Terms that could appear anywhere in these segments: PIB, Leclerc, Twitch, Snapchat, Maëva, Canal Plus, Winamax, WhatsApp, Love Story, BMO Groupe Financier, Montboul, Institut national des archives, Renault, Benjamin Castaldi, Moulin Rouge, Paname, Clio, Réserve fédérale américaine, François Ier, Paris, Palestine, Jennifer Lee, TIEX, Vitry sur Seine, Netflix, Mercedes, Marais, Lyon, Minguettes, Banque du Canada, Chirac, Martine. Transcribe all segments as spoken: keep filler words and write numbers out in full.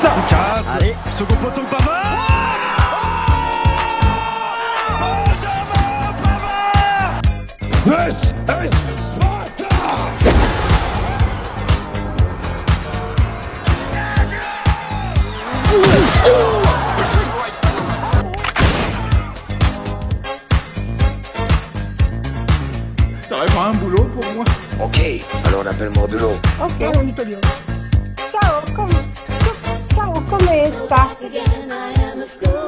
ça casse. Allez. Second poteau Pavard. Oh, oh, yes, yes. T'aurais pas un boulot pour moi? Ok, alors appelle-moi boulot. Ok, en italien. Ciao, come, ciao, come sta?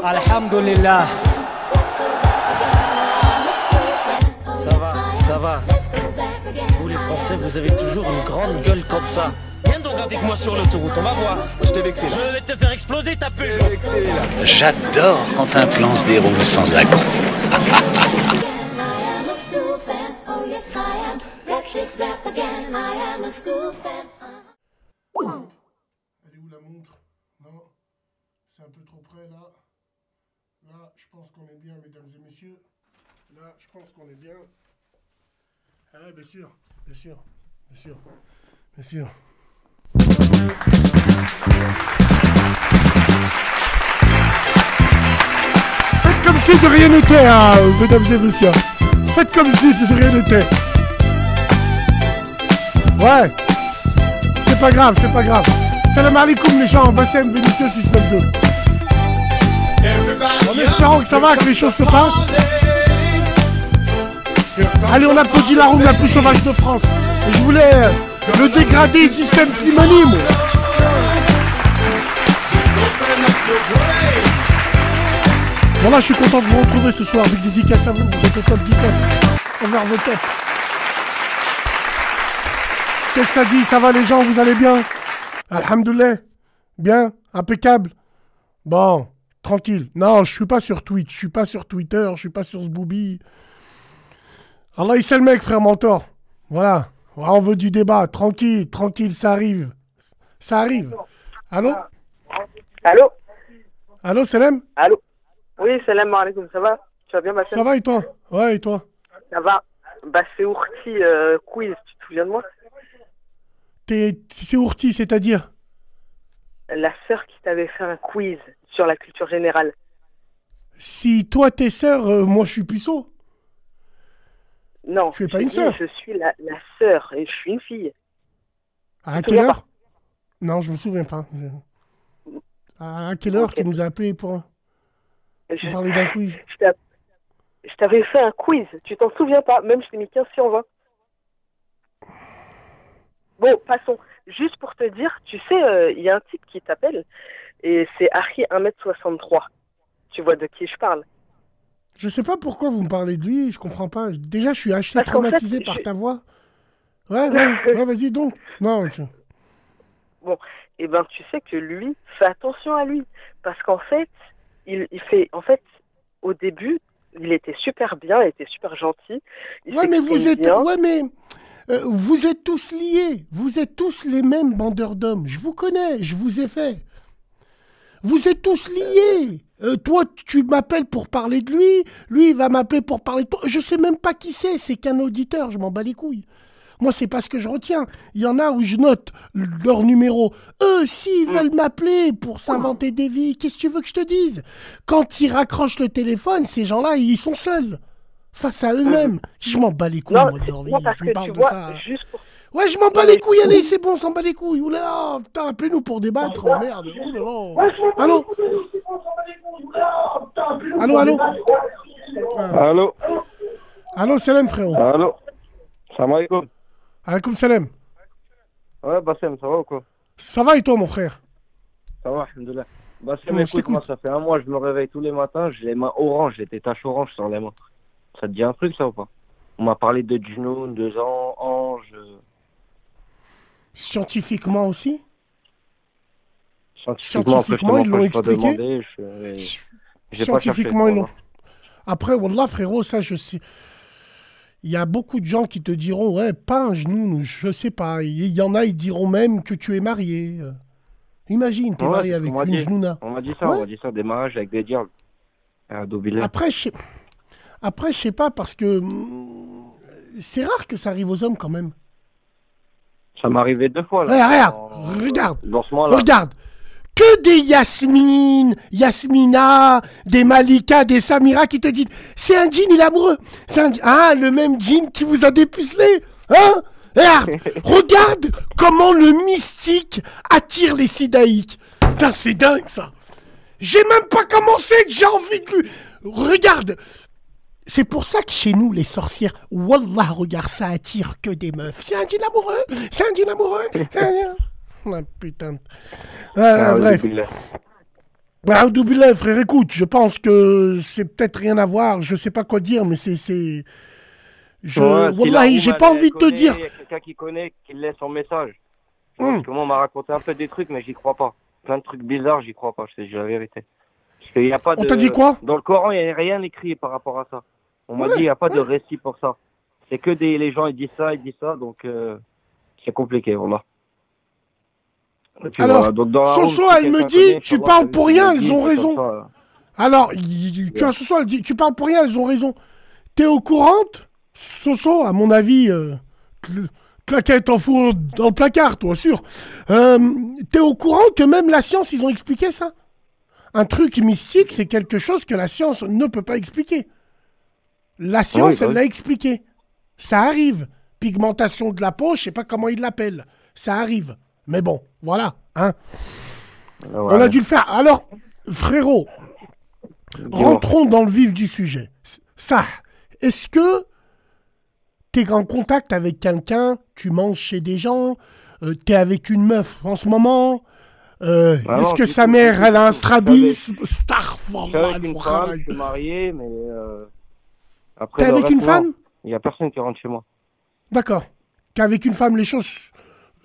Alhamdulillah. Ça va, ça va. Vous les Français, vous avez toujours une grande gueule comme ça. Viens donc avec moi sur l'autoroute, on va voir. Je t'ai vexé. Là. Je vais te faire exploser ta Peugeot. J'adore quand un plan se déroule sans accroc. Elle est où la montre? Non, c'est un peu trop près là. Là, je pense qu'on est bien, mesdames et messieurs. Là, je pense qu'on est bien. Ah, bien sûr, bien sûr, bien sûr, bien sûr. Faites comme si de rien n'était, hein, mesdames et messieurs. Faites comme si de rien n'était. Ouais. C'est pas grave, c'est pas grave. Salam alaikum les gens, Bassem Ta'ana système deux. En espérant que ça va, que les choses se passent. Allez, on applaudit la room la plus sauvage de France. Et je voulais... Le dégradé système synonyme. Voilà, je suis content de vous retrouver ce soir avec des dédicaces à vous. Vous êtes au top dix envers vos têtes. Qu'est-ce que ça dit? Ça va les gens? Vous allez bien? Alhamdoulilah. Bien? Impeccable? Bon, tranquille. Non, je suis pas sur Twitch, je suis pas sur Twitter, je suis pas sur ce booby. Allah, il sait le mec, frère mentor. Voilà. Ouais, on veut du débat, tranquille, tranquille, ça arrive. Ça arrive. Allô? Allô? Allô, Salam? Allô? Oui, Salam alaikum, ça va? Tu vas bien, Bassem? Ça va et toi? Ouais, et toi? Ça va. Bah, c'est Ourti euh, Quiz, tu te souviens de moi? C'est Ourti, c'est-à-dire? La sœur qui t'avait fait un quiz sur la culture générale. Si toi, t'es sœur, euh, moi, je suis puceau. Non, tu es pas une sœur. Je suis la, la sœur et je suis une fille. À quelle heure? Non, je me souviens pas. À quelle heure okay. Tu nous as appelé pour, pour je... parler d'un quiz? Je t'avais fait un quiz, tu t'en souviens pas? Même je t'ai mis quinze sur vingt. Bon, passons. Juste pour te dire, tu sais, il euh, y a un type qui t'appelle et c'est Harry un mètre soixante-trois. Tu vois de qui je parle? Je sais pas pourquoi vous me parlez de lui, je comprends pas. Déjà, je suis assez traumatisé par ta voix. Ouais, ouais, ouais, vas-y donc. Non. Je... Bon, et eh ben tu sais que lui, fais attention à lui, parce qu'en fait, il, il fait, en fait, au début, il était super bien, il était super gentil. Il ouais, mais vous êtes, ouais, mais euh, vous êtes tous liés, vous êtes tous les mêmes bandeurs d'hommes. Je vous connais, je vous ai fait. Vous êtes tous liés. Euh, toi, tu m'appelles pour parler de lui. Lui, il va m'appeler pour parler de toi. Je sais même pas qui c'est. C'est qu'un auditeur. Je m'en bats les couilles. Moi, c'est pas ce que je retiens. Il y en a où je note leur numéro. Eux, s'ils veulent m'appeler pour s'inventer des vies, qu'est-ce que tu veux que je te dise? Quand ils raccrochent le téléphone, ces gens-là, ils sont seuls. Face à eux-mêmes. Je m'en bats les couilles. Non, moi, de leur vie. Je lui parle de ça. Juste pour... Ouais, je m'en bats les couilles, allez, c'est bon, on s'en bat les couilles. Oulala, putain, appelez-nous pour débattre, oh, merde. Oulala. Ouais, allô, allô, allô. Allô. Allô, Salam, frérot. Allô. Salam alaikum. Alaikum salam. Ouais, Bassem, ça va ou quoi? Ça va et toi, mon frère? Ça va, alhamdoulilah. Bassem, ouais, écoute, moi, ça fait un mois, je me réveille tous les matins, j'ai les mains oranges, j'ai des taches oranges sur les mains. Ça te dit un truc, ça ou pas? On m'a parlé de Junoun, de Jean, Ange... Scientifiquement aussi? Scientifiquement, Scientifiquement après, ils l'ont expliqué. Je... Scientifiquement, ils l'ont. Après, wallah, frérot, ça, je sais. Il y a beaucoup de gens qui te diront, ouais, pas un genou, je sais pas. Il y en a, ils diront même que tu es marié. Imagine, t'es ouais, marié avec une genouna. On m'a dit ça, ouais. On m'a dit ça, des mariages avec des diables. Après, je sais. Après, je sais pas, parce que c'est rare que ça arrive aux hommes quand même. Ça m'est arrivé deux fois là. Ouais, regarde, en... regarde, dans ce moment, là. Regarde. que des Yasmine, Yasmina, des Malika, des Samira qui te disent « C'est un djinn, il est amoureux !» C'est un ah, le même djinn qui vous a dépucelé, hein? Regarde, regarde comment le mystique attire les sidaïques. Putain, c'est dingue, ça. J'ai même pas commencé que j'ai envie de... Regarde. C'est pour ça que chez nous, les sorcières, wallah, regarde, ça attire que des meufs. C'est un djinn amoureux, c'est un djinn amoureux. Ah, putain. Ah, bref. Aoudoubila, frère, écoute, je pense que c'est peut-être rien à voir. Je sais pas quoi dire, mais c'est... Je... Ouais, wallahi, j'ai pas envie de te dire. Il y a quelqu'un qui connaît, qui laisse son message. Hum. Parce que moi, on m'a raconté un peu des trucs, mais j'y crois pas. Plein de trucs bizarres, j'y crois pas, je te dis la vérité. Parce qu'il y a pas de... On t'a dit quoi? Dans le Coran, il n'y a rien écrit par rapport à ça. On m'a ouais, dit, il n'y a pas ouais. de récit pour ça. C'est que des... les gens, ils disent ça, ils disent ça, donc euh... c'est compliqué, voilà. Puis, alors, voilà. Donc, dans Soso, route, elle me dit, tu parles pour rien, elles ont raison. Ça, euh... Alors, y... ouais. tu vois, Soso, elle dit, tu parles pour rien, elles ont raison. T'es au courant? Soso, à mon avis, euh, cl claquette en four dans le placard, toi, sûr. Euh, T'es au courant que même la science, ils ont expliqué ça? Un truc mystique, c'est quelque chose que la science ne peut pas expliquer. La science, oui, elle oui. l'a expliqué. Ça arrive. Pigmentation de la peau, je sais pas comment ils l'appellent. Ça arrive. Mais bon, voilà. Hein. Ouais. On a dû le faire. Alors, frérot, rentrons dans le vif du sujet. Ça, est-ce que... t'es en contact avec quelqu'un, tu manges chez des gens, euh, t'es avec une meuf en ce moment, euh, bah est-ce que sa mère, elle a un strabisme? Starfall, elle fera. Je suis marié, mais euh... après. T'es avec une femme? Il n'y a personne qui rentre chez moi. D'accord. T'es avec une femme, les choses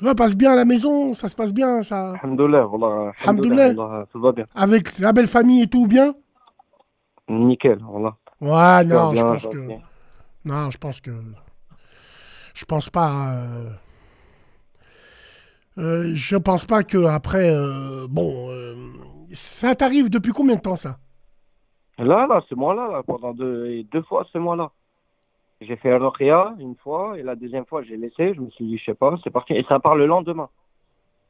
ça passe bien à la maison, ça se passe bien, ça. Alhamdoulilah, voilà. Alhamdoulilah, ça va bien. Avec la belle famille et tout, bien? Nickel, voilà. Ouais, non, je pense que. Non, je pense que. Je pense pas. Euh... Euh, je pense pas que après. Euh... Bon, euh... ça t'arrive depuis combien de temps ça? Là, là, ce mois-là, là, pendant deux, deux fois ce mois-là. J'ai fait un Rokhia une fois et la deuxième fois j'ai laissé. Je me suis dit, je sais pas, c'est parti. Et ça part le lendemain.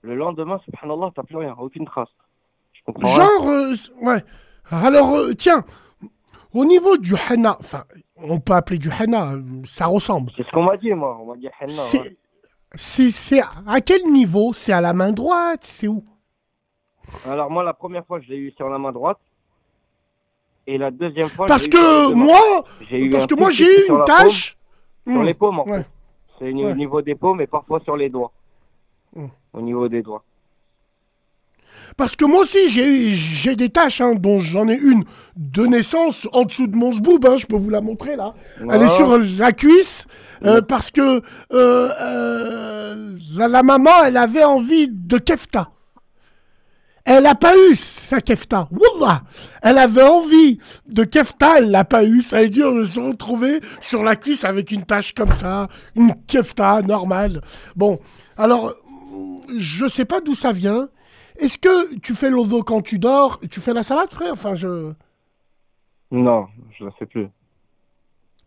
Le lendemain, subhanallah, t'as plus rien, aucune trace. Je comprends. Genre, euh, ouais. Alors, euh, tiens. Au niveau du henna, enfin, on peut appeler du henna, ça ressemble. C'est ce qu'on m'a dit, moi, on m'a dit henna. C'est à quel niveau? C'est à la main droite? C'est où? Alors, moi, la première fois, je l'ai eu sur la main droite. Et la deuxième fois, parce que moi, parce que moi, j'ai eu une tache. Sur les paumes, en fait. C'est au niveau des paumes et parfois sur les doigts. Au niveau des doigts. Parce que moi aussi, j'ai des taches, hein, dont j'en ai une de naissance en dessous de mon zboub, hein, je peux vous la montrer là. Non. Elle est sur la cuisse, euh, parce que euh, euh, la, la maman, elle avait envie de kefta. Elle n'a pas eu sa kefta. Wallah, elle avait envie de kefta, elle l'a pas eu. Ça veut dire, on se retrouvait sur la cuisse avec une tache comme ça, une kefta normale. Bon, alors, je sais pas d'où ça vient. Est-ce que tu fais l'ozo quand tu dors? Tu fais la salade, frère? Enfin, je... Non, je la fais plus.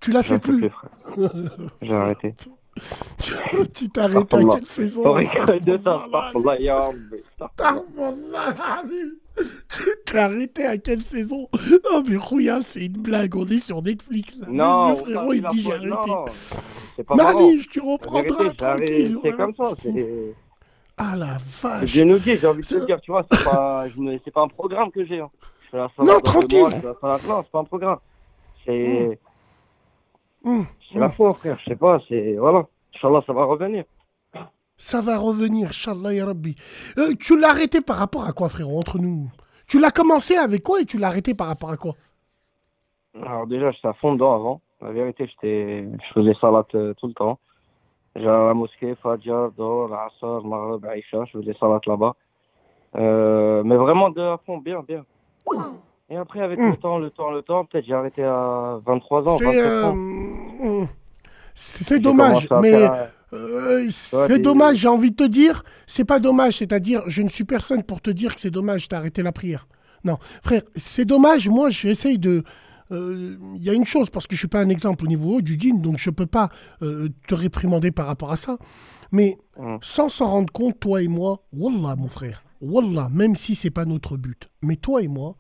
Tu la fais plus, plus frère. J'ai arrêté. Tu t'arrêtes à quelle saison? Tu t'es arrêté à quelle saison? Oh mais Rouya, c'est une blague, on est sur Netflix. Là. Non, le frérot il dit j'ai arrêté. Malish, tu reprendras tranquille. C'est comme ça, c'est... Ah la vache! J'ai envie de te dire, tu vois, c'est pas, me... pas un programme que j'ai. Hein. Non, tranquille! Mois, non, c'est pas un programme. C'est. Mmh. C'est mmh. la foi, frère, je sais pas, c'est. Voilà. Inch'Allah, ça va revenir. Ça va revenir, Inch'Allah, ya Rabbi. Euh, tu l'as arrêté par rapport à quoi, frérot, entre nous? Tu l'as commencé avec quoi et tu l'as arrêté par rapport à quoi? Alors, déjà, j'étais à fond dedans avant. La vérité, je faisais salade euh, tout le temps. J'ai la mosquée, Fajr, Dor, Asar, Maghreb, Aïcha, je faisais salat là-bas. Euh, mais vraiment de à fond, bien, bien. Et après, avec mmh. le temps, le temps, le temps, peut-être j'ai arrêté à vingt-trois ans, vingt-quatre ans. C'est dommage, mais faire... euh, c'est ouais, dommage, j'ai envie de te dire, c'est pas dommage, c'est-à-dire, je ne suis personne pour te dire que c'est dommage, t'as arrêté la prière. Non, frère, c'est dommage, moi j'essaye de... Il euh, y a une chose, parce que je ne suis pas un exemple au niveau haut du dîne, donc je ne peux pas euh, te réprimander par rapport à ça. Mais mmh. sans s'en rendre compte, toi et moi, wallah, mon frère, Wallah, même si ce n'est pas notre but, mais toi et moi,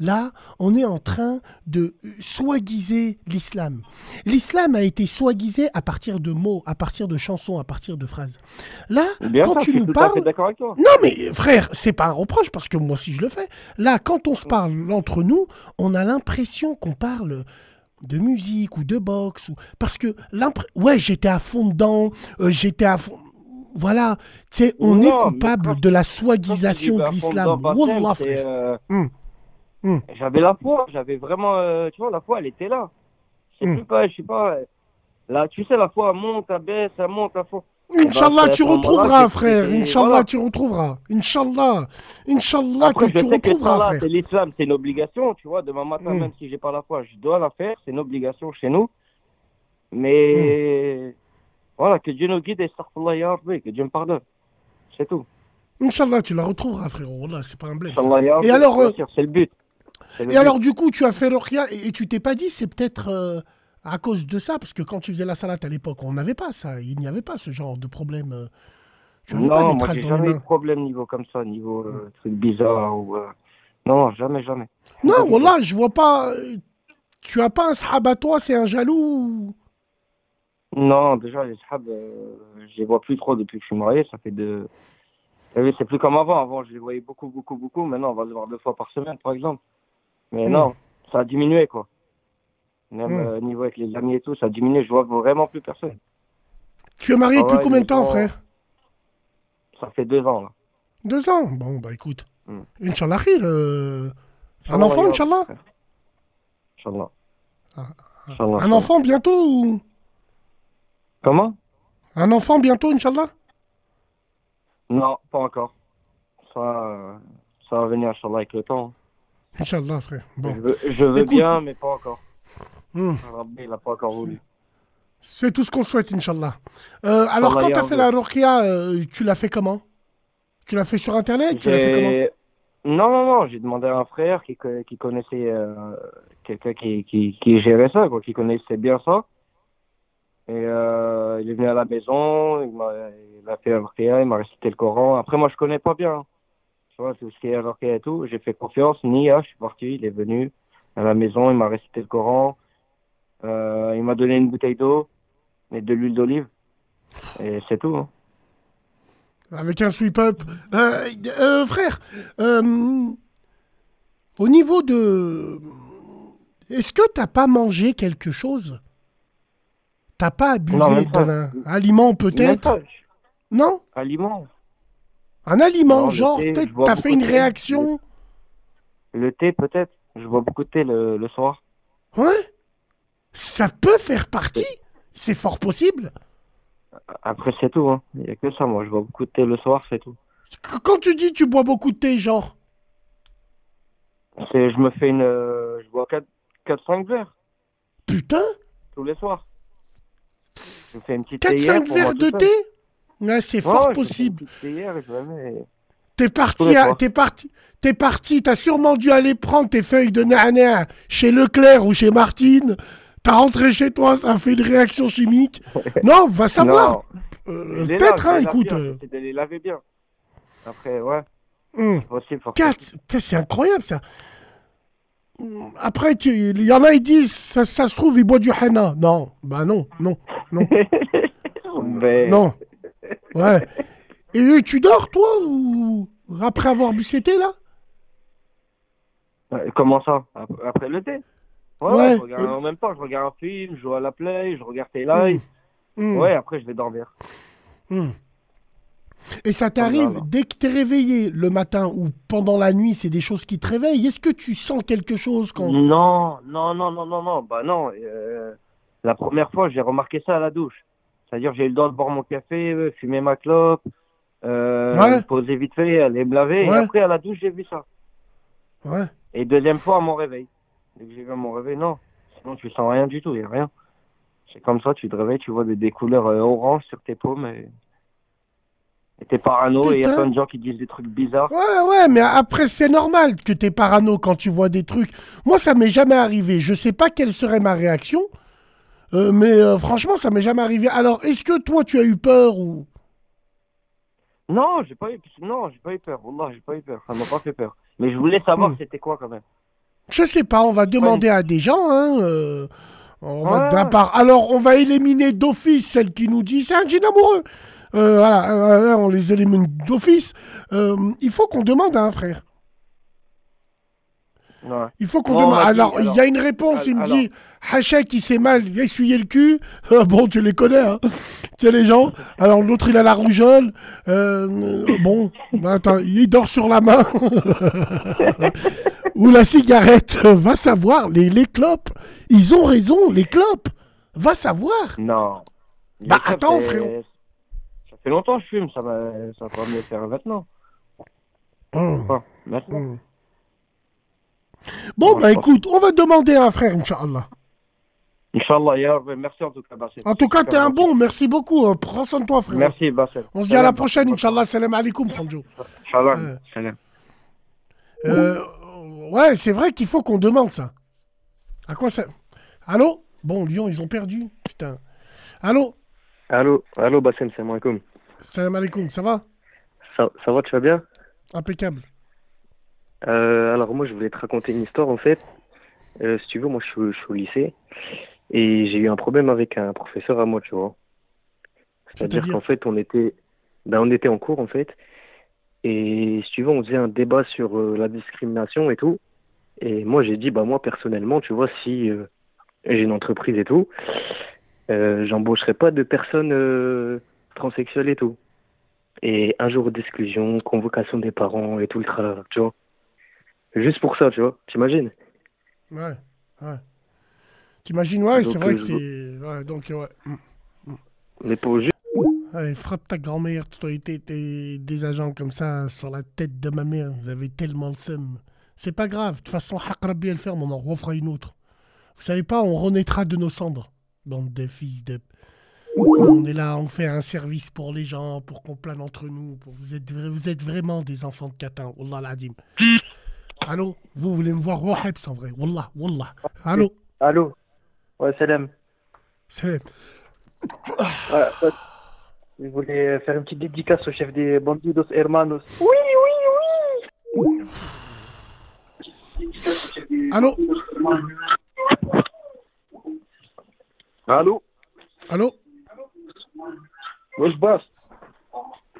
là, on est en train de soi-guiser l'islam. L'islam a été soi-guisé à partir de mots, à partir de chansons, à partir de phrases. Là, bien quand ça, tu nous parles... Non, mais frère, c'est pas un reproche, parce que moi aussi je le fais. Là, quand on se parle entre nous, on a l'impression qu'on parle... de musique ou de boxe, ou... parce que l'impression... Ouais, j'étais à fond dedans, euh, j'étais à fond... Voilà, tu sais, on non, est coupable de la soi-guisation de l'islam. Wallah, frère. Euh... Mmh. Mmh. J'avais la foi, j'avais vraiment... Euh, tu vois, la foi, elle était là. Je sais mmh. pas, je sais pas... Là, tu sais, la foi, elle monte, elle baisse, elle monte, elle fond. Inch'Allah, tu retrouveras, frère. Inch'Allah, tu retrouveras. Inch'Allah. Inch'Allah, que tu retrouveras, frère. C'est l'islam, c'est une obligation, tu vois. Demain matin, mm. même si j'ai pas la foi, je dois la faire. C'est une obligation chez nous. Mais mm. voilà, que Dieu nous guide et que Dieu me pardonne. C'est tout. Inch'Allah, tu la retrouveras, frère. Voilà, c'est pas un blé. Et alors, euh... c'est le but. Le et but. alors, du coup, tu as fait l'orchia et tu t'es pas dit, c'est peut-être. Euh... À cause de ça, parce que quand tu faisais la salade à l'époque, on n'avait pas ça, il n'y avait pas ce genre de problème. Tu n'avais pas des traces dans les mains. Non, moi j'ai jamais eu de problème niveau comme ça, niveau euh, truc bizarre ou... Euh... Non, jamais, jamais. Non, voilà, je vois pas... Tu as pas un sahab à toi, c'est un jaloux ou... Non, déjà les sahabs, euh, je les vois plus trop depuis que je suis marié, ça fait de... C'est plus comme avant, avant je les voyais beaucoup, beaucoup, beaucoup, maintenant on va les voir deux fois par semaine par exemple. Mais mmh. non, ça a diminué quoi. Même mmh. euh, niveau avec les amis et tout, ça diminue, je vois vraiment plus personne. Tu es marié ah depuis ouais, combien de temps, frère? Ça fait deux ans, là. Deux ans? Bon, bah écoute. Mmh. Inch'Allah, euh... un enfant, Inch'Allah Inch'Allah. Ah. Inch'Allah. Un enfant bientôt ou... Comment? Un enfant bientôt, Inch'Allah? Non, pas encore. Ça, ça va venir, Inch'Allah, avec le temps. Inch'Allah, frère. Bon. Je veux, je veux écoute... bien, mais pas encore. Hum. C'est tout ce qu'on souhaite, Inch'Allah. Euh, alors, quand tu as fait la ruqya, euh, tu l'as fait comment? Tu l'as fait sur Internet? Tu l'as fait comment? Non, non, non. J'ai demandé à un frère qui, qui connaissait euh, quelqu'un qui, qui, qui gérait ça, quoi, qui connaissait bien ça. Et euh, il est venu à la maison, il m'a, il a fait la ruqya, il m'a récité le Coran. Après, moi, je connais pas bien. Tu vois, tout ce qui est la ruqya et tout. J'ai fait confiance. Nia, je suis parti. Il est venu à la maison, il m'a récité le Coran. Euh, il m'a donné une bouteille d'eau et de l'huile d'olive. Et c'est tout. Hein. Avec un sweep-up. Euh, euh, frère, euh, au niveau de... Est-ce que t'as pas mangé quelque chose? T'as pas abusé d'un aliment peut-être? Non. Aliment. Un aliment, non, genre peut-être t'as fait une réaction? Le thé peut-être. Je bois beaucoup de thé le, le soir. Ouais. Ça peut faire partie, c'est fort possible. Après, c'est tout, hein. Il n'y a que ça, moi. Je bois beaucoup de thé le soir, c'est tout. Quand tu dis tu bois beaucoup de thé, genre... Je me fais une... Euh, je bois quatre cinq verres. Putain. Tous les soirs. Je me fais une petite théière pour moi. quatre cinq verres de thé? Ouais, c'est fort possible. T'es parti, t'es parti, t'es parti, t'as sûrement dû aller prendre tes feuilles de na'ana chez Leclerc ou chez Martine. T'as rentré chez toi, ça a fait une réaction chimique. Non, va savoir. Euh, Peut-être, hein, écoute. Euh... C'est de les laver bien. Après, ouais. Mmh. C'est incroyable, ça. Après, tu... il y en a, ils disent, ça, ça se trouve, ils boivent du henna. Non, bah non, non, non. Mais... Non. Ouais. Et tu dors, toi, ou après avoir bu ces thés, là? Comment ça? Après le thé? Ouais, ouais, ouais je regarde, en même temps, je regarde un film, je joue à la play, je regarde tes lives. Mmh. Ouais, après, je vais dormir. Mmh. Et ça t'arrive, dès que t'es réveillé le matin ou pendant la nuit, c'est des choses qui te réveillent. Est-ce que tu sens quelque chose quand... Non, non, non, non, non, non. Bah non, euh, la première fois, j'ai remarqué ça à la douche. C'est-à-dire, j'ai eu le droit de boire mon café, fumer ma clope, euh, ouais. me poser vite fait, aller me laver. Ouais. Et après, à la douche, j'ai vu ça. Ouais. Et deuxième fois, à mon réveil. Dès que j'ai vu mon réveil, non. Sinon, tu sens rien du tout, il n'y a rien. C'est comme ça, tu te réveilles, tu vois des, des couleurs euh, orange sur tes paumes. Et t'es parano, et il y a plein de gens qui disent des trucs bizarres. Ouais, ouais, mais après, c'est normal que t'es parano quand tu vois des trucs. Moi, ça m'est jamais arrivé. Je sais pas quelle serait ma réaction, euh, mais euh, franchement, ça m'est jamais arrivé. Alors, est-ce que toi, tu as eu peur ou... Non, j'ai pas eu, non, j'ai pas eu peur. Wallah, j'ai pas eu peur. Ça m'a pas fait peur. Mais je voulais savoir hmm. c'était quoi quand même. Je sais pas, on va demander ouais. à des gens, hein. Euh, on va ouais. part. Alors, on va éliminer d'office celle qui nous dit c'est un djinn amoureux. Euh, voilà, euh, on les élimine d'office. Euh, il faut qu'on demande à un frère. Ouais. Il faut qu'on bon, demande. Alors, il y a une réponse, alors, il me alors. dit Hachek, il s'est mal essuyé le cul. Euh, bon, tu les connais, hein. Tu sais, les gens. Alors, l'autre, il a la rougeole. Euh, bon, attends, il dort sur la main. Ou la cigarette. Va savoir. Les, les clopes, ils ont raison, les clopes. Va savoir. Non. Bah, les attends, frérot. Est... Ça fait longtemps que je fume, ça va me faire maintenant. Mmh. Enfin, maintenant. Mmh. Bon, bon, bah écoute, on va demander à un frère, Inch'Allah. Inch'Allah, ya Rabbi, merci en tout cas, Bassem. En tout cas, t'es un bon, merci beaucoup. Prends soin de toi, frère. Merci, Bassem. On se dit à la prochaine, Inch'Allah. Salam alaikum, Franjo. Inch'Allah, salam. Euh, ouais, c'est vrai qu'il faut qu'on demande ça. À quoi ça. Allô. Bon, Lyon, ils ont perdu. Putain. Allô. Allô, allô, Bassem, salam alaikum. Salam alaikum, ça va ça, ça va, tu vas bien. Impeccable. Euh, alors moi je voulais te raconter une histoire en fait. Euh, si tu veux, moi je, je suis au lycée et j'ai eu un problème avec un professeur à moi, tu vois. C'est-à-dire qu'en fait on était, ben, on était en cours en fait et si tu veux on faisait un débat sur euh, la discrimination et tout. Et moi j'ai dit bah moi personnellement tu vois si euh, j'ai une entreprise et tout, euh, j'embaucherai pas de personnes euh, transsexuelles et tout. Et un jour d'exclusion, convocation des parents et tout le tralala, tu vois. Juste pour ça, tu vois, t'imagines. Ouais, ouais. T'imagines, ouais, c'est vrai que c'est... Ouais, donc, ouais. Mais pour juste... Ouais, frappe ta grand-mère, tu as été des agents comme ça sur la tête de ma mère, vous avez tellement le seum. C'est pas grave, de toute façon, Hakrabi elle ferme, on en refera une autre. Vous savez pas, on renaîtra de nos cendres. Bande de fils de... On est là, on fait un service pour les gens, pour qu'on plane entre nous. Pour... Vous, êtes, vous êtes vraiment des enfants de catin, wallah l'adim. Allô, vous voulez me voir Waheb, c'est vrai, wallah, wallah. Allô. Allô. Ouais, salam. Salam. Voilà, je voulais faire une petite dédicace au chef des Bandidos Hermanos. Oui, oui, oui. Allô. Allô. Allô. Moi je bosse.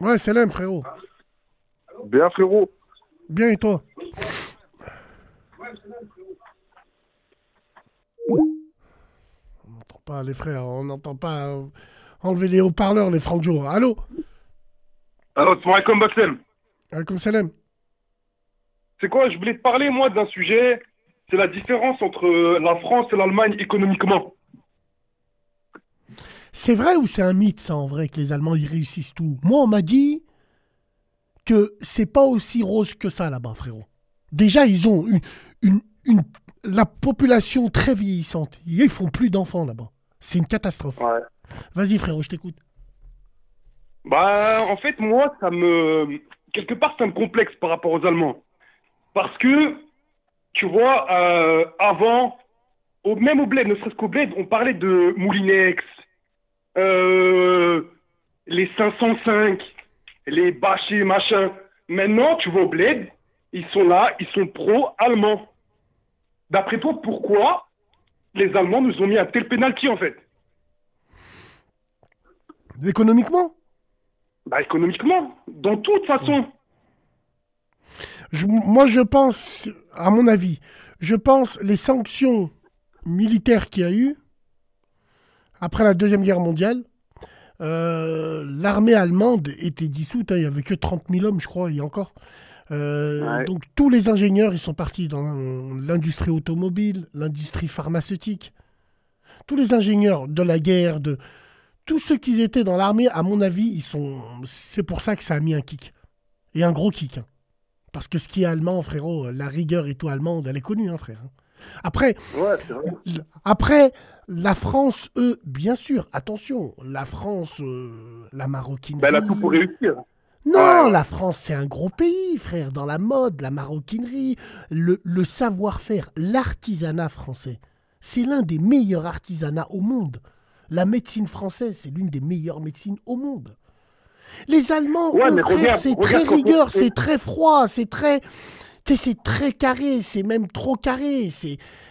Ouais, c'est l'un, frérot. Bien, frérot. Bien, et toi? Ouais, c'est l'un, frérot. On n'entend pas les frères, on n'entend pas euh, enlever les haut-parleurs, les franjos. Allô? Allô, tu m'as comme Bassem. Alaikum salam. C'est quoi? Je voulais te parler, moi, d'un sujet. C'est la différence entre la France et l'Allemagne économiquement. C'est vrai ou c'est un mythe, ça, en vrai, que les Allemands, ils réussissent tout? Moi, on m'a dit que c'est pas aussi rose que ça, là-bas, frérot. Déjà, ils ont une, une, une, la population très vieillissante. Ils font plus d'enfants, là-bas. C'est une catastrophe. Ouais. Vas-y, frérot, je t'écoute. Bah, en fait, moi, ça me... Quelque part, ça me complexe par rapport aux Allemands. Parce que, tu vois, euh, avant, au, même au bled, ne serait-ce qu'au bled, on parlait de Moulinex, Euh, les cinq cent cinq, les Baché, machin. Maintenant, tu vois au bled, ils sont là, ils sont pro-allemands. D'après toi, pourquoi les Allemands nous ont mis un tel pénalty, en fait? Économiquement? Bah, économiquement, dans toute façon. Je, moi, je pense, à mon avis, je pense les sanctions militaires qu'il y a eu, après la Deuxième Guerre mondiale, euh, l'armée allemande était dissoute. Hein, il n'y avait que trente mille hommes, je crois, et encore. Euh, ouais. Donc, tous les ingénieurs, ils sont partis dans l'industrie automobile, l'industrie pharmaceutique. Tous les ingénieurs de la guerre, de tous ceux qui étaient dans l'armée, à mon avis, ils sont... c'est pour ça que ça a mis un kick. Et un gros kick. Hein. Parce que ce qui est allemand, frérot, la rigueur et tout allemande, elle est connue, hein, frère. Après, ouais, c'est vrai. Après, la France, eux, bien sûr, attention, la France, euh, la maroquinerie... Ben, elle a tout pour réussir. Non, la France, c'est un gros pays, frère, dans la mode, la maroquinerie, le, le savoir-faire, l'artisanat français. C'est l'un des meilleurs artisanats au monde. La médecine française, c'est l'une des meilleures médecines au monde. Les Allemands, ouais, c'est très rigueur, c'est très froid, c'est très... C'est très carré, c'est même trop carré,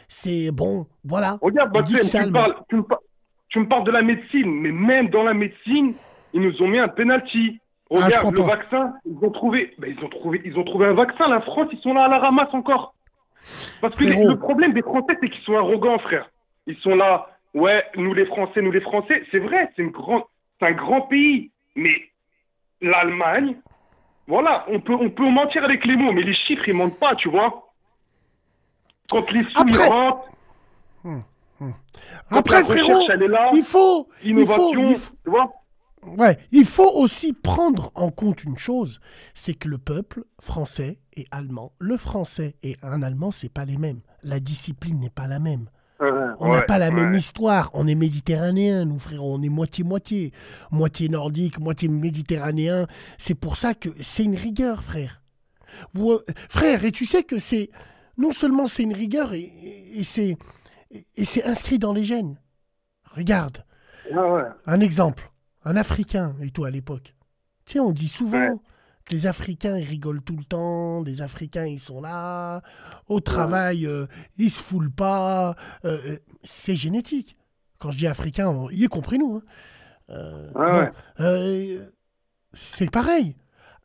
c'est bon, voilà. Regarde, Bassem, tu, me parles, tu, me parles, tu me parles de la médecine, mais même dans la médecine, ils nous ont mis un penalty. Regarde, ah, le pas. vaccin, ils ont, trouvé, bah, ils, ont trouvé, ils ont trouvé un vaccin, la France, ils sont là à la ramasse encore. Parce que les, le problème des Français, c'est qu'ils sont arrogants, frère. Ils sont là, ouais, nous les Français, nous les Français, c'est vrai, c'est un grand pays, mais l'Allemagne... Voilà, on peut, on peut mentir avec les mots, mais les chiffres, ils mentent pas, tu vois. Quand les sous, ils rentrent. Hum, hum. Après, frérot, là, il faut... Innovation, il faut, il faut, tu vois. Ouais, il faut aussi prendre en compte une chose, c'est que le peuple français et allemand, le français et un allemand, c'est pas les mêmes. La discipline n'est pas la même. Euh, on n'a ouais, pas la ouais. même histoire, on est méditerranéen, nous frérot, on est moitié-moitié, moitié nordique, moitié méditerranéen, c'est pour ça que c'est une rigueur, frère. Vous, frère, et tu sais que c'est, non seulement c'est une rigueur, et, et, et c'est inscrit dans les gènes. Regarde, ouais, ouais. un exemple, un Africain, et toi à l'époque, tu sais, on dit souvent... Ouais. Les Africains, ils rigolent tout le temps. Les Africains, ils sont là. Au travail, euh, ils se foulent pas. Euh, euh, c'est génétique. Quand je dis Africain, on... y compris nous. Hein. Euh, ah ouais. bon, euh, c'est pareil.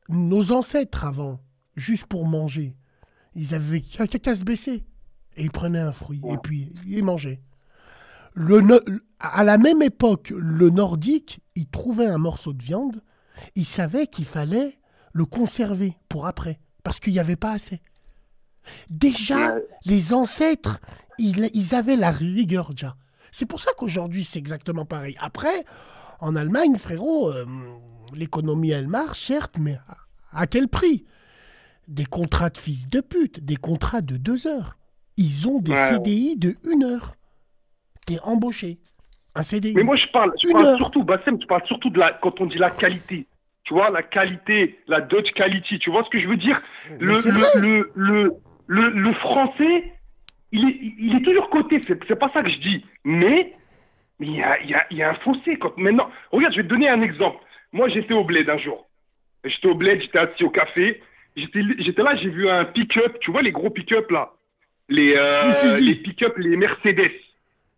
Nos ancêtres avant, juste pour manger, ils avaient qu'à se baisser. Et ils prenaient un fruit. Ouais. Et puis, ils mangeaient. Le no... À la même époque, le Nordique, il trouvait un morceau de viande. Il savait qu'il fallait... le conserver pour après, parce qu'il n'y avait pas assez. Déjà, les ancêtres, ils, ils avaient la rigueur déjà. C'est pour ça qu'aujourd'hui, c'est exactement pareil. Après, en Allemagne, frérot, euh, l'économie, elle marche, certes, mais à, à quel prix? Des contrats de fils de pute, des contrats de deux heures. Ils ont des ouais. C D I de une heure. T'es embauché. Un C D I. Mais moi, je parle, je parle surtout, Bassem, tu parles surtout de la, quand on dit la qualité. Tu vois, la qualité, la Dutch quality, tu vois ce que je veux dire? Le, le, le, le, le, le français, il est, il est toujours coté, c'est pas ça que je dis. Mais il y a, y, a, y a un fossé. Quand, maintenant, regarde, je vais te donner un exemple. Moi, j'étais au Bled un jour. J'étais au Bled, j'étais assis au café. J'étais là, j'ai vu un pick-up, tu vois les gros pick-up là? Les, euh, les pick-up, les Mercedes.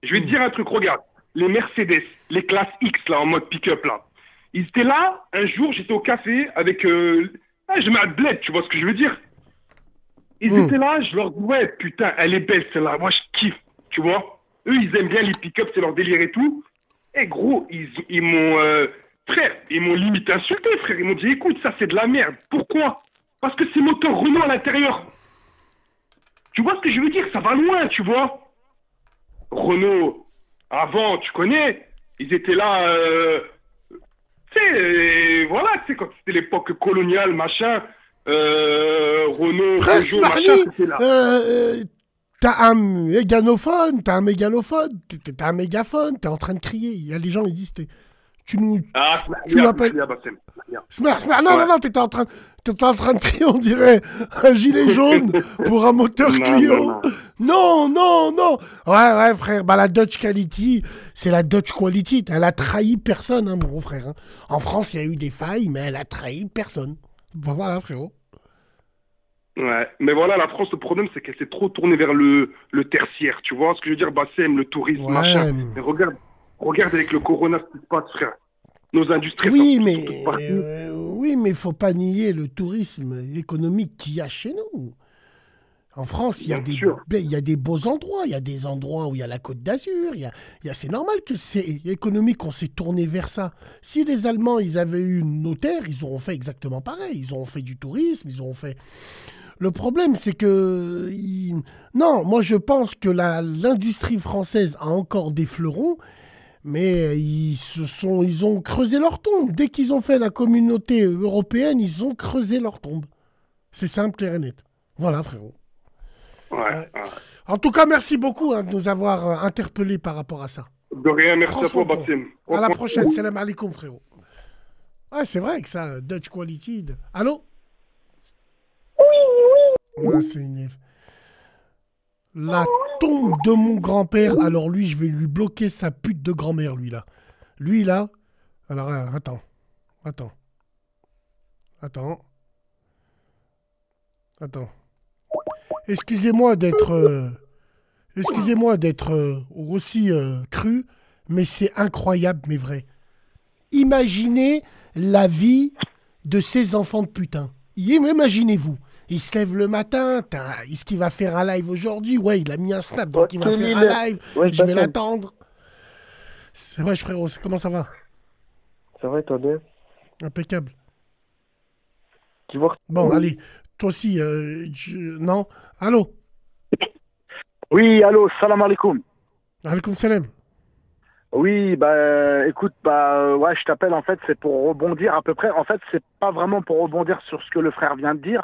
Je vais mmh. te dire un truc, regarde. Les Mercedes, les classes X là, en mode pick-up là. Ils étaient là, un jour, j'étais au café avec... Euh... Ah, je mets un bled, tu vois ce que je veux dire? Ils mmh. étaient là, je leur dis, ouais, putain, elle est belle, celle-là, moi, je kiffe, tu vois? Eux, ils aiment bien les pick-up, c'est leur délire et tout. Et gros, ils, ils m'ont... Euh... Frère, ils m'ont limite insulté, frère. Ils m'ont dit, écoute, ça, c'est de la merde. Pourquoi? Parce que c'est moteur Renault à l'intérieur. Tu vois ce que je veux dire? Ça va loin, tu vois? Renault, avant, tu connais, ils étaient là... Euh... Tu sais, voilà, tu sais, quand c'était l'époque coloniale, machin, euh, Renault, Prince Marly, euh, t'as un méganophone, t'as un mégalophone, t'as un mégaphone, t'es en train de crier. Il y a des gens qui disent, tu nous... Ah, tu l'appelles... Smart, smart, non, ouais. non, non, t'étais en, en train de crier, on dirait, un gilet jaune pour un moteur Clio. Non, non, non. Ouais, ouais, frère, bah la Dutch Quality, c'est la Dutch Quality. Elle a trahi personne, hein, mon gros frère. Hein. En France, il y a eu des failles, mais elle a trahi personne. Bon, voilà, frérot. Ouais, mais voilà, la France, le problème, c'est qu'elle s'est trop tournée vers le, le tertiaire, tu vois. Ce que je veux dire, Bassem, le tourisme, ouais, machin. Mais... mais regarde. Regarde avec le corona ce qui se passe, frère. Nos industries... Oui, sont mais il euh, oui, ne faut pas nier le tourisme économique qu'il y a chez nous. En France, il y a, des, il y a des beaux endroits. Il y a des endroits où il y a la Côte d'Azur. C'est normal que c'est économique, on s'est tourné vers ça. Si les Allemands, ils avaient eu nos terres, ils auront fait exactement pareil. Ils auront fait du tourisme, ils auront fait... Le problème, c'est que... Ils... Non, moi, je pense que l'industrie française a encore des fleurons... Mais ils, se sont, ils ont creusé leur tombe. Dès qu'ils ont fait la communauté européenne, ils ont creusé leur tombe. C'est simple, clair et net. Voilà, frérot. Ouais, euh, ouais. En tout cas, merci beaucoup hein, de nous avoir interpellés par rapport à ça. De rien, merci à toi, Bassem. À la prochaine. Salam alaikum, frérot. Ouais, c'est vrai que ça, Dutch Quality. Allô? Oui, oui. Ouais, c'est une... La tombe de mon grand-père, alors lui, je vais lui bloquer sa pute de grand-mère, lui, là. Lui, là, alors, euh, attends, attends, Attends. Attends. Excusez-moi d'être... Euh... Excusez-moi d'être euh, aussi euh, cru, mais c'est incroyable, mais vrai. Imaginez la vie de ces enfants de putain. Imaginez-vous. Il se lève le matin, est-ce qu'il va faire un live aujourd'hui? Ouais, il a mis un snap, donc oh, il va faire un live. Ouais, je vais l'attendre. C'est vrai, frérot, comment ça va? Ça va, toi bien? Impeccable. Tu vois? Bon, oui. Allez, toi aussi, euh, tu... non? Allô? Oui, allô, salam alaikum. Alaikum salam. Oui, bah, écoute, bah, ouais, je t'appelle, en fait, c'est pour rebondir à peu près. En fait, c'est pas vraiment pour rebondir sur ce que le frère vient de dire.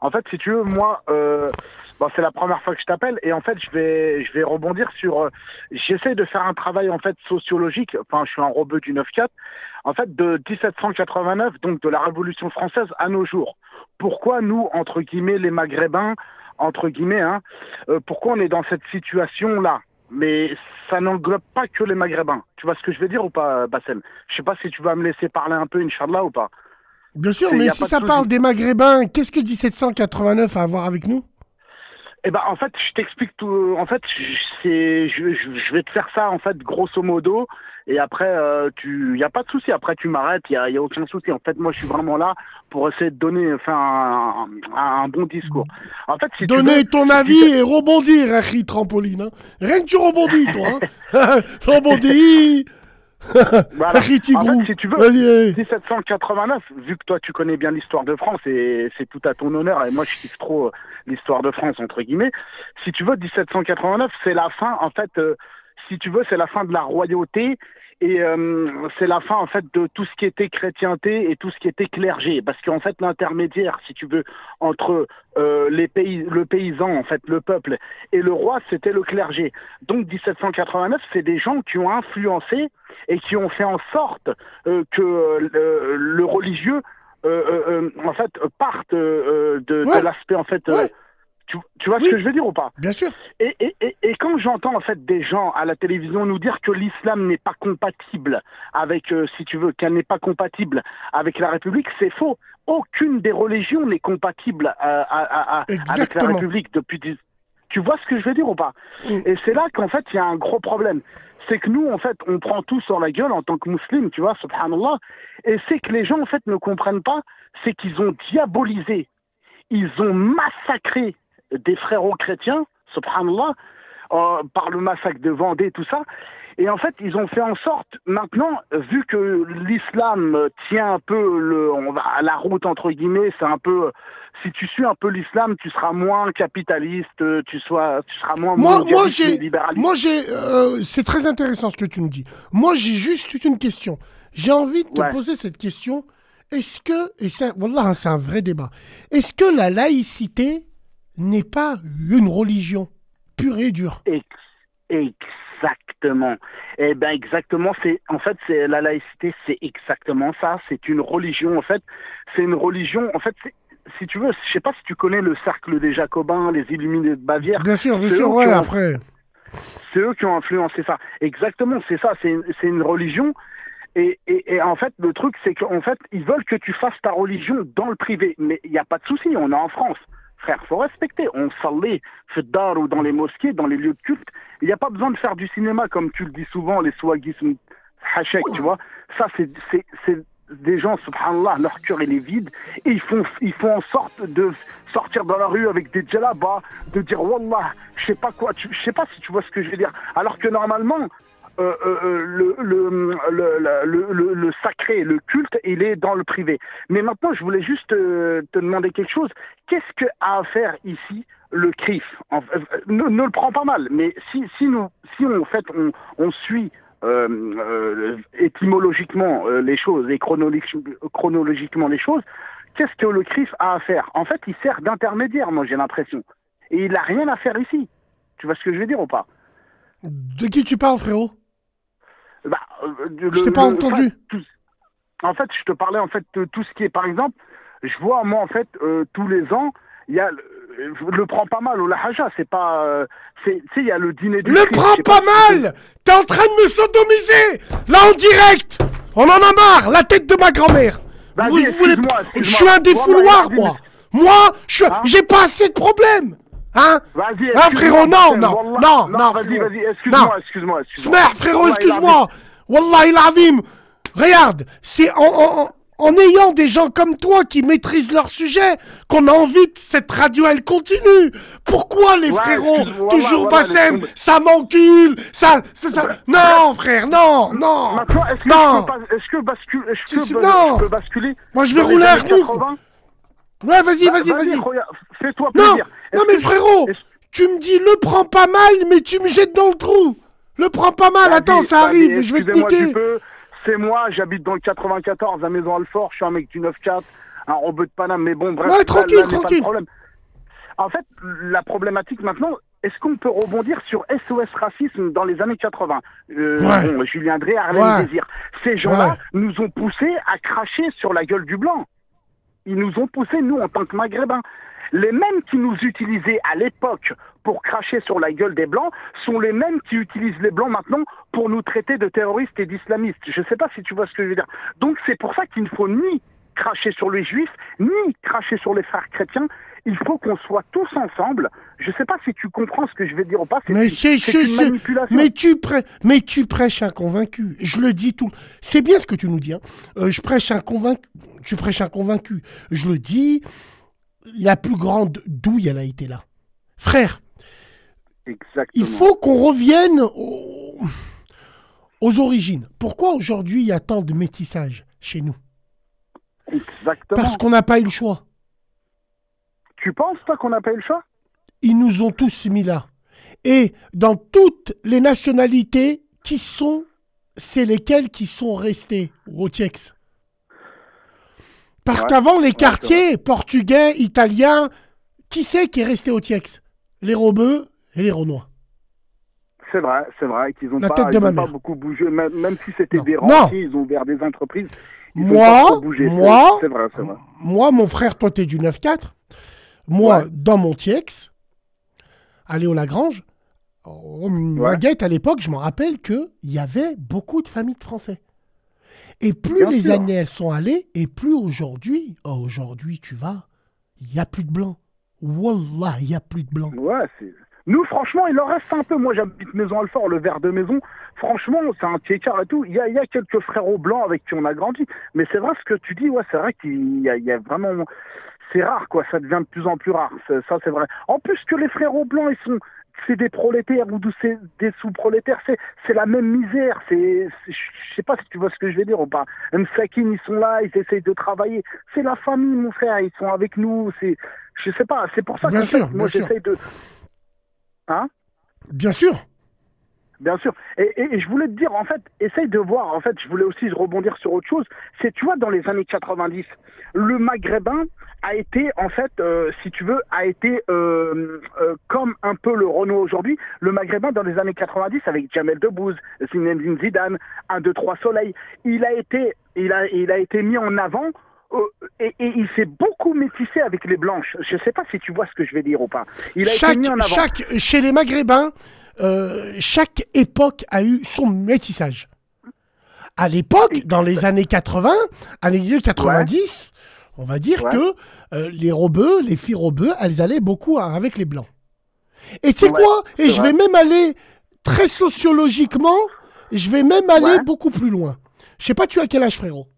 En fait, si tu veux, moi, euh, bon, c'est la première fois que je t'appelle et en fait, je vais, je vais rebondir sur. Euh, J'essaie de faire un travail en fait sociologique. Enfin, je suis un rebeu du neuf quatre. En fait, de mille sept cent quatre-vingt-neuf, donc de la Révolution française à nos jours. Pourquoi nous, entre guillemets, les Maghrébins, entre guillemets, hein, euh, pourquoi on est dans cette situation-là? Mais ça n'englobe pas que les Maghrébins. Tu vois ce que je veux dire ou pas, Bassem? Je sais pas si tu vas me laisser parler un peu, Inch'Allah, ou pas. Bien sûr, mais si ça parle des Maghrébins, qu'est-ce que mille sept cent quatre-vingt-neuf a à voir avec nous? Eh ben, en fait, je t'explique tout. En fait, c'est, je, je, je vais te faire ça, en fait, grosso modo. Et après, euh, tu, il y a pas de souci. Après, tu m'arrêtes. Il y a, y a aucun souci. En fait, moi, je suis vraiment là pour essayer de donner, enfin, un, un, un bon discours. En fait, si donner tu veux, ton avis et rebondir, Harry Trampoline. Hein. Rien que tu rebondis, toi. Hein. Rebondis. Voilà. En fait, si tu veux, mille sept cent quatre-vingt-neuf, vu que toi tu connais bien l'histoire de France et c'est tout à ton honneur et moi je kiffe trop l'histoire de France entre guillemets, si tu veux, mille sept cent quatre-vingt-neuf c'est la fin en fait, euh, si tu veux c'est la fin de la royauté et euh, c'est la fin en fait de tout ce qui était chrétienté et tout ce qui était clergé parce qu'en fait l'intermédiaire si tu veux entre euh, les pays, le paysan en fait le peuple et le roi c'était le clergé. Donc mille sept cent quatre-vingt-neuf c'est des gens qui ont influencé et qui ont fait en sorte euh, que euh, le religieux euh, euh, en fait parte euh, de, ouais. de l'aspect en fait ouais. euh, Tu, tu vois oui. ce que je veux dire ou pas? Bien sûr. Et, et, et, et quand j'entends en fait des gens à la télévision nous dire que l'islam n'est pas compatible avec, euh, si tu veux, qu'elle n'est pas compatible avec la République, c'est faux. Aucune des religions n'est compatible à, à, à, avec la République depuis dix... Tu vois ce que je veux dire ou pas? Mm. Et c'est là qu'en fait il y a un gros problème. C'est que nous, en fait, on prend tout sur la gueule en tant que musulmans, tu vois, subhanallah. Et c'est que les gens en fait ne comprennent pas, c'est qu'ils ont diabolisé, ils ont massacré des frérots chrétiens, subhanallah, euh, par le massacre de Vendée, tout ça. Et en fait, ils ont fait en sorte, maintenant, vu que l'islam tient un peu le, on va, à la route, entre guillemets, c'est un peu... Si tu suis un peu l'islam, tu seras moins capitaliste, tu, sois, tu seras moins moi, moi libéraliste. Moi, j'ai... Euh, c'est très intéressant ce que tu me dis. Moi, j'ai juste une question. J'ai envie de te ouais. poser cette question. Est-ce que... Et ça, wallah, c'est un vrai débat. Est-ce que la laïcité... n'est pas une religion pure et dure. Exactement. Eh ben exactement. C'est en fait c'est la laïcité, c'est exactement ça. C'est une religion en fait. C'est une religion en fait. Si tu veux, je sais pas si tu connais le cercle des Jacobins, les Illuminés de Bavière. Bien sûr, bien sûr. Ouais, ont... après. C'est eux qui ont influencé ça. Exactement, c'est ça. C'est c'est une religion. Et, et, et en fait, le truc, c'est qu'en fait, ils veulent que tu fasses ta religion dans le privé. Mais il n'y a pas de souci. On est en France. Frère, faut respecter. On s'allait fedar ou dans les mosquées, dans les lieux de culte. Il n'y a pas besoin de faire du cinéma, comme tu le dis souvent, les swagismes hachek, tu vois. Ça, c'est des gens, subhanallah, leur cœur, il est vide. Et ils font, ils font en sorte de sortir dans la rue avec des djellabas, de dire, wallah, je sais pas quoi, je sais pas si tu vois ce que je veux dire. Alors que normalement, Euh, euh, le, le, le, le, le, le sacré, le culte, il est dans le privé. Mais maintenant, je voulais juste te, te demander quelque chose. Qu'est-ce que a à faire ici le C R I F? En, euh, ne, ne le prends pas mal, mais si, si, nous, si on, en fait, on, on suit euh, euh, étymologiquement euh, les choses et chronologiquement les choses, qu'est-ce que le C R I F a à faire? En fait, il sert d'intermédiaire, moi j'ai l'impression. Et il n'a rien à faire ici. Tu vois ce que je veux dire ou pas? De qui tu parles, frérot? Bah, euh, le, je t'ai pas le, entendu. En fait, tout, en fait, je te parlais en fait de tout ce qui est, par exemple, je vois moi en fait euh, tous les ans, il y a le, le prends pas mal au Lahaja, c'est pas, euh, c'est, tu sais, il y a le dîner du. Le Christ, prends pas, pas mal. T'es en train de me sodomiser là en direct. On en a marre. La tête de ma grand-mère. Vous voulez pas. Je suis un défouloir, moi. Moi, j'ai pas assez de problèmes. Hein? Vas-y, hein, frérot, non, non, non, non, vas-y, vas-y, excuse-moi, excuse-moi, excuse-moi. Smer, frérot, excuse-moi. Wallahi l'azim. Regarde, c'est en, en, en ayant des gens comme toi qui maîtrisent leur sujet qu'on a envie que cette radio, elle continue. Pourquoi les ouais, frérots, voilà, toujours voilà, Bassem, les... ça m'encule, ça, ça, ça... Non, frère, non, non. Maintenant, est-ce que non. je peux, bascu... je peux, si, bas... non. Je peux basculer? Moi, je vais rouler à roue. Ouais, vas-y, bah, vas-y, vas-y. Fais-toi plaisir. Non, non mais frérot, tu me dis le prends pas mal, mais tu me jettes dans le trou. Le prends pas mal, attends, ça arrive, je vais te niquer. C'est moi, j'habite dans le quatre-vingt-quatorze à Maison-Alfort, je suis un mec du neuf quatre, un robot de Paname, mais bon, bref, ouais, tranquille, tranquille. Pas de problème. En fait, la problématique maintenant, est-ce qu'on peut rebondir sur S O S Racisme dans les années quatre-vingt? euh, ouais. Bon, Julien Drey, Arlène ouais. Désir. Ces gens-là ouais. nous ont poussés à cracher sur la gueule du blanc. Ils nous ont poussés, nous, en tant que maghrébins. Les mêmes qui nous utilisaient à l'époque pour cracher sur la gueule des blancs sont les mêmes qui utilisent les blancs maintenant pour nous traiter de terroristes et d'islamistes. Je ne sais pas si tu vois ce que je veux dire. Donc c'est pour ça qu'il ne faut ni cracher sur les juifs, ni cracher sur les frères chrétiens. Il faut qu'on soit tous ensemble. Je ne sais pas si tu comprends ce que je vais dire ou pas. Mais c'est une manipulation. Mais tu, prê... mais tu prêches un convaincu. Je le dis tout. C'est bien ce que tu nous dis. Hein. Euh, je prêche un convaincu. Tu prêches un convaincu. Je le dis... La plus grande douille, elle a été là. Frère, exactement. Il faut qu'on revienne aux... aux origines. Pourquoi aujourd'hui, il y a tant de métissage chez nous? Exactement. Parce qu'on n'a pas eu le choix. Tu penses, toi, qu'on n'a pas eu le choix? Ils nous ont tous mis là. Et dans toutes les nationalités qui sont... C'est lesquelles qui sont restées au TIEX? Parce ouais, qu'avant, les quartiers ouais, portugais, italiens, qui c'est qui est resté au TIEX? Les Robeux et les Renois. C'est vrai, c'est vrai qu'ils n'ont pas, pas beaucoup bougé, même, même si c'était des rentiers, ils ont ouvert des entreprises. Ils moi, bougé, moi, c'est vrai, c'est vrai. Moi, mon frère, toi, t'es du neuf quatre. Moi, ouais. dans mon TIEX, aller au Lagrange, au Maguette, ouais. à l'époque, je me rappelle qu'il y avait beaucoup de familles de Français. Et plus Bien les sûr. années elles sont allées, et plus aujourd'hui, oh, aujourd'hui tu vas, il n'y a plus de blanc. Wallah, il n'y a plus de blanc. Ouais, nous, franchement, il en reste un peu. Moi, j'habite Maison-Alfort, le verre de maison. Franchement, c'est un petit écart et tout. Il y a, y a quelques frérots blancs avec qui on a grandi. Mais c'est vrai ce que tu dis, ouais, c'est vrai qu'il y, y a vraiment... C'est rare, quoi. Ça devient de plus en plus rare. Ça, c'est vrai. En plus que les frérots blancs, ils sont... C'est des prolétaires ou des sous-prolétaires, c'est la même misère. Je sais pas si tu vois ce que je vais dire ou pas. M'sakin, ils sont là, ils essayent de travailler. C'est la famille, mon frère, ils sont avec nous. Je sais pas, c'est pour ça bien que sûr, fait, moi j'essaye de... Hein? Bien sûr. Bien sûr. Et, et, et je voulais te dire, en fait, essaye de voir, en fait, je voulais aussi rebondir sur autre chose. C'est, tu vois, dans les années quatre-vingt-dix, le maghrébin a été, en fait, euh, si tu veux, a été euh, euh, comme un peu le Renault aujourd'hui. Le maghrébin, dans les années quatre-vingt-dix, avec Jamel Debbouze, Zinedine Zidane, un, deux, trois Soleil, il a été, il a, il a été mis en avant. Euh, et, et il s'est beaucoup métissé avec les blanches. Je ne sais pas si tu vois ce que je vais dire ou pas. Il a chaque, été mis en avant. Chaque, chez les maghrébins, euh, chaque époque a eu son métissage. À l'époque, dans les années quatre-vingt, années quatre-vingt-dix, ouais. on va dire ouais. que euh, les robeux, les filles robeux, elles allaient beaucoup avec les blancs. Et tu sais ouais, quoi? Et je vais même aller très sociologiquement, je vais même aller ouais. beaucoup plus loin. Je sais pas, tu as quel âge, frérot?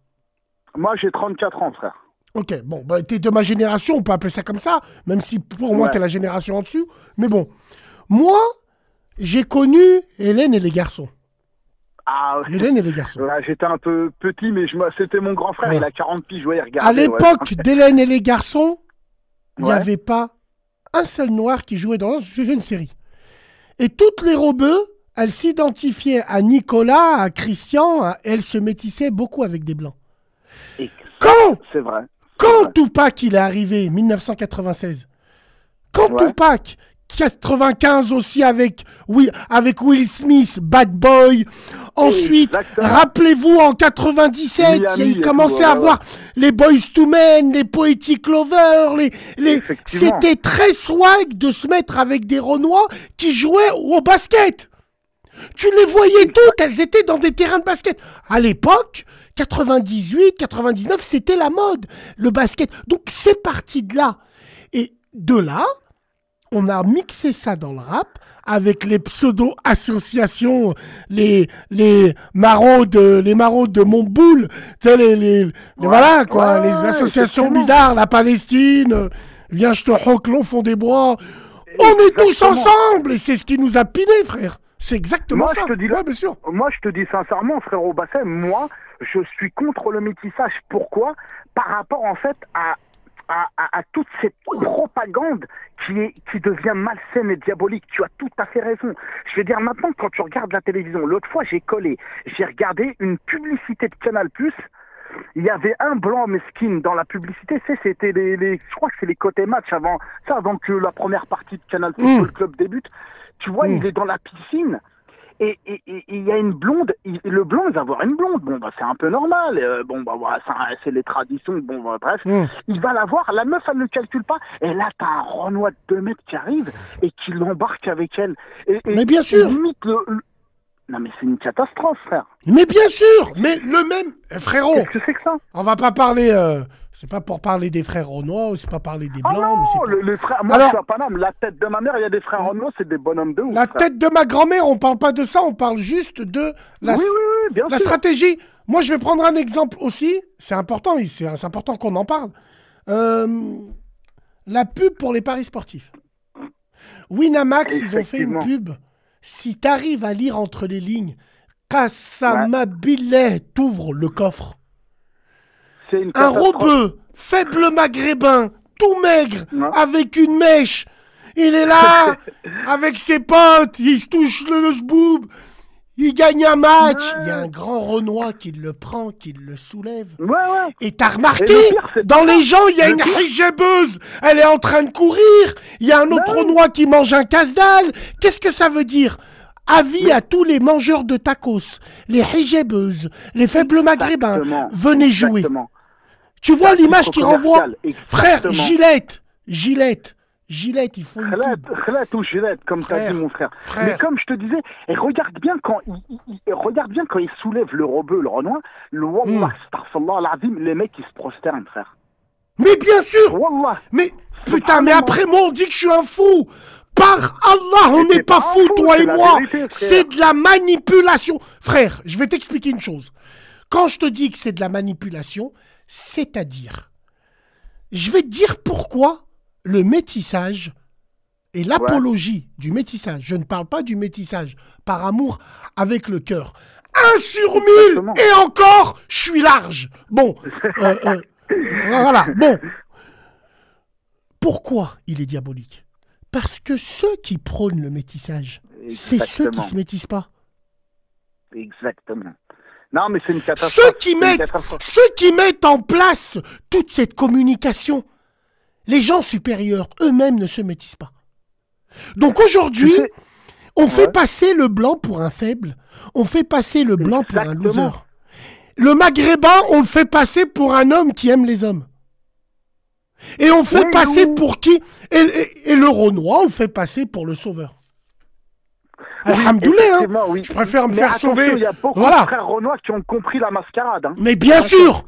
Moi, j'ai trente-quatre ans, frère. Ok, bon, bah, t'es de ma génération, on peut appeler ça comme ça, même si pour ouais. moi, t'es la génération en dessus. Mais bon, moi, j'ai connu Hélène et les garçons. Ah ouais. Hélène et les garçons. Ouais, j'étais un peu petit, mais je... c'était mon grand frère, ouais. il a quarante piges, ouais, regarde. À l'époque ouais. d'Hélène et les garçons, il ouais. n'y avait pas un seul noir qui jouait dans une série. Et toutes les robeux, elles s'identifiaient à Nicolas, à Christian, à... elles se métissaient beaucoup avec des blancs. Et quand c'est vrai, quand vrai. Tupac il est arrivé, mille neuf cent quatre-vingt-seize, quand ouais. Tupac, quatre-vingt-quinze aussi avec, oui, avec Will Smith, Bad Boy, ensuite, rappelez-vous en quatre-vingt-dix-sept, Miami, il commençait à avoir ouais. les Boys to Men, les Poetic Lovers, les, les... c'était très swag de se mettre avec des Renois qui jouaient au basket. Tu les voyais toutes, elles étaient dans des terrains de basket. À l'époque, quatre-vingt-dix-huit, quatre-vingt-dix-neuf, c'était la mode, le basket. Donc c'est parti de là. Et de là, on a mixé ça dans le rap avec les pseudo-associations, les, les marauds de, les marauds de Montboul, tu sais, les, les, ouais, voilà, quoi, ouais, les associations bizarres, la Palestine, viens, je te roque au fond des bois. On est tous ensemble et c'est ce qui nous a pinés, frère. C'est exactement moi, ça. Je te dis, ouais, bien sûr. Moi, je te dis sincèrement, frère Bassem, moi, je suis contre le métissage. Pourquoi? Par rapport, en fait, à... À, à, à toute cette propagande qui, est, qui devient malsaine et diabolique. Tu as tout à fait raison. Je veux dire, maintenant, quand tu regardes la télévision, l'autre fois, j'ai collé, j'ai regardé une publicité de Canal plus, il y avait un blanc mesquine dans la publicité, c'était les, les, je crois que c'est les côtés match avant, ça, avant que la première partie de Canal plus, mmh. le club débute. Tu vois, mmh. il est dans la piscine. Et il y a une blonde, et le blanc, ils vont avoir une blonde, bon bah c'est un peu normal, euh, bon bah voilà, ouais, c'est les traditions, bon bah, bref, mmh. il va la voir, la meuf elle ne calcule pas, et là t'as un Renoir de deux mètres qui arrive, et qui l'embarque avec elle. Et, et, mais bien sûr limite le, le... Non mais c'est une catastrophe, frère. Mais bien sûr. Mais le même, frérot. Qu'est-ce que c'est que ça? On va pas parler, euh... c'est pas pour parler des frères Renault, c'est pas parler des blancs. Ah non, mais le, les frères... Moi, alors... je suis à Paname, la tête de ma mère, il y a des frères Renault, c'est des bonhommes de ouf. La frère. Tête de ma grand-mère, on parle pas de ça, on parle juste de la, oui, oui, oui, bien la sûr. stratégie. Moi, je vais prendre un exemple aussi, c'est important, c'est important qu'on en parle. Euh... La pub pour les paris sportifs. Winamax, ils ont fait une pub... Si t'arrives à lire entre les lignes, Kassamabile t'ouvre le coffre. Une un robeux, faible maghrébin, tout maigre, non. avec une mèche. Il est là, avec ses potes, il se touche le, le zboob, il gagne un match. Il ouais. y a un grand Renoir qui le prend, qui le soulève. Ouais, ouais. Et t'as remarqué, et le pire, dans les gens, il y a le une hijabeuse. Elle est en train de courir. Il y a un autre ouais. Renoir qui mange un casse-dalle. Qu'est-ce que ça veut dire? Avis mais... à tous les mangeurs de tacos, les hijabeuses, les faibles maghrébins. Exactement. Venez Exactement. jouer. Tu vois l'image qui renvoie. Frère, Gillette, Gillette. Gillette, il faut. Gillette, Gillette ou Gillette, comme t'as dit mon frère. frère. Mais comme je te disais, et regarde bien quand il, il, il regarde bien quand il soulève le rebeu, le Renoir, le Wallah, mm. astaghfirullah al-azim, les mecs ils se prosternent, frère. Mais bien sûr. Wallah. Mais putain, mais après moi on dit que je suis un fou. Par Allah, on n'est pas, pas fou, fou toi et moi. C'est de la manipulation, frère. Je vais t'expliquer une chose. Quand je te dis que c'est de la manipulation, c'est-à-dire, je vais te dire pourquoi. Le métissage et l'apologie ouais. du métissage, je ne parle pas du métissage par amour avec le cœur. un sur mille et encore, je suis large. Bon, euh, euh, voilà, bon. Pourquoi il est diabolique? Parce que ceux qui prônent le métissage, c'est ceux qui ne se métissent pas. Exactement. Non, mais c'est une catastrophe. Ceux qui mettent, ceux qui mettent en place toute cette communication. Les gens supérieurs eux-mêmes ne se métissent pas. Donc aujourd'hui, on fait ouais. passer le blanc pour un faible, on fait passer le blanc Exactement. pour un loser. Le maghrébin, on le fait passer pour un homme qui aime les hommes. Et on fait oui, passer oui. pour qui et, et, et le Renoir, on fait passer pour le sauveur. Oui, Alhamdoulilah, hein. oui. je préfère me Mais faire sauver. Il y a beaucoup voilà. de frères Renoir qui ont compris la mascarade. Hein. Mais bien sûr,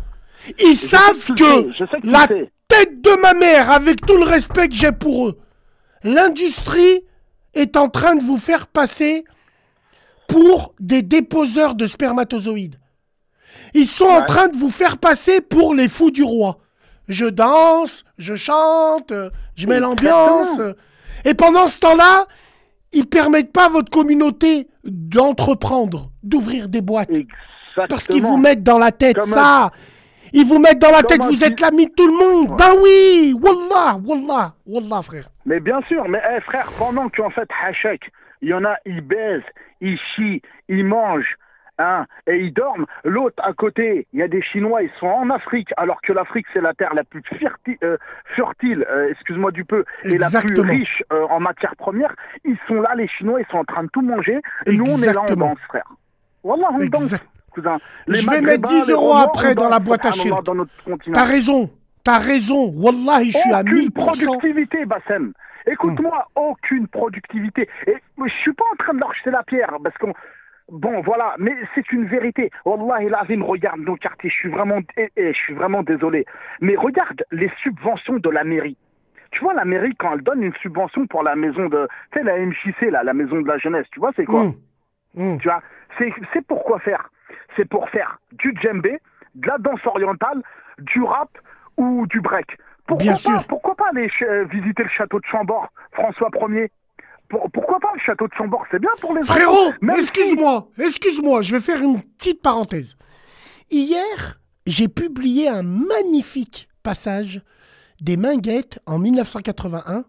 ils je savent que, que je sais que la... tête de ma mère, avec tout le respect que j'ai pour eux, l'industrie est en train de vous faire passer pour des déposeurs de spermatozoïdes. Ils sont ouais. en train de vous faire passer pour les fous du roi. Je danse, je chante, je mets l'ambiance. Et pendant ce temps-là, ils ne permettent pas à votre communauté d'entreprendre, d'ouvrir des boîtes. Exactement. Parce qu'ils vous mettent dans la tête Comme ça. Un... Ils vous mettent dans la Comment tête, vous êtes l'ami de tout le monde. Ouais. Ben oui, wallah, wallah, wallah, frère. Mais bien sûr, mais hey, frère, pendant qu'en fait, hachek, il y en a, ils baisent, ils chient, ils mangent, hein, et ils dorment. L'autre, à côté, il y a des Chinois, ils sont en Afrique, alors que l'Afrique, c'est la terre la plus fertile, euh, fertile euh, excuse-moi du peu, Exactement. et la plus riche euh, en matières premières. Ils sont là, les Chinois, ils sont en train de tout manger. Et nous, on est là, on danse, frère. Wallah, on danse. Je vais mettre dix euros après dans la boîte à chèvres. T'as raison, t'as raison. Wallahi, je suis à mille pour cent. Aucune productivité, Bassem. Écoute-moi, mmh. aucune productivité. Et je suis pas en train de leur jeter la pierre, parce qu'on... Bon, voilà, mais c'est une vérité. Wallahi l'azim, regarde nos quartiers, je suis vraiment, eh, eh, je suis vraiment désolé. Mais regarde les subventions de la mairie. Tu vois, la mairie, quand elle donne une subvention pour la maison de... Tu sais, la M J C, là, la maison de la jeunesse, tu vois, c'est quoi mmh. Mmh. Tu vois, c'est pour quoi faire? C'est pour faire du djembé, de la danse orientale, du rap ou du break. Pourquoi Bien pas, sûr. Pourquoi pas aller euh, visiter le château de Chambord, François premier? Pourquoi pas le château de Chambord? C'est bien pour les Frérot, excuse-moi, si... excuse-moi, je vais faire une petite parenthèse. Hier, j'ai publié un magnifique passage des Minguettes en mille neuf cent quatre-vingt-un,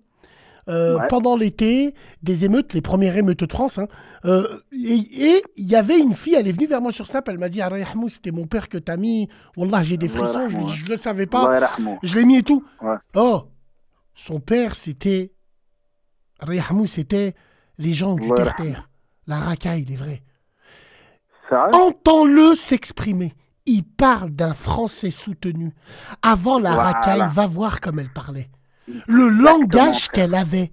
euh, ouais. pendant l'été, des émeutes, les premières émeutes de France. Hein, euh, et il y avait une fille, elle est venue vers moi sur Snap, elle m'a dit « Arayahmou, c'était mon père que t'as mis, wallah, j'ai des frissons, ouais, je lui dis, je le savais pas, ouais, je l'ai mis et tout. Ouais. » Oh, son père, c'était... Rihmou, c'était les gens du voilà. terre-terre. La racaille, les vrais. Entends-le s'exprimer. Il parle d'un français soutenu. Avant, la voilà. racaille, va voir comme elle parlait. Le Exactement. Langage qu'elle avait.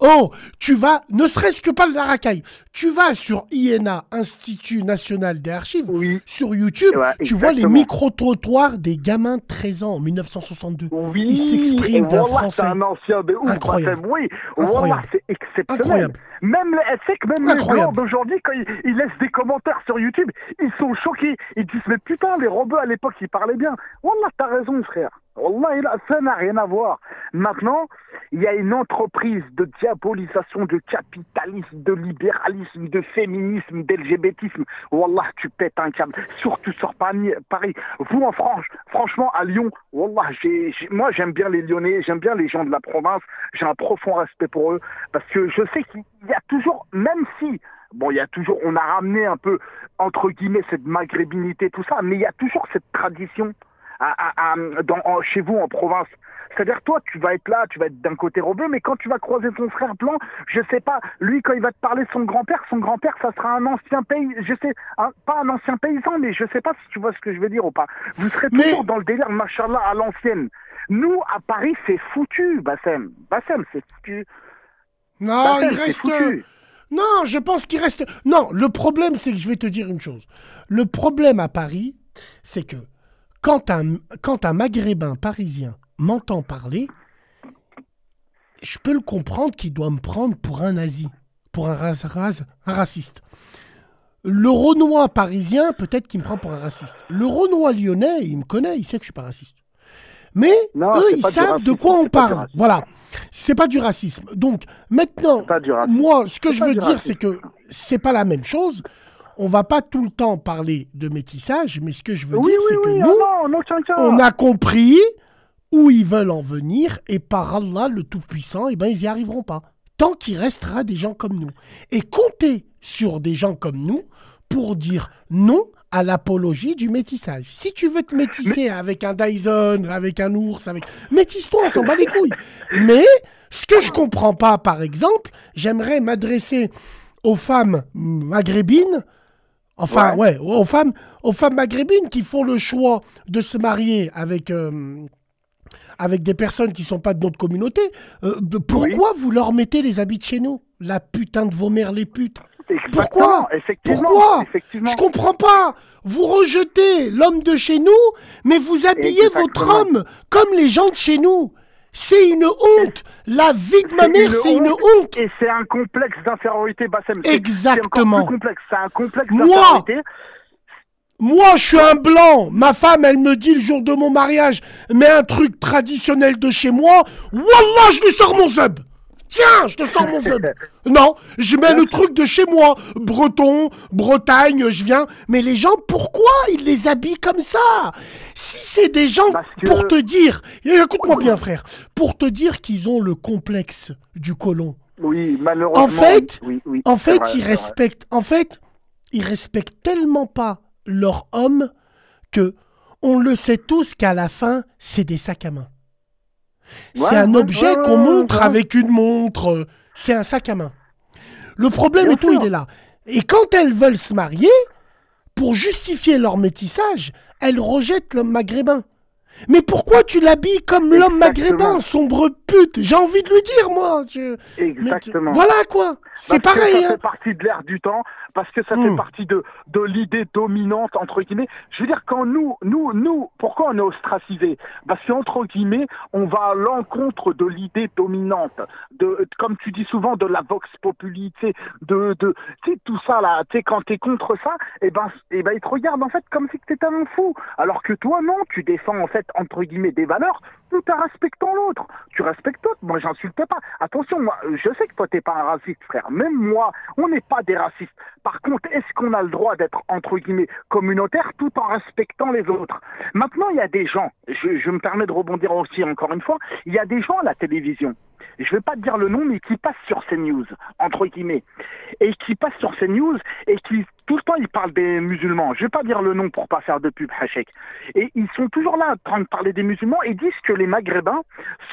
Oh, tu vas, ne serait-ce que pas de la racaille, tu vas sur I N A, Institut National des Archives, oui. sur YouTube, ouais, tu vois les micro-trottoirs des gamins de treize ans en mille neuf cent soixante-deux. Oui. Ils s'expriment d'un voilà, français. C'est un ancien de ouf. Incroyable. Oui, voilà, c'est exceptionnel. Incroyable. Même, elle sait que même Incroyable. Les blancs d'aujourd'hui, quand ils, ils laissent des commentaires sur YouTube, ils sont choqués. Ils disent, mais putain, les robots à l'époque, ils parlaient bien. Wallah, t'as raison, frère. Wallah, ça n'a rien à voir. Maintenant, il y a une entreprise de diabolisation, de capitalisme, de libéralisme, de féminisme, d'LGBTisme. Wallah, tu pètes un câble. Surtout sur Paris. Vous, en France, franchement, à Lyon, wallah, j'ai, j'ai, moi, j'aime bien les Lyonnais, j'aime bien les gens de la province. J'ai un profond respect pour eux. Parce que je sais qu'il y a toujours, même si... Bon, il y a toujours, on a ramené un peu, entre guillemets, cette maghrébinité, tout ça, mais il y a toujours cette tradition à, à, à, dans, en, chez vous, en province. C'est-à-dire, toi, tu vas être là, tu vas être d'un côté robé, mais quand tu vas croiser ton frère blanc, je sais pas, lui, quand il va te parler de son grand-père, son grand-père, ça sera un ancien pays, je sais, un, pas un ancien paysan, mais je sais pas si tu vois ce que je veux dire ou pas. Vous serez mais... toujours dans le délire, machallah, à l'ancienne. Nous, à Paris, c'est foutu, Bassem. Bassem, c'est foutu. Non, Bassem, il reste... Non, je pense qu'il reste... Non, le problème, c'est que je vais te dire une chose. Le problème à Paris, c'est que quand un, quand un maghrébin parisien m'entend parler, je peux le comprendre qu'il doit me prendre pour un nazi, pour un, race, race, un raciste. Le Renois parisien, peut-être qu'il me prend pour un raciste. Le Renois lyonnais, il me connaît, il sait que je ne suis pas raciste. Mais non, eux, ils savent racisme, de quoi on parle. Voilà. C'est pas du racisme. Donc, maintenant, moi, ce que je veux dire, c'est que c'est pas la même chose. On va pas tout le temps parler de métissage, mais ce que je veux oui, dire, oui, c'est oui, que oui, nous, non, non, on a compris où ils veulent en venir, et par Allah, le Tout-Puissant, eh ben, ils n'y arriveront pas. Tant qu'il restera des gens comme nous. Et compter sur des gens comme nous pour dire non à l'apologie du métissage. Si tu veux te métisser mais... avec un Dyson, avec un ours, avec... métisse-toi, on s'en bat les couilles. Mais ce que je comprends pas, par exemple, j'aimerais m'adresser aux femmes maghrébines, enfin, ouais, ouais aux, femmes, aux femmes maghrébines qui font le choix de se marier avec... Euh, avec des personnes qui ne sont pas de notre communauté, euh, de, pourquoi oui. vous leur mettez les habits de chez nous? La putain de vos mères, les putes. Exactement, pourquoi effectivement, Pourquoi effectivement. Je comprends pas. Vous rejetez l'homme de chez nous, mais vous habillez Exactement. Votre homme comme les gens de chez nous. C'est une honte. La vie de ma mère, c'est une honte. Et c'est un complexe d'infériorité, Bassem. Exactement. C'est un complexe d'infériorité. Moi, je suis un blanc. Ma femme, elle me dit le jour de mon mariage, mais un truc traditionnel de chez moi, wallah, je lui sors mon zeb. Tiens, je te sors mon zeb. Non, je mets le truc de chez moi. Breton, Bretagne, je viens. Mais les gens, pourquoi ils les habillent comme ça? Si c'est des gens, pour te dire, écoute-moi bien, frère, pour te dire qu'ils ont le complexe du colon. Oui, malheureusement. En fait, oui, oui, en fait vrai, ils respectent. En fait, ils respectent tellement pas leur homme, que on le sait tous qu'à la fin, c'est des sacs à main. Ouais, c'est un objet ouais, qu'on montre ouais. avec une montre. C'est un sac à main. Le problème Bien et tout, sûr. Il est là. Et quand elles veulent se marier, pour justifier leur métissage, elles rejettent l'homme maghrébin. Mais pourquoi tu l'habilles comme l'homme maghrébin, sombre pute? J'ai envie de lui dire, moi. Je... Exactement. Tu... Voilà, quoi. C'est pareil. Ça hein. fait partie de l'ère du temps, parce que ça mmh. fait partie de, de l'idée dominante, entre guillemets. Je veux dire, quand nous, nous, nous, pourquoi on est ostracisés? Parce qu'entre guillemets, on va à l'encontre de l'idée dominante, de, comme tu dis souvent, de la vox populi, tu sais, de, de, tu sais, tout ça, là, tu sais, quand t'es contre ça, et ben, et ben, ils te regardent, en fait, comme si t'étais un fou. Alors que toi, non, tu défends, en fait, entre guillemets, des valeurs, tout en respectant l'autre. Tu respectes l'autre, moi, j'insulte pas. Attention, moi, je sais que toi, t'es pas un raciste, frère. Même moi, on n'est pas des racistes. Par contre, est-ce qu'on a le droit d'être, entre guillemets, communautaire tout en respectant les autres? Maintenant, il y a des gens, je, je me permets de rebondir aussi encore une fois, il y a des gens à la télévision, je ne vais pas te dire le nom, mais qui passent sur CNews, entre guillemets, et qui passent sur CNews, et qui, tout le temps, ils parlent des musulmans. Je ne vais pas dire le nom pour ne pas faire de pub, Hachek. Et ils sont toujours là, en train de parler des musulmans, et disent que les Maghrébins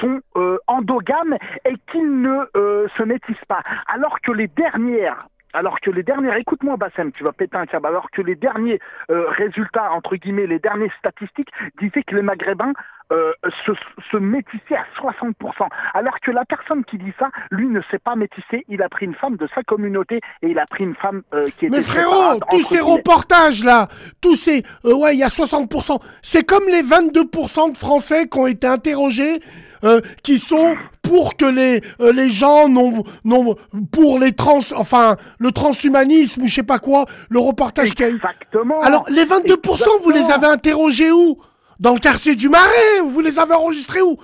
sont euh, endogames et qu'ils ne euh, se métissent pas. Alors que les dernières... Alors que les derniers, écoute-moi Bassem, tu vas péter un câble, alors que les derniers euh, résultats, entre guillemets, les dernières statistiques disaient que les Maghrébins euh, se, se métissaient à soixante pour cent. Alors que la personne qui dit ça, lui ne s'est pas métissé, il a pris une femme de sa communauté et il a pris une femme euh, qui était... Mais frérot, tous ces reportages là, tous ces... Euh, ouais, il y a soixante pour cent. C'est comme les vingt-deux pour cent de Français qui ont été interrogés, Euh, qui sont pour que les, euh, les gens non, non, pour les trans, enfin, le transhumanisme ou je sais pas quoi, le reportage qu'il y a eu. Exactement. Alors, les vingt-deux pour cent, exactement, vous les avez interrogés où? Dans le quartier du Marais, vous les avez enregistrés où?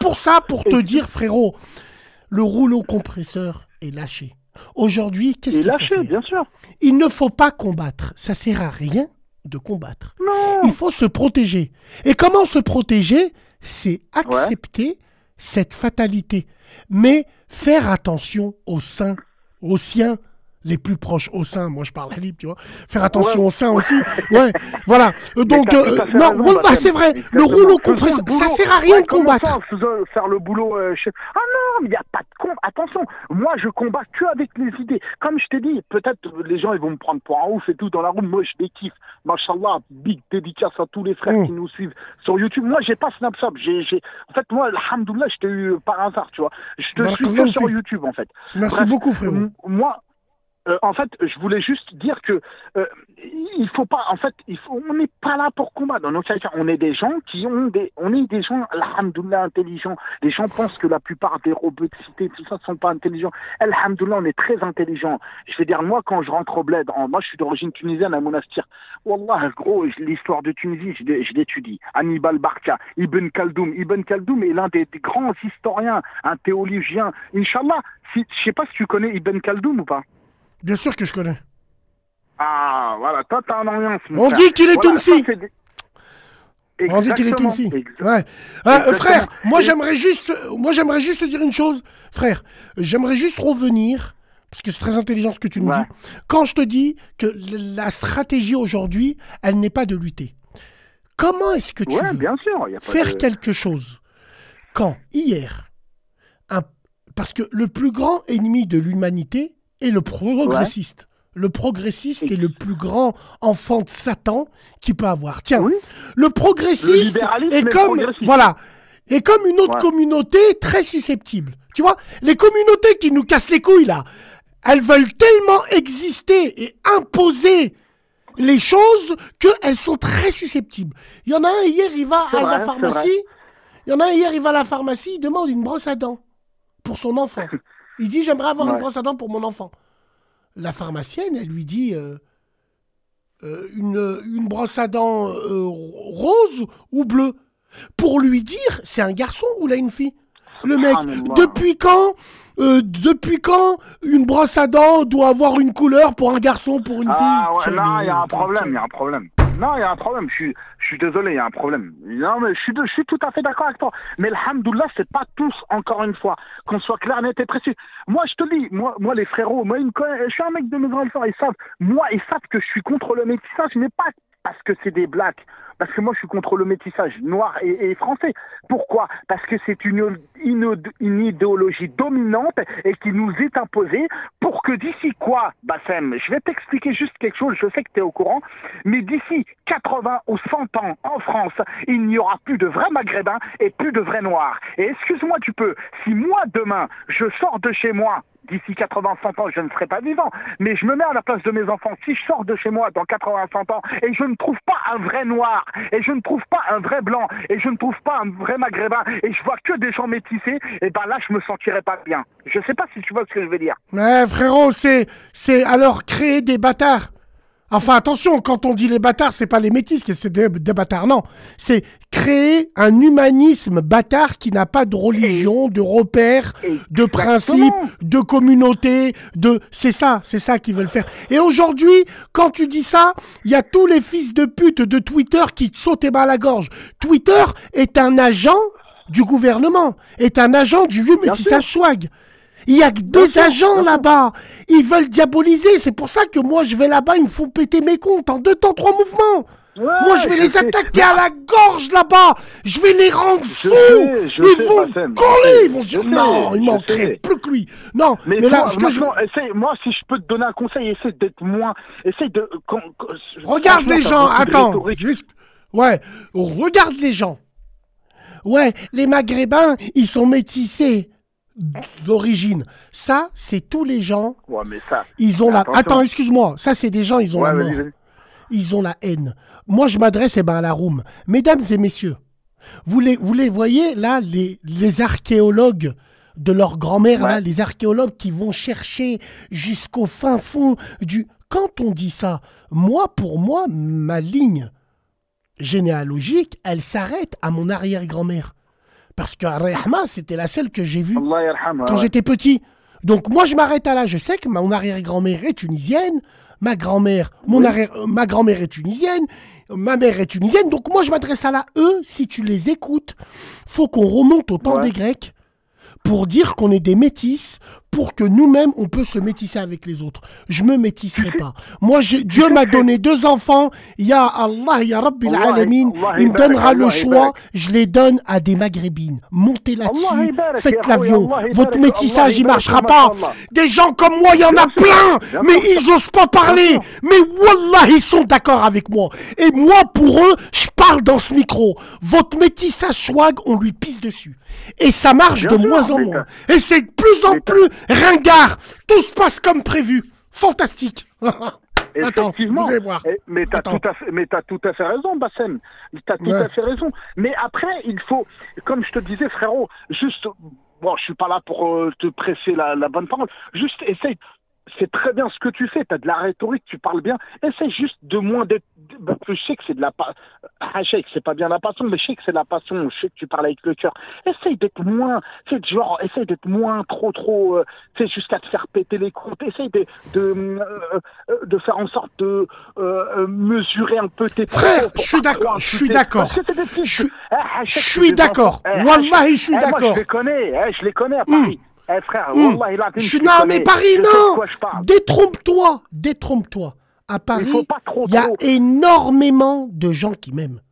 Pour ça, pour te dire, frérot, le rouleau compresseur est lâché. Aujourd'hui, qu'est-ce qu'il faut faire? Il est lâché, bien sûr. Il ne faut pas combattre, ça sert à rien de combattre. Non. Il faut se protéger. Et comment se protéger? C'est accepter, ouais, cette fatalité, mais faire attention aux saints, aux siens, les plus proches aux saints. Moi, je parle à libre, tu vois. Faire attention, ouais, aux saints aussi. Ouais, voilà. Donc, euh, non, non bah, c'est vrai. Exactement. Le rouleau compresseur, ça sert à rien, ouais, de combattre. Ça, faire le boulot. Euh, chez... Ah non, mais il n'y a pas de combat. Attention, moi, je combats que avec les idées. Comme je t'ai dit, peut-être les gens, ils vont me prendre pour un ouf et tout dans la roue. Moi, je les kiffe. Machallah, big dédicace à tous les frères, mmh, qui nous suivent sur YouTube. Moi, j'ai pas Snapchat. J'ai, j'ai... En fait, moi, alhamdoulilah, je t'ai eu par hasard, tu vois. Je te bah, suis que sur YouTube, en fait. Merci Bref, beaucoup, frérot. Moi, Euh, en fait, je voulais juste dire que euh, il faut pas. En fait, il faut, on n'est pas là pour combattre. Donc, on est des gens qui ont des, on est des gens, alhamdoulilah, intelligents. Les gens pensent que la plupart des robots de cité, tout ça, sont pas intelligents. Alhamdoulilah, on est très intelligents. Je vais dire, moi, quand je rentre au bled, en, moi, je suis d'origine tunisienne à Monastir. Wallah, gros, l'histoire de Tunisie, je l'étudie. Hannibal Barca, Ibn Khaldoun. Ibn Khaldoun est l'un des, des grands historiens, un théologien. Inch'Allah, si, je sais pas si tu connais Ibn Khaldoun ou pas. Bien sûr que je connais. Ah, voilà, toi, t'as un ambiance. On dit qu'il est Tunsi. On dit qu'il est Tunsi. Ouais. Euh, frère, moi, j'aimerais juste, moi, j'aimerais juste te dire une chose. Frère, j'aimerais juste revenir, parce que c'est très intelligent ce que tu nous, ouais, dis. Quand je te dis que la stratégie aujourd'hui, elle n'est pas de lutter. Comment est-ce que tu, ouais, veux bien sûr, y a pas faire de... quelque chose quand, hier, un... parce que le plus grand ennemi de l'humanité, et le progressiste. Ouais. Le progressiste est le plus grand enfant de Satan qu'il peut avoir. Tiens, oui, le progressiste le est comme, voilà, est comme une autre, ouais, communauté très susceptible. Tu vois, les communautés qui nous cassent les couilles, là, elles veulent tellement exister et imposer les choses qu'elles sont très susceptibles. Il y en a un hier, il va à vrai, la pharmacie. Il y en a un hier, il va à la pharmacie, il demande une brosse à dents pour son enfant. Il dit, j'aimerais avoir, ouais, une brosse à dents pour mon enfant. La pharmacienne, elle lui dit, euh, euh, une, une brosse à dents euh, rose ou bleue. Pour lui dire, c'est un garçon ou là une fille. Le mec, depuis quand, euh, depuis quand une brosse à dents doit avoir une couleur pour un garçon, pour une fille? Ah ouais, là, il y a un problème, il y a un problème. Non, il y a un problème, je suis, je suis désolé, il y a un problème. Non, mais je suis, je suis tout à fait d'accord avec toi. Mais alhamdoulilah, c'est pas tous, encore une fois, qu'on soit clair, net et précis. Moi, je te dis, moi, moi les frérots, moi, ils me connaissent, je suis un mec de Maison-Alfort, ils savent, moi, ils savent que je suis contre le métissage, mais pas parce que c'est des blacks. Parce que moi, je suis contre le métissage noir et, et français. Pourquoi? Parce que c'est une, une, une idéologie dominante et qui nous est imposée pour que d'ici quoi, Bassem, je vais t'expliquer juste quelque chose, je sais que tu es au courant, mais d'ici quatre-vingts ou cent ans en France, il n'y aura plus de vrais maghrébins et plus de vrais noirs. Et excuse-moi tu peux, si moi demain, je sors de chez moi, d'ici quatre-vingts à cent ans, je ne serai pas vivant, mais je me mets à la place de mes enfants. Si je sors de chez moi dans quatre-vingts à cent ans et je ne trouve pas un vrai noir, et je ne trouve pas un vrai blanc, et je ne trouve pas un vrai maghrébin, et je vois que des gens métissés, et ben là, je me sentirai pas bien. Je sais pas si tu vois ce que je veux dire. Ouais, frérot, c'est, c'est alors créer des bâtards. Enfin, attention, quand on dit les bâtards, c'est pas les métis qui sont des, des bâtards, non. C'est créer un humanisme bâtard qui n'a pas de religion, de repères, de principes, de communauté, de... C'est ça, c'est ça qu'ils veulent faire. Et aujourd'hui, quand tu dis ça, il y a tous les fils de pute de Twitter qui te sautent bas à la gorge. Twitter est un agent du gouvernement, est un agent du métissage swag. Il n'y a que des agents là-bas. Ils veulent diaboliser. C'est pour ça que moi, je vais là-bas, ils me font péter mes comptes en deux temps, trois mouvements. Ouais, moi, je vais je les sais. attaquer à la gorge là-bas. Je vais les rendre fous. Ils, ils vont coller. Ils vont dire non, il manquerait plus que lui. Non, mais, mais là, ce que je... essaie, moi, si je peux te donner un conseil, essaie d'être moins. Essaie de. Quand, quand, regarde les gens. Attends. Juste... Ouais. Regarde les gens. Ouais. Les Maghrébins, ils sont métissés d'origine. Ça, c'est tous les gens. Ouais, mais ça. Ils ont la. Attends, excuse-moi. Ça, c'est des gens, ils ont ouais, la mort. Vas-y, vas-y. Ils ont la haine. Moi, je m'adresse eh ben, à la room. Mesdames et messieurs, vous les, vous les voyez, là, les, les archéologues de leur grand-mère, ouais. là, les archéologues qui vont chercher jusqu'au fin fond du. Quand on dit ça, moi, pour moi, ma ligne généalogique, elle s'arrête à mon arrière-grand-mère. Parce que Rehma, c'était la seule que j'ai vue quand j'étais petit. Donc moi, je m'arrête à là. Je sais que mon arrière-grand-mère est tunisienne, ma grand-mère, mon arrière, euh, ma grand-mère est tunisienne, ma mère est tunisienne. Donc moi, je m'adresse à là. Eux, si tu les écoutes, faut qu'on remonte au temps ouais. des Grecs pour dire qu'on est des métisses, pour que nous-mêmes, on peut se métisser avec les autres. Je me métisserai pas. Moi, je, Dieu m'a donné deux enfants. Ya Allah, ya Rabbi al-Alamin, il me donnera le choix. Je les donne à des maghrébines. Montez là-dessus, faites l'avion. Votre métissage, il marchera pas. Des gens comme moi, il y en a plein, mais ils osent pas parler. Mais wallah, ils sont d'accord avec moi. Et moi, pour eux, je parle dans ce micro. Votre métissage swag, on lui pisse dessus. Et ça marche de moins en moins. Et c'est de plus en plus... Ringard, tout se passe comme prévu. Fantastique. Attends, vous allez voir. Mais t'as tout à fait, mais t'as tout à fait raison, Bassem. T'as tout ouais. à fait raison. Mais après, il faut, comme je te disais, frérot, juste, bon, je suis pas là pour euh, te presser la, la bonne parole. Juste, essaye. C'est très bien ce que tu fais, tu as de la rhétorique, tu parles bien, essaie juste de moins d'être... Bah, je sais que c'est de la... Pa... Ah, je sais que c'est pas bien la passion, mais je sais que c'est de la passion, je sais que tu parles avec le cœur. Essaye d'être moins... C'est genre, essaye d'être moins trop, trop... Euh, tu sais, jusqu'à te faire péter les comptes, essaye de, de, euh, de faire en sorte de euh, mesurer un peu tes... Frère, je suis d'accord, je suis d'accord. Je suis d'accord, wallahi, je suis d'accord. Je les connais, hein, je les connais à Paris. Mm. Eh frère, mmh. wallah, il a je suis non mais Paris non. Détrompe-toi, détrompe-toi. À Paris, il y a trop. énormément de gens qui m'aiment.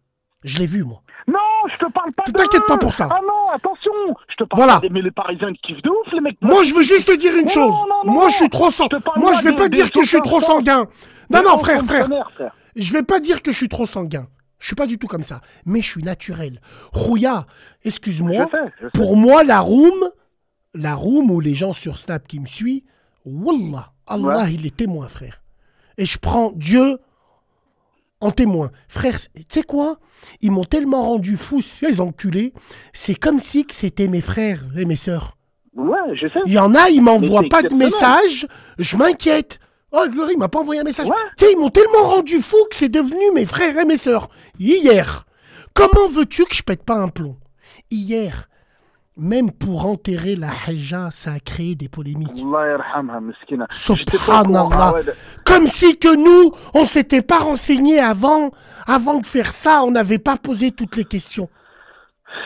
Je l'ai vu moi. Non, je te parle pas. T'inquiète pas pour ça. Ah non, attention, je te parle. Voilà. Pas mais les Parisiens kiffent de ouf les mecs. Moi, je veux juste te dire une non, chose. Non, non, moi, je suis trop sanguin. Moi, je vais des, pas des dire des que je suis trop sanguin. Non, non, frère, frère. Je vais pas dire que je suis trop sanguin. Je suis pas du tout comme ça. Mais je suis naturel. Rouya, excuse-moi. Pour moi, la room. La room où les gens sur Snap qui me suivent, wallah, Allah, ouais. il est témoin, frère. Et je prends Dieu en témoin. Frère, tu sais quoi? Ils m'ont tellement rendu fou, ces enculés. C'est comme si c'était mes frères et mes sœurs. Ouais, je sais. Il y en a, ils m'envoient pas de message. Je m'inquiète. Oh, Glory, il m'a pas envoyé un message. Ouais. Tu sais, ils m'ont tellement rendu fou que c'est devenu mes frères et mes sœurs. Hier, comment veux-tu que je pète pas un plomb? Hier. Même pour enterrer la Hajja, ça a créé des polémiques. Subhanallah. Comme si que nous, on s'était pas renseigné avant, avant de faire ça, on n'avait pas posé toutes les questions.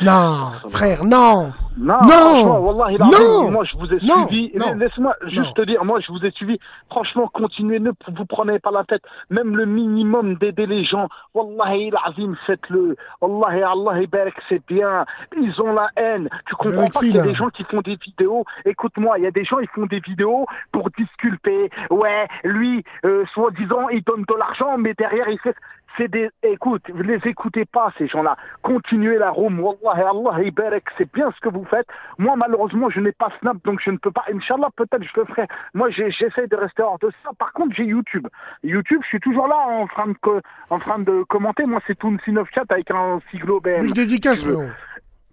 Non, frère, non. Non, non, wallahi, non, moi je vous ai non, suivi. Laisse-moi juste te dire, moi je vous ai suivi. Franchement, continuez, ne vous prenez pas la tête. Même le minimum d'aider les gens. Wallahi, l'azim, faites-le. Wallahi, Allah et Berk, c'est bien. Ils ont la haine. Tu comprends pas qu'il y a des gens qui font des vidéos. Écoute-moi, il y a des gens qui font des vidéos pour disculper. Ouais, lui, euh, soi-disant, il donne de l'argent, mais derrière, il fait... C'est des... Écoute, ne les écoutez pas, ces gens-là. Continuez la room. Wallahi, Allah et Berk, c'est bien ce que vous faites. Moi, malheureusement, je n'ai pas Snap, donc je ne peux pas. Inch'Allah, peut-être je le ferai. Moi, j'essaie de rester hors de ça. Par contre, j'ai YouTube. YouTube, je suis toujours là en train de, en train de commenter. Moi, c'est Tounsi neuf chat avec un siglo B M. Big dédicace, frérot.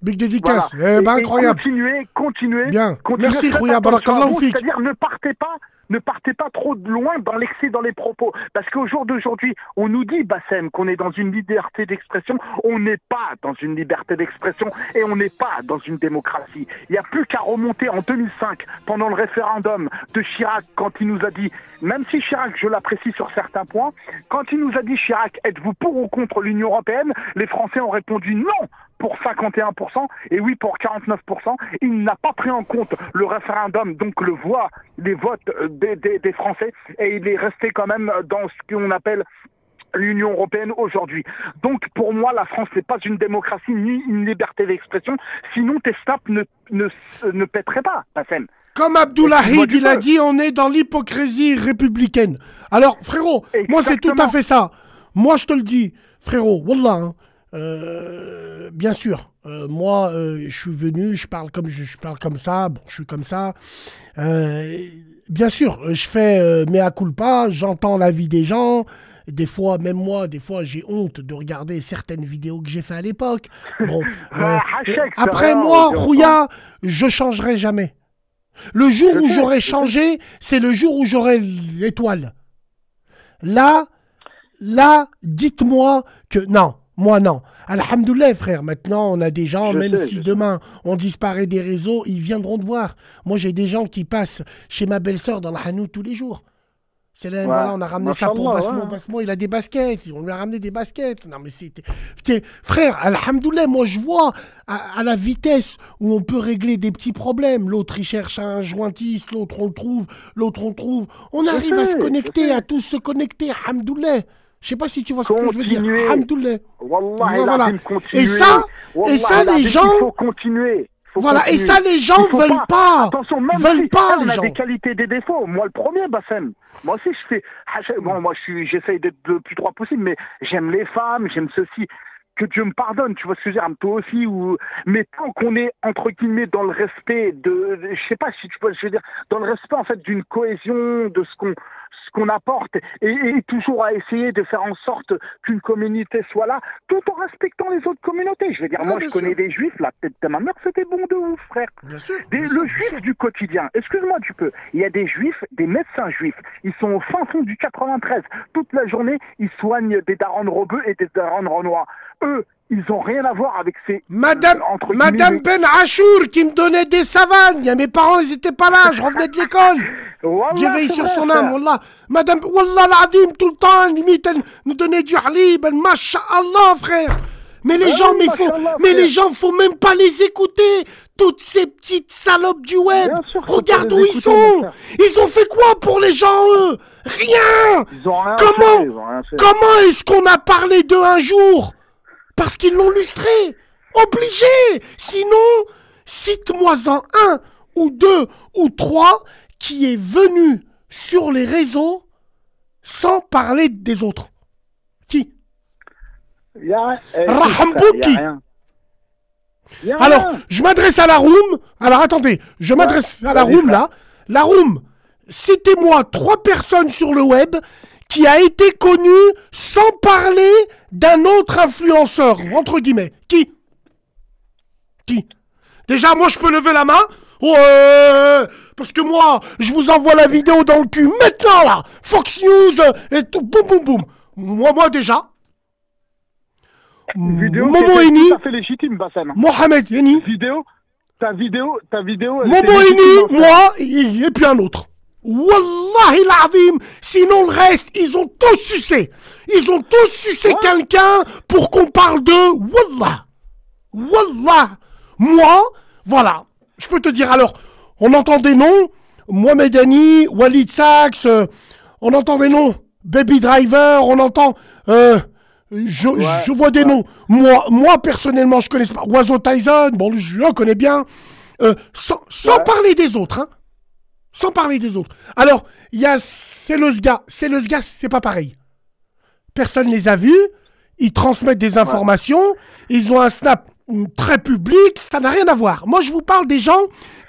Big dédicace. Voilà. Eh ben, et, incroyable. Et continuez, continuez. Bien. Continuez. Merci, Khouya. C'est-à-dire, ne partez pas. Ne partez pas trop loin dans l'excès, dans les propos. Parce qu'au jour d'aujourd'hui, on nous dit, Bassem, qu'on est dans une liberté d'expression. On n'est pas dans une liberté d'expression et on n'est pas dans une démocratie. Il n'y a plus qu'à remonter en deux mille cinq, pendant le référendum de Chirac, quand il nous a dit, même si Chirac, je l'apprécie sur certains points, quand il nous a dit, Chirac, êtes-vous pour ou contre l'Union européenne? Les Français ont répondu non pour cinquante et un pour cent et oui pour quarante-neuf pour cent. Il n'a pas pris en compte le référendum, donc le voix, les votes des, des, des Français, et il est resté quand même dans ce qu'on appelle l'Union européenne aujourd'hui. Donc pour moi, la France n'est pas une démocratie ni une liberté d'expression, sinon tes snaps ne, ne, ne pèteraient pas, Bassem. Comme Abdoulaye, il a dit, on est dans l'hypocrisie républicaine. Alors frérot, exactement. Moi c'est tout à fait ça. Moi je te le dis, frérot, wallah, hein. Euh, bien sûr, euh, moi euh, je suis venu, je parle comme je, je parle comme ça, bon, je suis comme ça. Euh, bien sûr, je fais euh, mea culpa, j'entends la vie des gens. Des fois, même moi, des fois, j'ai honte de regarder certaines vidéos que j'ai fait à l'époque. Bon, euh, après moi, Khouya, je changerai jamais. Le jour où j'aurai changé, c'est le jour où j'aurai l'étoile. Là, là, dites-moi que non. Moi, non. Alhamdoulilah, frère. Maintenant, on a des gens, je même sais, si demain, sais. on disparaît des réseaux, ils viendront te voir. Moi, j'ai des gens qui passent chez ma belle-sœur dans la Hanou tous les jours. C'est là, ouais. Voilà, on a ramené ça pour Bassement. Bassement, il a des baskets. On lui a ramené des baskets. Non, mais c'était... Frère, alhamdoulilah, moi, je vois à, à la vitesse où on peut régler des petits problèmes. L'autre, il cherche un jointiste. L'autre, on le trouve. L'autre, on le trouve. On arrive à se connecter, à tous se connecter. Alhamdoulilah. Je sais pas si tu vois ce que je veux dire. Alhamdoulilah. Voilà. Et ça, et ça les gens. Il faut continuer. Voilà. Et ça les gens veulent pas. Attention, même si on a des qualités, des défauts. Moi le premier, Bassem. Moi aussi je fais. Bon, moi je suis, j'essaye d'être le plus droit possible, mais j'aime les femmes, j'aime ceci. Que Dieu me pardonne, tu vois ce que je veux dire, toi aussi, ou... mais tant qu'on est, entre guillemets, dans le respect de, je sais pas si tu vois ce que je veux dire, dans le respect, en fait, d'une cohésion, de ce qu'on, ce qu'on apporte, et, et toujours à essayer de faire en sorte qu'une communauté soit là, tout en respectant les autres communautés. Je veux dire, ah, moi, je connais sûr. des juifs, la tête de ma mère, c'était bon de ouf, frère. Bien sûr, des, bien le bien juif sûr. du quotidien, excuse-moi, tu peux. Il y a des juifs, des médecins juifs, ils sont au fin fond du quatre-vingt-treize. Toute la journée, ils soignent des darons rebeux et des darons renois. Eux, ils ont rien à voir avec ces... Madame, euh, entre Madame Ben Achour qui me donnait des savanes. Mes parents, ils étaient pas là. Je revenais de l'école. J'ai veillé sur son âme, wallah. Madame, wallah l'adim, tout le temps, limite, elle nous donnait du halib. Masha'Allah, frère. Mais les, ouais, gens, mais faut, mais les gens, faut même pas les écouter. Toutes ces petites salopes du web. Regarde où ils sont. Ils ont fait quoi pour les gens, eux? Rien. Ils ont rien comment fait, ils ont rien fait. Comment est-ce qu'on a parlé d'eux un jour? Parce qu'ils l'ont lustré. Obligé. Sinon, cite-moi-en un ou deux ou trois qui est venu sur les réseaux sans parler des autres. Qui? Rahambouki. Alors, je m'adresse à la room. Alors, attendez. Je m'adresse à la room, là. La room, citez-moi trois personnes sur le web qui a été connu sans parler d'un autre influenceur, entre guillemets. Qui? Qui? Déjà, moi, je peux lever la main. Ouais, parce que moi, je vous envoie la vidéo dans le cul maintenant, là. Fox News et tout, boum, boum, boum. Moi, moi, déjà. Vidéo Momo Eni. Tout à fait légitime, Bassem. Mohamed Eni. Vidéo, ta vidéo, ta vidéo. Momo Eni, moi, et puis un autre. Wallahi l'azim, sinon le reste, ils ont tous sucé. Ils ont tous sucé ouais. quelqu'un pour qu'on parle de Wallah. Wallah Moi, voilà, je peux te dire, alors, on entend des noms, Mohamed Hani, Walid Sachs, euh, on entend des noms, Baby Driver, on entend... Euh, je, ouais, je vois des ouais. noms. Moi, moi, personnellement, je connais pas. Oiseau Tyson, bon, je connais bien. Euh, sans sans ouais. parler des autres, hein. Sans parler des autres. Alors, il y a Selozga. Selozga, c'est pas pareil. Personne ne les a vus. Ils transmettent des informations. Ouais. Ils ont un snap très public. Ça n'a rien à voir. Moi, je vous parle des gens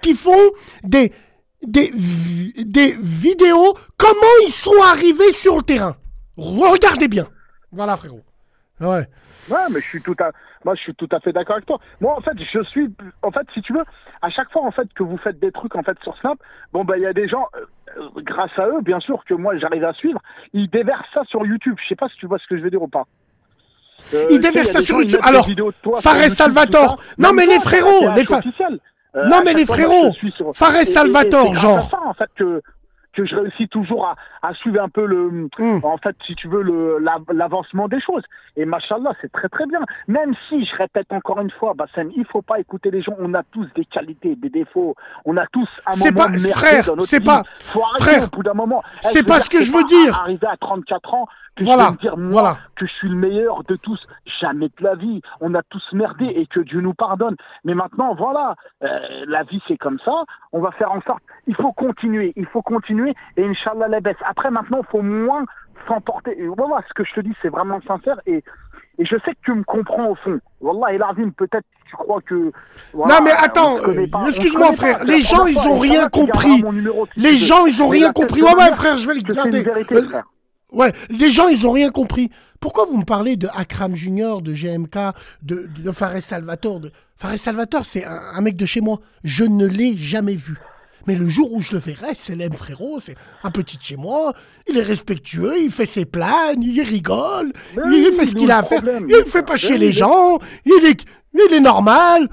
qui font des, des, des vidéos. Comment ils sont arrivés sur le terrain. Regardez bien. Voilà, frérot. Ouais. Ouais, mais je suis tout à... Moi, je suis tout à fait d'accord avec toi. Moi, en fait, je suis... En fait, si tu veux, à chaque fois, en fait, que vous faites des trucs, en fait, sur Snap, bon, bah, il y a des gens, euh, grâce à eux, bien sûr, que moi, j'arrive à suivre, ils déversent ça sur YouTube. Je sais pas si tu vois ce que je veux dire ou pas. Euh, ils déversent ça sur YouTube. Alors, Fares Salvatore. Non, mais les frérots. Non, mais les frérots. Fares Salvatore, genre. C'est ça, en fait, que... que je réussis toujours à, à suivre un peu le, mmh. en fait, si tu veux, le, la, l'avancement des choses. Et machallah, c'est très très bien. Même si, je répète encore une fois, Bassem, il faut pas écouter les gens. On a tous des qualités, des défauts. On a tous un moment pas, merdé frère, dans notre vie. Pas, faut frère, au bout d'un moment. Hey, c'est pas ce que je veux dire. Arriver à trente-quatre ans, que voilà, je veux dire moi, voilà. que je suis le meilleur de tous. Jamais de la vie. On a tous merdé et que Dieu nous pardonne. Mais maintenant, voilà, euh, la vie c'est comme ça. On va faire en sorte. Il faut continuer. Il faut continuer. Et Inch'Allah la baisse. Après maintenant il faut moins s'emporter. Voilà, ce que je te dis c'est vraiment sincère et, et je sais que tu me comprends au fond. Wallah et l'Ardim, peut-être tu crois que voilà, non mais attends, excuse-moi frère, pas, les gens ils ont rien compris. Numéro, si les gens ils ont rien compris. Ouais ouais frère, je vais le garder. Vérité, euh, ouais, les gens ils ont rien compris. Pourquoi vous me parlez de Akram Junior, de G M K, de, de Fares Salvatore de... Fares Salvatore c'est un, un mec de chez moi. Je ne l'ai jamais vu. Mais le jour où je le verrai, c'est l'aime frérot, c'est un petit chez moi, il est respectueux, il fait ses planes, il rigole, il fait ce qu'il a à faire, il ne fait pas chier les gens, il est, il est normal,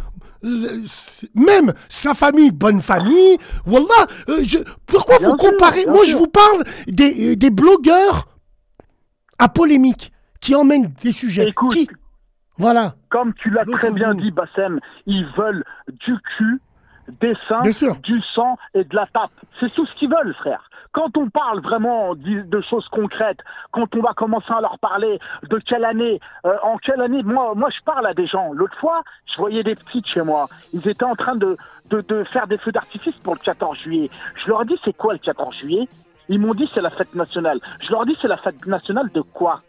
même sa famille, bonne famille, wallah, je, pourquoi vous comparez, moi je vous parle des, des blogueurs à polémique, qui emmènent des sujets, écoute, qui, voilà. Comme tu l'as très bien dit Bassem, ils veulent du cul, des seins, du sang et de la tape. C'est tout ce qu'ils veulent, frère. Quand on parle vraiment de, de choses concrètes, quand on va commencer à leur parler de quelle année, euh, en quelle année, moi, moi je parle à des gens. L'autre fois, je voyais des petites chez moi. Ils étaient en train de, de, de faire des feux d'artifice pour le quatorze juillet. Je leur ai dit, c'est quoi le quatorze juillet? Ils m'ont dit, c'est la fête nationale. Je leur ai dit, c'est la fête nationale de quoi?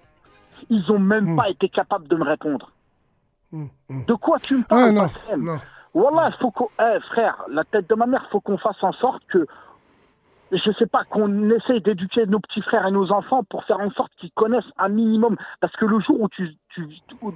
Ils n'ont même mmh. pas été capables de me répondre. Mmh. Mmh. De quoi tu me parles? Ah, non, non. Voilà, faut qu'on, eh, frère, la tête de ma mère, faut qu'on fasse en sorte que, je sais pas, qu'on essaye d'éduquer nos petits frères et nos enfants pour faire en sorte qu'ils connaissent un minimum. Parce que le jour où tu, tu, où,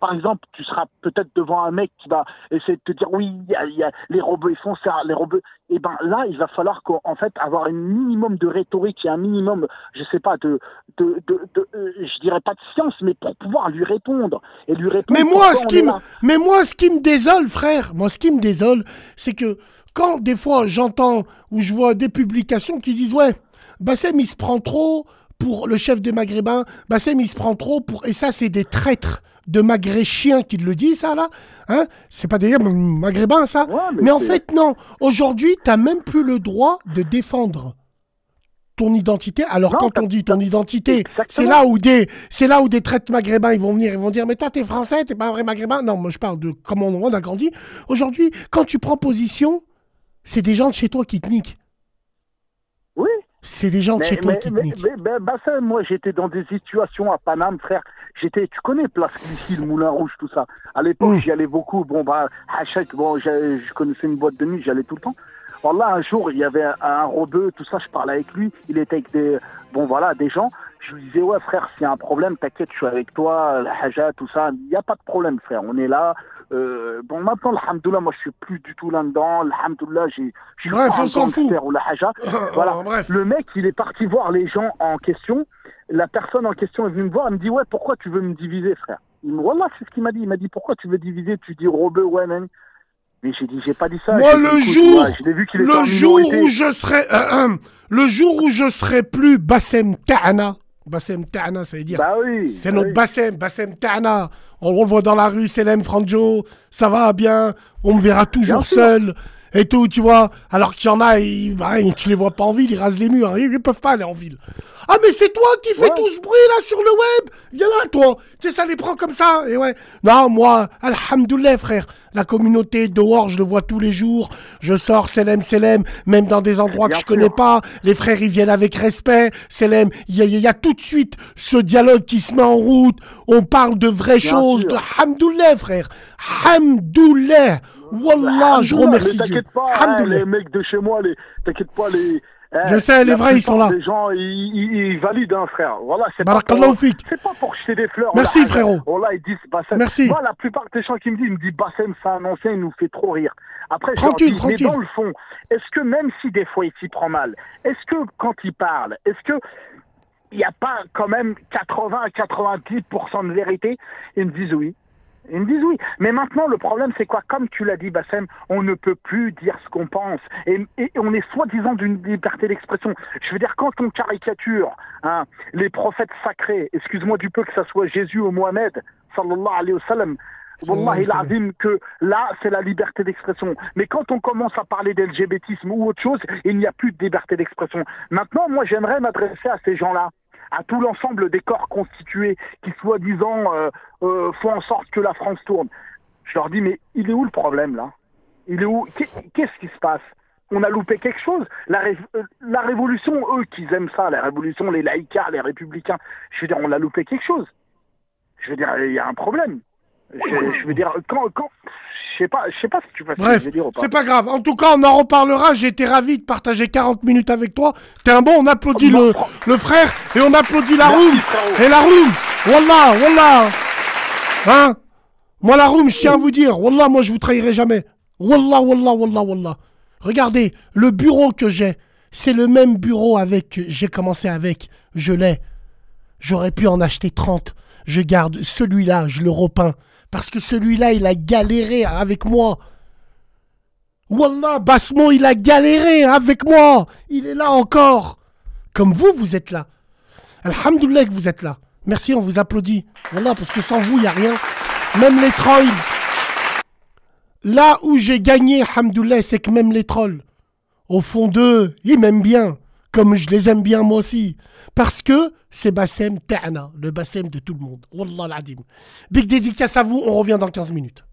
par exemple, tu seras peut-être devant un mec qui va essayer de te dire oui, y a, y a, les robots ils font ça, les robots, et eh ben là, il va falloir qu'en fait avoir un minimum de rhétorique et un minimum, je sais pas, de, de, de, de, de je dirais pas de science, mais pour pouvoir lui répondre et lui répondre. Mais moi, ce qui me, mais moi, ce qui me désole, frère, moi, ce qui me désole, c'est que quand des fois j'entends ou je vois des publications qui disent ouais, Bassem il se prend trop pour le chef des Maghrébins, Bassem il se prend trop pour, et ça c'est des traîtres de magréchiens qui le disent, ça, là. Hein, c'est pas des maghrébins, ça. Ouais, mais mais en fait, non. Aujourd'hui, t'as même plus le droit de défendre ton identité. Alors, non, quand on dit ton identité, c'est là où des, c'est là où des traites maghrébins, ils vont venir, ils vont dire, mais toi, t'es français, t'es pas un vrai maghrébin. Non, moi, je parle de comment on a grandi. Aujourd'hui, quand tu prends position, c'est des gens de chez toi qui te niquent. Oui. C'est des gens de mais, chez toi mais, qui te niquent. Mais, mais, mais Bassem, moi, j'étais dans des situations à Paname, frère. J'étais, tu connais Place Clichy, le Moulin Rouge, tout ça. À l'époque, mmh. j'y allais beaucoup. Bon, bah, Hachek, bon, je connaissais une boîte de nuit, j'y allais tout le temps. Voilà, un jour, il y avait un, un robeux, tout ça, je parlais avec lui. Il était avec des, bon, voilà, des gens. Je lui disais, ouais, frère, s'il y a un problème, t'inquiète, je suis avec toi, la Haja, tout ça. Il n'y a pas de problème, frère, on est là. Euh, bon, maintenant, alhamdoulilah, moi, je suis plus du tout là-dedans. Alhamdoulilah, j'ai, j'ai bref, on s'en fout. Ou la Haja. Voilà. Bref. Le mec, il est parti voir les gens en question. La personne en question est venue me voir, elle me dit, ouais, pourquoi tu veux me diviser, frère? Il me, voilà, c'est ce qu'il m'a dit. Il m'a dit, pourquoi tu veux diviser? Tu dis, Robeux, ouais, man. Mais j'ai dit, j'ai pas dit ça. Moi, le dit, jour, écoute, ouais, vu le jour minorité. Où je serai, euh, euh, le jour où je serai plus Bassem Ta'ana, Bassem Ta'ana, ça veut dire. Bah oui, c'est notre oui. Bassem, Bassem Ta'ana. On, on le voit dans la rue, Selem, Franjo, ça va bien, on me verra toujours seul et tout, tu vois. Alors qu'il y en a, ils, bah, tu les vois pas en ville, ils rasent les murs, hein, ils ne peuvent pas aller en ville. Ah, mais c'est toi qui fais ouais. tout ce bruit là sur le web. Viens là, toi. Tu sais, ça les prend comme ça. Et ouais. Non, moi, alhamdoulilah, frère. La communauté dehors, je le vois tous les jours. Je sors, Selem, Selem, même dans des endroits que je connais pas. Les frères, ils viennent avec respect. Selem, il y, y, y a tout de suite ce dialogue qui se met en route. On parle de vraies bien choses. Sûr. De alhamdoulilah, frère. Alhamdoulilah. Wallah, je remercie Dieu. Hein, les mecs de chez moi, les... t'inquiète pas, les. Eh, je sais, les vrais, ils sont là. Les gens, ils, ils, ils valident, hein, frère. Voilà, c'est pas, pas pour jeter des fleurs. Merci, là, frérot. Voilà, ils disent Bassem. Merci. Moi, la plupart des gens qui me disent, ils me disent Bassem, c'est un ancien, il nous fait trop rire. Après, tranquille, je dis, tranquille. Mais dans le fond, est-ce que même si des fois il s'y prend mal, est-ce que quand il parle, est-ce que il n'y a pas quand même quatre-vingts à quatre-vingt-dix pour cent de vérité? Ils me disent oui. Ils me disent oui. Mais maintenant, le problème, c'est quoi? Comme tu l'as dit, Bassem, on ne peut plus dire ce qu'on pense. Et, et on est soi-disant d'une liberté d'expression. Je veux dire, quand on caricature hein, les prophètes sacrés, excuse-moi du peu que ça soit Jésus ou Mohamed, sallallahu alayhi wa sallam, wallahi l'azim que là, c'est la liberté d'expression. Mais quand on commence à parler d'LGBTisme ou autre chose, il n'y a plus de liberté d'expression. Maintenant, moi, j'aimerais m'adresser à ces gens-là, à tout l'ensemble des corps constitués qui, soi-disant, euh, euh, font en sorte que la France tourne. Je leur dis, mais il est où le problème, là? Il est où? Qu'est-ce qui se passe? On a loupé quelque chose? La, ré la révolution, eux, qu'ils aiment ça, la révolution, les laïcars, les républicains, je veux dire, on a loupé quelque chose. Je veux dire, il y a un problème. Je, je veux dire, quand... quand Je sais pas, je sais pas si tu vas bref, c'est pas grave. En tout cas, on en reparlera. J'ai été ravi de partager quarante minutes avec toi. T'es un bon, on applaudit oh, le, le frère et on applaudit la room. Et la room, wallah, wallah. Hein? Moi, la room, je tiens à vous dire, wallah, moi, je vous trahirai jamais. Wallah, wallah, wallah, wallah. Regardez, le bureau que j'ai, c'est le même bureau avec. J'ai commencé avec. Je l'ai. J'aurais pu en acheter trente. Je garde celui-là, je le repeins. Parce que celui-là, il a galéré avec moi. Wallah, Bassem, il a galéré avec moi. Il est là encore. Comme vous, vous êtes là. Alhamdoulilah que vous êtes là. Merci, on vous applaudit. Wallah, parce que sans vous, il n'y a rien. Même les trolls. Là où j'ai gagné, alhamdoulilah, c'est que même les trolls, au fond d'eux, ils m'aiment bien. Comme je les aime bien moi aussi. Parce que c'est Bassem Ta'ana, le Bassem de tout le monde. Wallah l'adim. Big dédicace à vous, on revient dans quinze minutes.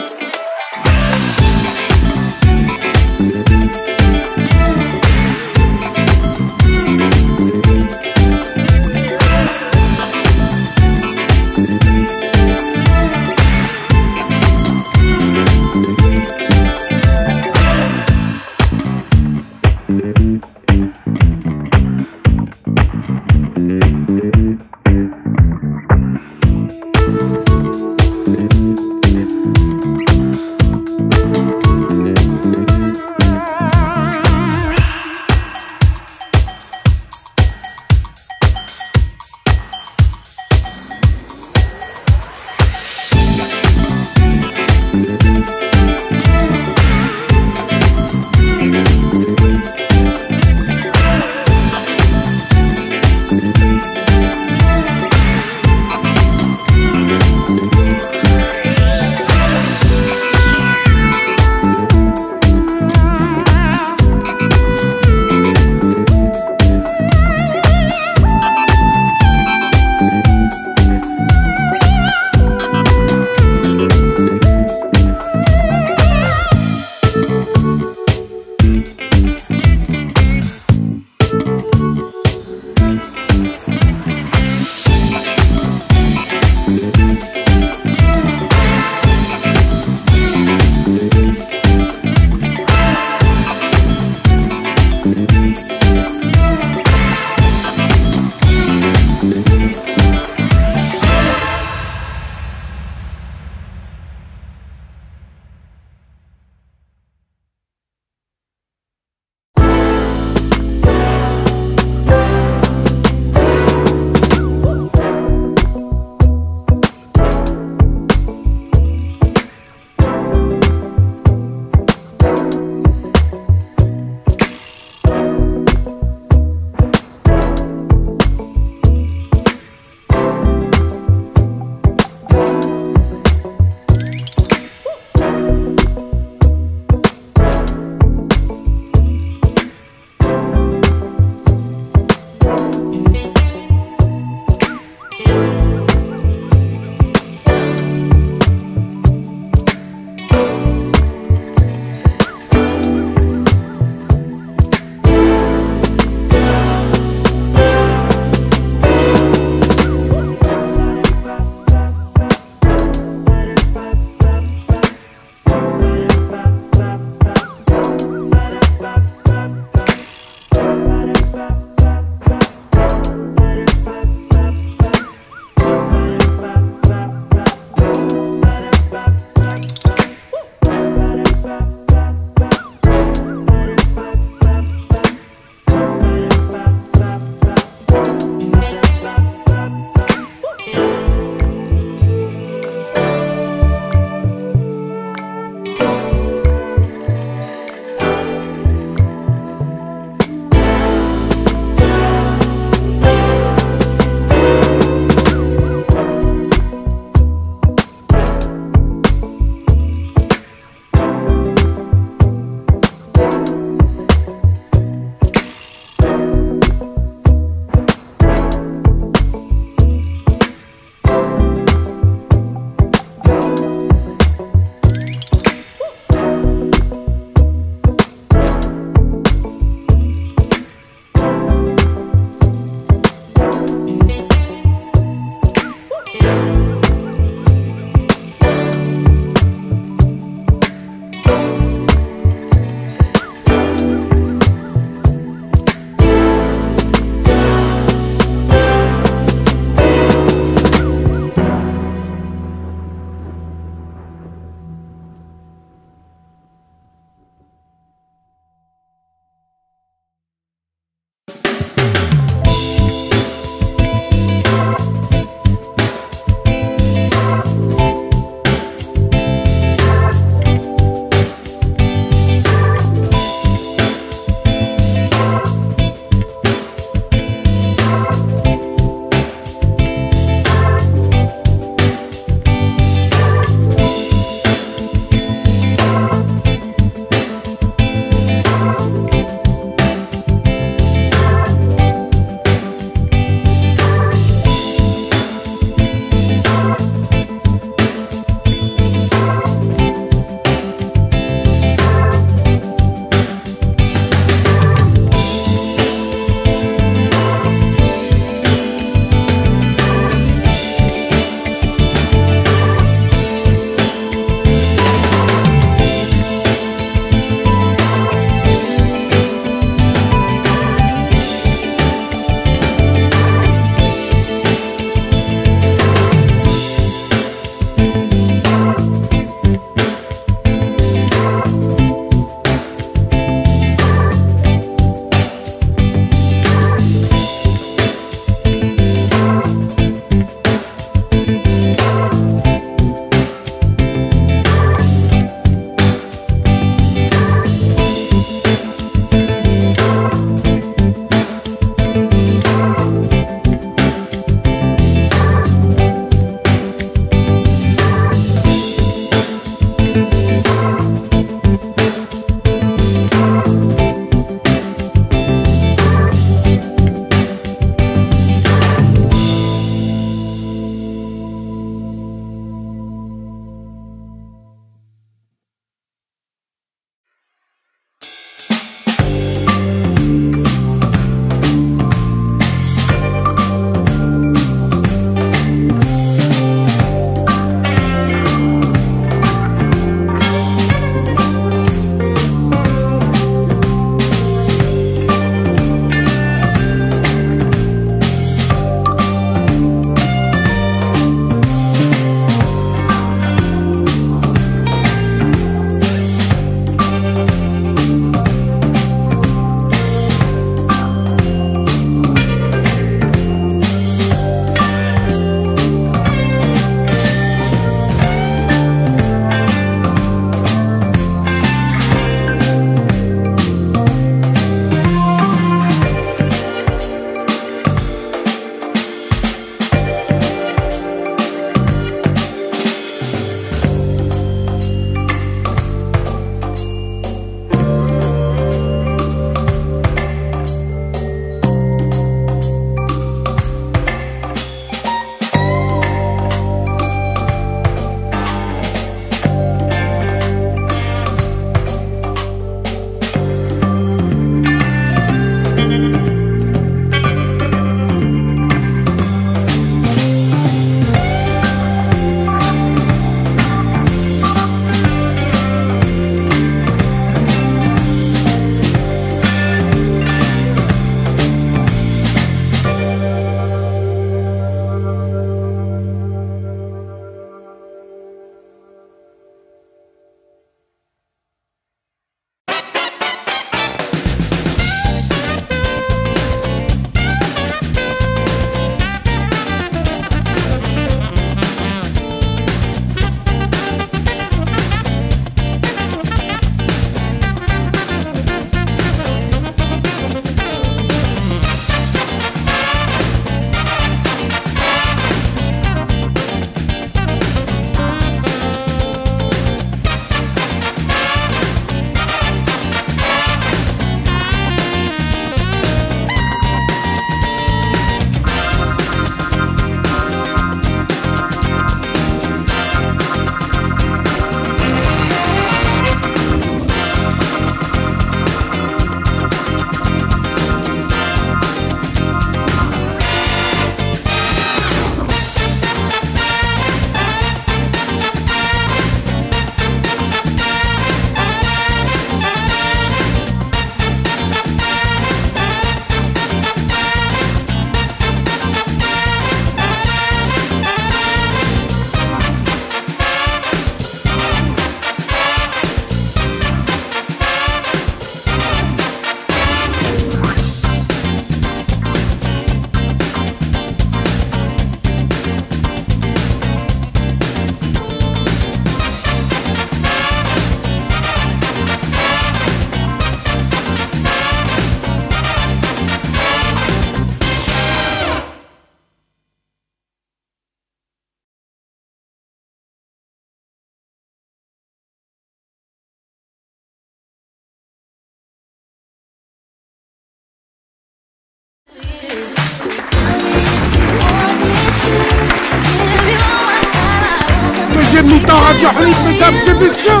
deuxième mi-temps Radio Hlit, mesdames et messieurs.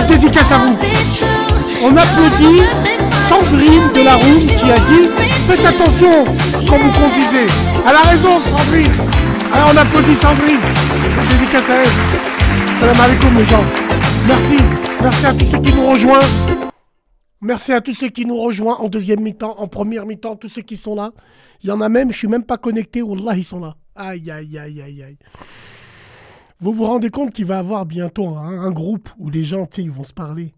Une dédicace à vous. On applaudit Sandrine de la Roue qui a dit « Faites attention quand vous conduisez ». Elle a raison, Sandrine. Alors on applaudit Sandrine. Une dédicace à elle. Salam alaikum, les gens. Merci. Merci à tous ceux qui nous rejoignent. Merci à tous ceux qui nous rejoignent en deuxième mi-temps, en première mi-temps, tous ceux qui sont là. Il y en a même, je suis même pas connecté. Wallah, ils sont là. Aïe, aïe, aïe, aïe, aïe. Vous vous rendez compte qu'il va y avoir bientôt hein, un groupe où les gens, tu sais, ils vont se parler.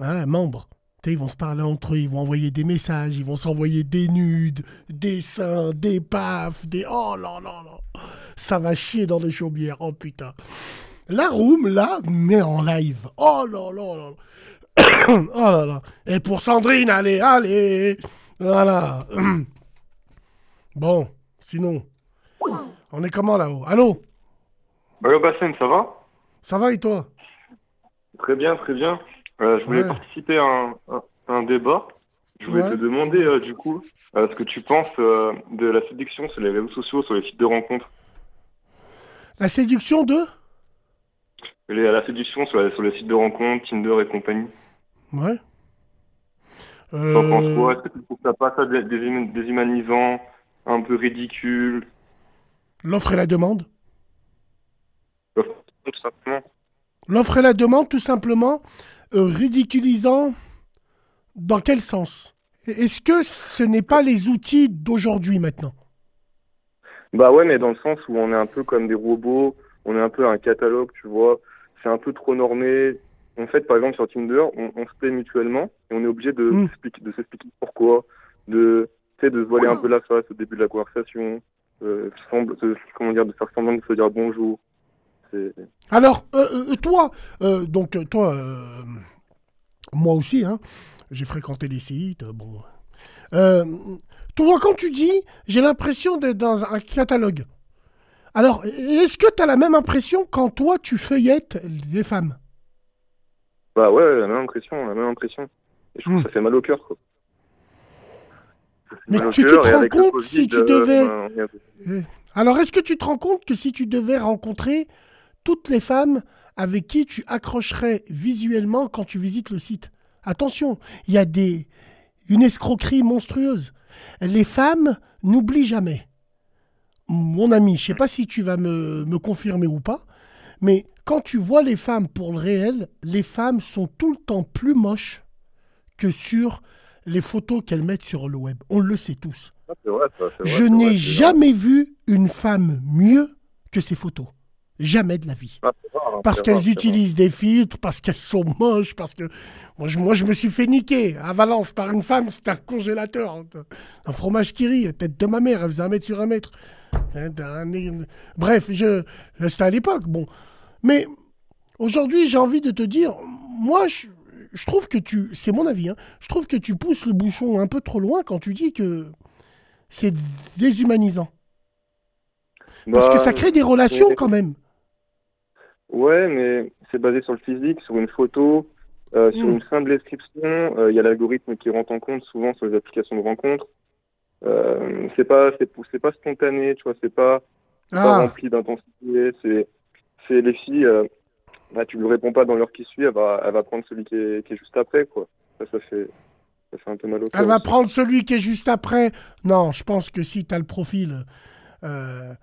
Hein, membres. Ils vont se parler entre eux, ils vont envoyer des messages, ils vont s'envoyer des nudes, des seins, des pafs, des... Oh là là là. Ça va chier dans les chaumières, oh putain. La room, là, mais en live. Oh là là là. Oh là là. Et pour Sandrine, allez, allez. Voilà. Bon, sinon... On est comment là-haut? Allô? Allô Bassem, ça va? Ça va et toi? Très bien, très bien. Euh, je voulais ouais. participer à un, à un débat. Je voulais ouais. te demander euh, du coup euh, ce que tu penses euh, de la séduction sur les réseaux sociaux, sur les sites de rencontres. La séduction de? Les, La séduction sur, la, sur les sites de rencontres, Tinder et compagnie. Ouais. Euh... T'en penses quoi? Est-ce que tu trouves ça pas ça déshumanisant, un peu ridicule? L'offre et la demande. L'offre et la demande, tout simplement, euh, ridiculisant dans quel sens? Est-ce que ce n'est pas les outils d'aujourd'hui, maintenant? Bah ouais, mais dans le sens où on est un peu comme des robots, on est un peu un catalogue, tu vois, c'est un peu trop normé. En fait, par exemple, sur Tinder, on, on se plaît mutuellement, et on est obligé de mmh. s'expliquer pourquoi, de, de se voiler oh. un peu la face au début de la conversation. Euh, semble, euh, comment dire, de faire semblant de se dire bonjour. Alors, euh, toi, euh, donc toi, euh, moi aussi, hein, j'ai fréquenté les sites, bon. Euh, toi, quand tu dis, j'ai l'impression d'être dans un catalogue. Alors, est-ce que tu as la même impression quand toi, tu feuillettes les femmes? Bah ouais, la même impression, la même impression. Et je trouve mmh. que ça fait mal au cœur, quoi. Mais tu te rends compte si tu devais... Alors, est-ce que tu te rends compte que si tu devais rencontrer toutes les femmes avec qui tu accrocherais visuellement quand tu visites le site? Attention, il y a des... une escroquerie monstrueuse. Les femmes n'oublient jamais. Mon ami, je ne sais pas si tu vas me, me confirmer ou pas, mais quand tu vois les femmes pour le réel, les femmes sont tout le temps plus moches que sur... les photos qu'elles mettent sur le web. On le sait tous. Ah, c'est vrai, ça, c'est vrai, je n'ai jamais vu une femme mieux que ces photos. Jamais de la vie. Ah, c'est vrai, hein, parce qu'elles utilisent des filtres, parce qu'elles sont moches, parce que... Moi je, moi, je me suis fait niquer à Valence par une femme, c'était un congélateur. Un fromage qui rit, tête de ma mère, elle faisait un mètre sur un mètre. Bref, je... c'était à l'époque, bon. Mais aujourd'hui, j'ai envie de te dire, moi, je... Je trouve que tu, c'est mon avis, hein, je trouve que tu pousses le bouchon un peu trop loin quand tu dis que c'est déshumanisant. Bah, parce que ça crée des relations mais... quand même. Ouais, mais c'est basé sur le physique, sur une photo, euh, sur mmh. une simple description. Il euh, y a l'algorithme qui rentre en compte souvent sur les applications de rencontres. Euh, c'est pas, c'est pas spontané, tu vois, c'est pas, ah. pas rempli d'intensité. C'est, c'est les filles. Euh, Bah, tu ne lui réponds pas dans l'heure qui suit, elle va, elle va prendre celui qui est, qui est juste après, quoi. Ça, ça, fait, ça fait un peu mal au cœur. Elle va aussi. Prendre celui qui est juste après. Non, je pense que si tu as le profil... Euh...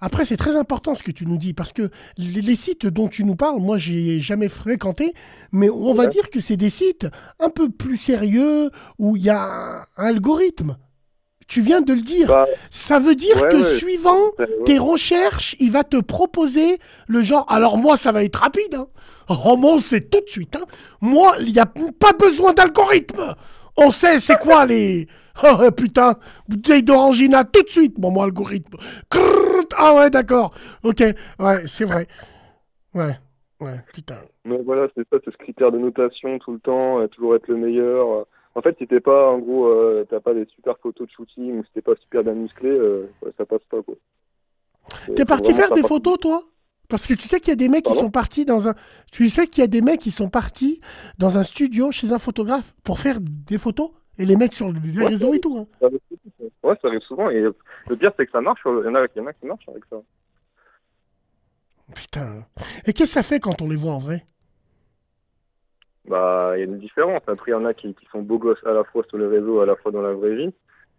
Après, c'est très important ce que tu nous dis, parce que les, les sites dont tu nous parles, moi, j'ai jamais fréquenté, mais on ouais. va dire que c'est des sites un peu plus sérieux, où il y a un, un algorithme. Tu viens de le dire. Bah, ça veut dire ouais, que ouais, suivant ouais, ouais. tes recherches, il va te proposer le genre... Alors moi, ça va être rapide. Hein. Oh, moi, on sait tout de suite. Hein. Moi, il n'y a pas besoin d'algorithme. On sait c'est quoi les... Oh, putain, bouteille d'orangina, tout de suite. Bon, moi, algorithme. Crrr, ah ouais, d'accord. Ok, ouais, c'est vrai. Ouais, ouais, putain. Mais voilà, c'est ça, c'est ce critère de notation tout le temps, euh, toujours être le meilleur... Euh... En fait, si t'es pas, en gros, euh, t'as pas des super photos de shooting, ou si t'es pas super bien musclé, euh, ça passe pas, quoi. T'es parti faire des photos, toi? Parce que tu sais qu'il y a des mecs Pardon qui sont partis dans un... Tu sais qu'il y a des mecs qui sont partis dans un studio chez un photographe pour faire des photos et les mettre sur le ouais, réseau et tout. Hein. Ça arrive, ouais, ça arrive souvent. Et le pire, c'est que ça marche. Il y en a, il y en a qui marchent avec ça. Putain. Et qu'est-ce que ça fait quand on les voit en vrai? Bah, il y a une différence. Après, il y en a qui, qui sont beaux gosses à la fois sur le réseau, à la fois dans la vraie vie.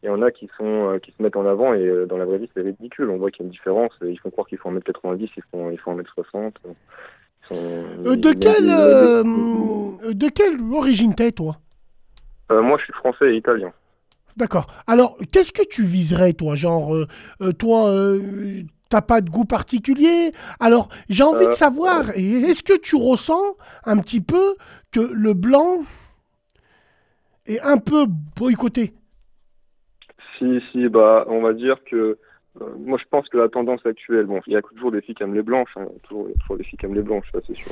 Il y en a qui, sont, qui se mettent en avant et dans la vraie vie, c'est ridicule. On voit qu'il y a une différence. Ils font croire qu'ils font un mètre quatre-vingt-dix, ils font, ils font un mètre soixante. Ils sont, euh, de, ils quelle, euh, de quelle origine t'es, toi? euh, Moi, je suis français et italien. D'accord. Alors, qu'est-ce que tu viserais, toi? Genre, euh, toi, euh, t'as pas de goût particulier? Alors, j'ai envie euh, de savoir, euh... est-ce que tu ressens un petit peu que le blanc est un peu boycotté? Si, si, bah, on va dire que euh, moi je pense que la tendance actuelle, bon, il y a toujours des filles qui aiment les blanches, hein, toujours, toujours des filles qui aiment les blanches, ça c'est sûr.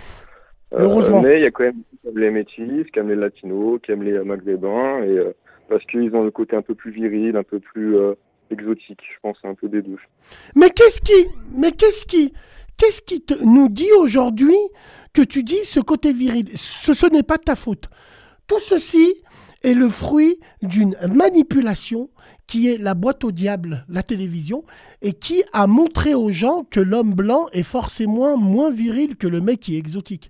Euh, Heureusement. Mais il y a quand même les métis, qui aiment les latinos, qui aiment les euh, maghrébins, et, euh, parce qu'ils ont le côté un peu plus viril, un peu plus euh, exotique, je pense, un peu des deux. Mais qu'est-ce qui, mais qu'est-ce qui, qu'est-ce qui te, nous dit aujourd'hui que tu dis ce côté viril? Ce, ce n'est pas de ta faute. Tout ceci est le fruit d'une manipulation qui est la boîte au diable, la télévision, et qui a montré aux gens que l'homme blanc est forcément moins viril que le mec qui est exotique.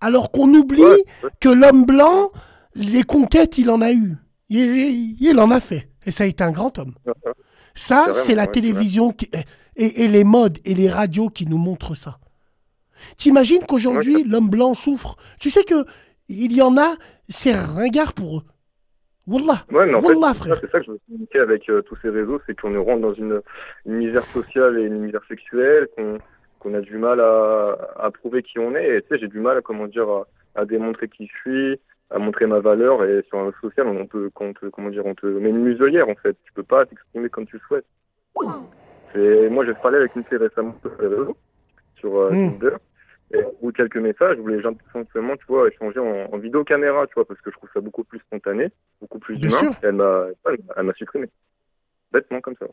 Alors qu'on oublie ouais, ouais. que l'homme blanc, les conquêtes, il en a eu. Il, il en a fait. Et ça a été un grand homme. Ouais, ouais. Ça, c'est la ouais, télévision qui, et, et les modes et les radios qui nous montrent ça. T'imagines qu'aujourd'hui, ouais. l'homme blanc souffre. Tu sais que il y en a, c'est ringard pour eux. Wallah, ouais, mais en Wallah, fait, c'est ça que je me suis indiqué avec euh, tous ces réseaux, c'est qu'on nous rentre dans une, une misère sociale et une misère sexuelle, qu'on qu'on a du mal à, à prouver qui on est. Et tu sais, j'ai du mal, comment dire, à, à démontrer qui je suis, à montrer ma valeur. Et sur un réseau social, on peut, on te, comment dire, on te met une muselière en fait. Tu peux pas t'exprimer comme tu le souhaites. Et moi, j'ai parlé avec une fille récemment sur les réseaux, sur euh, mm. Tinder. Ou quelques messages, je voulais simplement, tu vois, échanger en, en vidéo caméra, tu vois, parce que je trouve ça beaucoup plus spontané, beaucoup plus humain. Elle m'a, elle m'a supprimé, bêtement comme ça.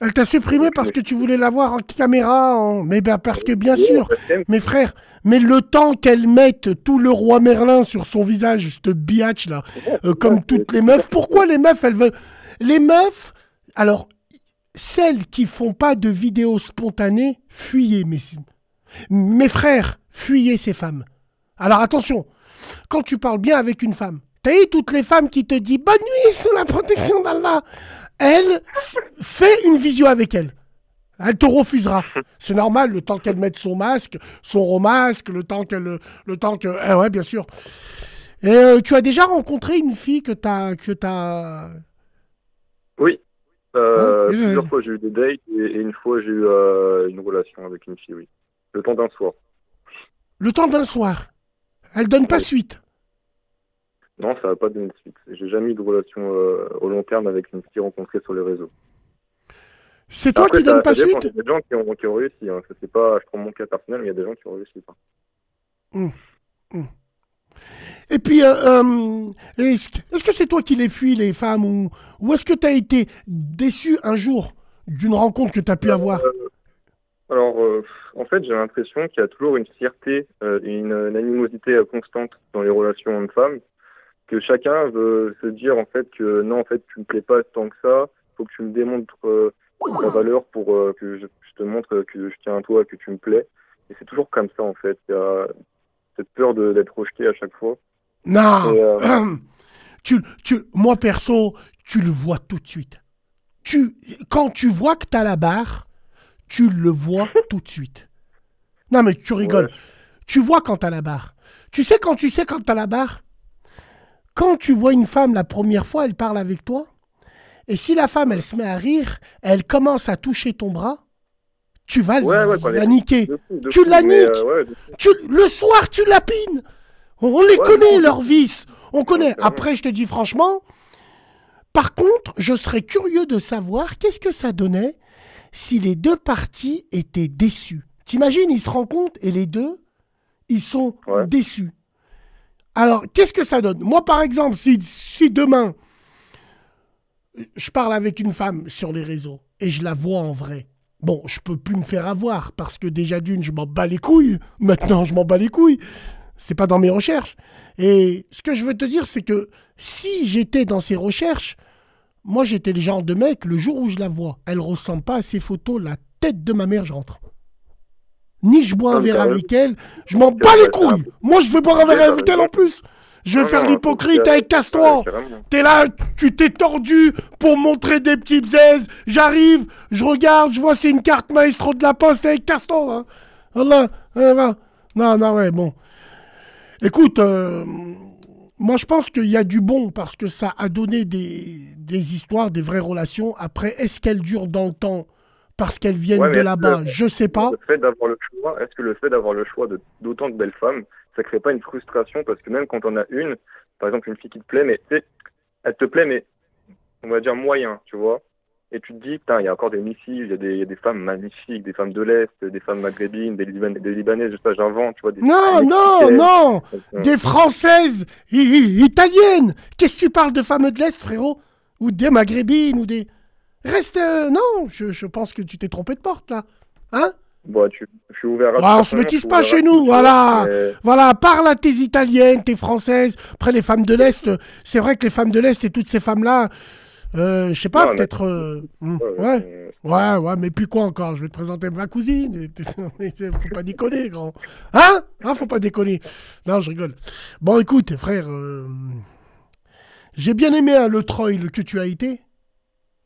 Elle t'a supprimé parce que tu voulais l'avoir en caméra, en... mais ben parce que bien sûr, mes frères, mais le temps qu'elle mette tout le roi Merlin sur son visage, cette biatch là, euh, comme toutes les meufs. Pourquoi les meufs, elles veulent, les meufs, alors. Celles qui font pas de vidéos spontanées, fuyez, mes, mes frères, fuyez ces femmes. Alors attention, quand tu parles bien avec une femme, t'as eu toutes les femmes qui te disent « Bonne nuit, sous la protection d'Allah !» Elle fait une visio avec elle. Elle te refusera. C'est normal, le temps qu'elle mette son masque, son remasque, le temps qu'elle... Le temps que... Eh ouais, bien sûr. Et, euh, tu as déjà rencontré une fille que t'as... que t'as... Oui. Euh, oui, plusieurs oui. fois j'ai eu des dates et, et une fois j'ai eu euh, une relation avec une fille, oui. Le temps d'un soir. Le temps d'un soir. Elle donne pas oui. suite. Non, ça n'a pas donné suite. J'ai jamais eu de relation euh, au long terme avec une fille rencontrée sur les réseaux. C'est toi après, qui donne pas suite. Il y a des gens qui ont, qui ont réussi. Hein. C'est pas, je prends mon cas personnel, mais il y a des gens qui ont réussi. Hein. Mmh. Mmh. Et puis, euh, euh, est-ce que c'est toi qui les fuis, les femmes, ou, ou est-ce que tu as été déçu un jour d'une rencontre que tu as pu avoir? euh, Alors, euh, en fait, j'ai l'impression qu'il y a toujours une fierté, euh, une, une animosité constante dans les relations hommes-femmes, que chacun veut se dire, en fait, que non, en fait, tu me plais pas tant que ça, faut que tu me démontres euh, ta valeur pour euh, que je, je te montre que je tiens à toi et que tu me plais. Et c'est toujours comme ça, en fait. Il y a cette peur d'être rejeté à chaque fois. Non, euh... tu, tu, moi perso, tu le vois tout de suite. Tu, quand tu vois que t'as la barre, tu le vois tout de suite. Non mais tu rigoles. Ouais. Tu vois quand t'as la barre. Tu sais quand tu sais quand t'as la barre. Quand tu vois une femme la première fois, elle parle avec toi. Et si la femme, elle se met à rire, elle commence à toucher ton bras. Tu vas ouais, la, ouais, la niquer. De fou, de tu fou, la niques. Euh, ouais, de... tu, le soir, tu la pines. On les ouais, connaît, leurs vices. On connaît. Après, je te dis franchement, par contre, je serais curieux de savoir qu'est-ce que ça donnait si les deux parties étaient déçues. T'imagines, ils se rencontrent et les deux, ils sont ouais. déçus. Alors, qu'est-ce que ça donne? Moi, par exemple, si, si demain, je parle avec une femme sur les réseaux et je la vois en vrai, bon, je peux plus me faire avoir parce que déjà d'une, je m'en bats les couilles. Maintenant, je m'en bats les couilles. C'est pas dans mes recherches. Et ce que je veux te dire, c'est que si j'étais dans ces recherches, moi, j'étais le genre de mec, le jour où je la vois, elle ressemble pas à ces photos, la tête de ma mère, je rentre. Ni je bois un verre avec elle, je m'en bats les couilles. Moi, je vais boire un verre avec elle en plus. Je vais non, faire l'hypocrite avec Casse-toi. T'es là, tu t'es tordu pour montrer des petites aises. J'arrive, je regarde, je vois c'est une carte maestro de la poste avec Casse-toi. Hein. Non, non, ouais, bon. Écoute, euh, moi, je pense qu'il y a du bon parce que ça a donné des, des histoires, des vraies relations. Après, est-ce qu'elles durent dans le temps ? Parce qu'elles viennent ouais, de là-bas, je sais pas. Est-ce que le fait d'avoir le choix d'autant de, de belles femmes, ça crée pas une frustration? Parce que même quand on a une, par exemple une fille qui te plaît, mais elle te plaît, mais on va dire moyen, tu vois. Et tu te dis, putain, il y a encore des missiles, il y, y a des femmes magnifiques, des femmes de l'Est, des femmes maghrébines, des, Liban des Libanaises, je sais pas, j'invente, tu vois. Des non, non, non, euh, des Françaises, i -i italiennes. Qu'est-ce que tu parles de femmes de l'Est, frérot? Ou des maghrébines, ou des... Reste... Euh, non, je, je pense que tu t'es trompé de porte, là. Hein? Bon, tu, je suis ouvert à... Bah, on se métisse pas chez nous, tout, voilà. Et... Voilà, parle à tes Italiennes, tes Françaises. Après, les femmes de l'Est, c'est vrai que les femmes de l'Est et toutes ces femmes-là, euh, je sais pas, peut-être... Euh... Mmh, ouais. ouais, ouais, mais puis quoi encore? Je vais te présenter ma cousine. Faut pas déconner, grand. Hein? Hein, faut pas déconner. Non, je rigole. Bon, écoute, frère, euh... j'ai bien aimé hein, le troll que tu as été.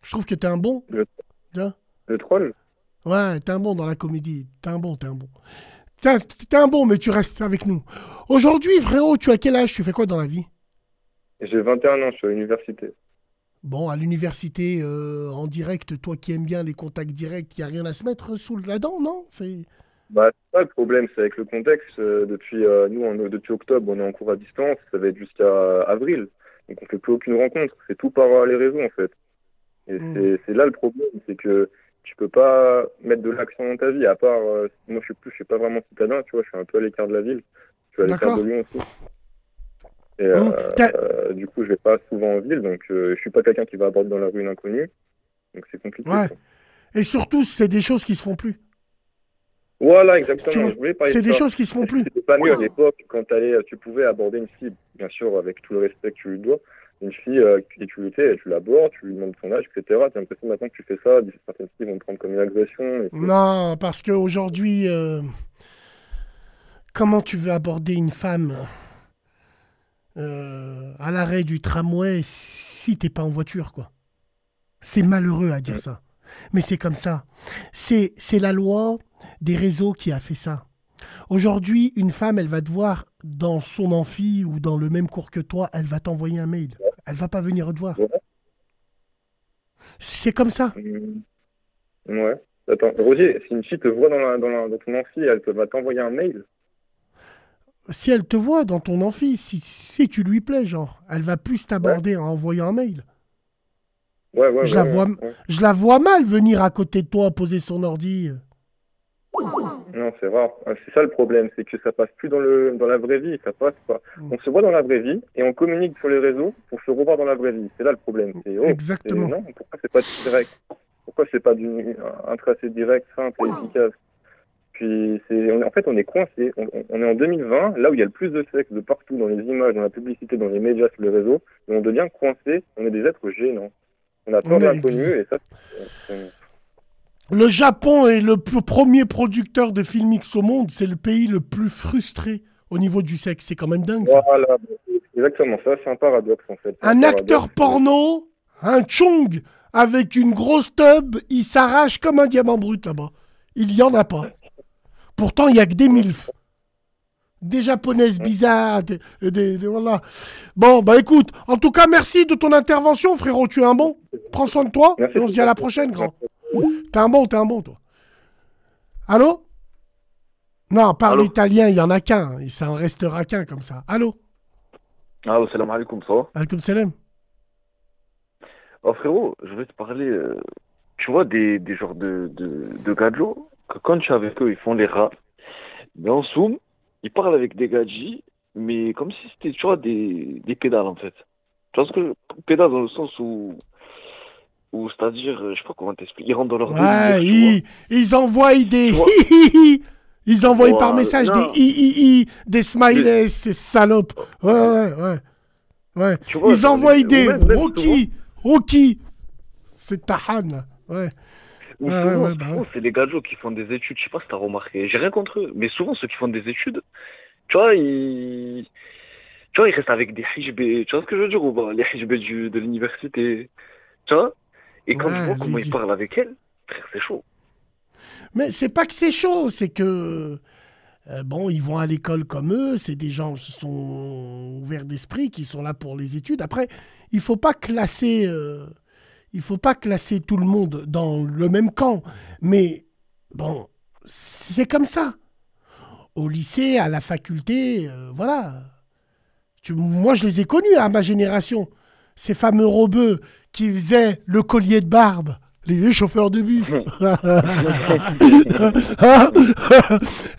Je trouve que t'es un bon. Le, hein le troll? Ouais, t'es un bon dans la comédie. T'es un bon, t'es un bon. T'es un bon, mais tu restes avec nous. Aujourd'hui, frérot, tu as quel âge? Tu fais quoi dans la vie? J'ai vingt et un ans, je suis à l'université. Bon, à l'université, euh, en direct, toi qui aimes bien les contacts directs, il n'y a rien à se mettre sous la dent, non? Bah, c'est pas le problème, c'est avec le contexte. Euh, depuis, euh, nous, on, depuis octobre, on est en cours à distance, ça va être jusqu'à avril. Donc on ne fait plus aucune rencontre. C'est tout par euh, les réseaux, en fait. Et mmh. c'est là le problème, c'est que tu peux pas mettre de l'action dans ta vie, à part, euh, moi je suis plus, je suis pas vraiment citadin, tu vois, je suis un peu à l'écart de la ville, je suis à l'écart de Lyon aussi. Et mmh. euh, euh, du coup, je vais pas souvent en ville, donc euh, je suis pas quelqu'un qui va aborder dans la rue une inconnue, donc c'est compliqué. Ouais. Et surtout, c'est des choses qui se font plus. Voilà, exactement. C'est des choses qui se font plus. C'était pas mieux à l'époque, quand tu pouvais aborder une fille, bien sûr, avec tout le respect que tu lui dois. Une fille euh, qui tu l'étais, tu l'abordes, tu lui demandes son âge, et cetera. T'as l'impression maintenant que tu fais ça, certaines filles vont te prendre comme une agression. Non, parce qu'aujourd'hui, euh, comment tu veux aborder une femme euh, à l'arrêt du tramway si t'es pas en voiture, quoi? C'est malheureux à dire ouais. ça, mais c'est comme ça. C'est la loi des réseaux qui a fait ça. Aujourd'hui, une femme, elle va te voir dans son amphi ou dans le même cours que toi, elle va t'envoyer un mail. Elle va pas venir te voir. Ouais. C'est comme ça. Ouais. Attends, Roger, si une fille te voit dans, la, dans, la, dans ton amphi, elle va t'envoyer un mail. Si elle te voit dans ton amphi, si, si tu lui plais, genre, elle va plus t'aborder ouais. en envoyant un mail. Ouais, ouais, je, ouais, la ouais, vois, ouais. je la vois mal venir à côté de toi, poser son ordi. Non, c'est rare. C'est ça le problème, c'est que ça passe plus dans, le, dans la vraie vie, ça passe pas. On se voit dans la vraie vie et on communique sur les réseaux pour se revoir dans la vraie vie. C'est là le problème. Oh, exactement. Non, pourquoi c'est pas direct? Pourquoi c'est pas du, un tracé direct, simple et efficace? Puis on, en fait, on est coincé. On, on est en deux mille vingt, là où il y a le plus de sexe de partout, dans les images, dans la publicité, dans les médias, sur les réseaux, et on devient coincé. On est des êtres gênants. On a peur de l'inconnu et ça. Le Japon est le plus premier producteur de films X au monde. C'est le pays le plus frustré au niveau du sexe. C'est quand même dingue, ça. Voilà, exactement. Ça, c'est un paradoxe, en fait. Un, un acteur porno, un chong, avec une grosse tub, il s'arrache comme un diamant brut, là-bas. Il n'y en a pas. Pourtant, il n'y a que des milfs. Des japonaises bizarres. Des, des, des, voilà. Bon, bah écoute, en tout cas, merci de ton intervention, frérot. Tu es un bon. Prends soin de toi. Merci et on se dit à la prochaine, grand. T'es un bon, t'es un bon, toi. Allô? Non, par l'italien, il n'y en a qu'un. Il s'en restera qu'un comme ça. Allô? Allô, salam alaikum, ça va? Alaikum salam. Oh frérot, je vais te parler, euh, tu vois, des, des genres de, de, de gadjos, que quand tu es avec eux, ils font les rats. Mais en soum, ils parlent avec des gadjis, mais comme si c'était, tu vois, des, des pédales, en fait. Tu vois ce que... Pédales dans le sens où... Ou c'est-à-dire, je sais pas comment t'expliques, ils rentrent dans leur... Ouais, délire, ils, ils envoient des... ils envoient ouais, par message non. des i i i, des smileys, mais... ces salopes. Ouais, ouais, ouais. ouais. Vois, ils envoient des... Rocky, Rocky. C'est Ta'ana, ouais. Ou ah, souvent, ouais, bah, souvent ouais. c'est des gajos qui font des études, je sais pas si t'as remarqué, j'ai rien contre eux, mais souvent ceux qui font des études, tu vois, ils, tu vois, ils restent avec des hijbés, tu vois ce que je veux dire, ou bah, les hijbés du... de l'université, tu vois, et quand ouais, tu vois comment ils parlent avec elle, frère, c'est chaud. Mais c'est pas que c'est chaud, c'est que... Euh, bon, ils vont à l'école comme eux, c'est des gens qui sont ouverts d'esprit, qui sont là pour les études. Après, il ne faut pas classer, euh, il faut pas classer tout le monde dans le même camp. Mais bon, c'est comme ça. Au lycée, à la faculté, euh, voilà. Tu, moi, je les ai connus à ma génération. Ces fameux robeux qui faisaient le collier de barbe. Les vieux chauffeurs de bus,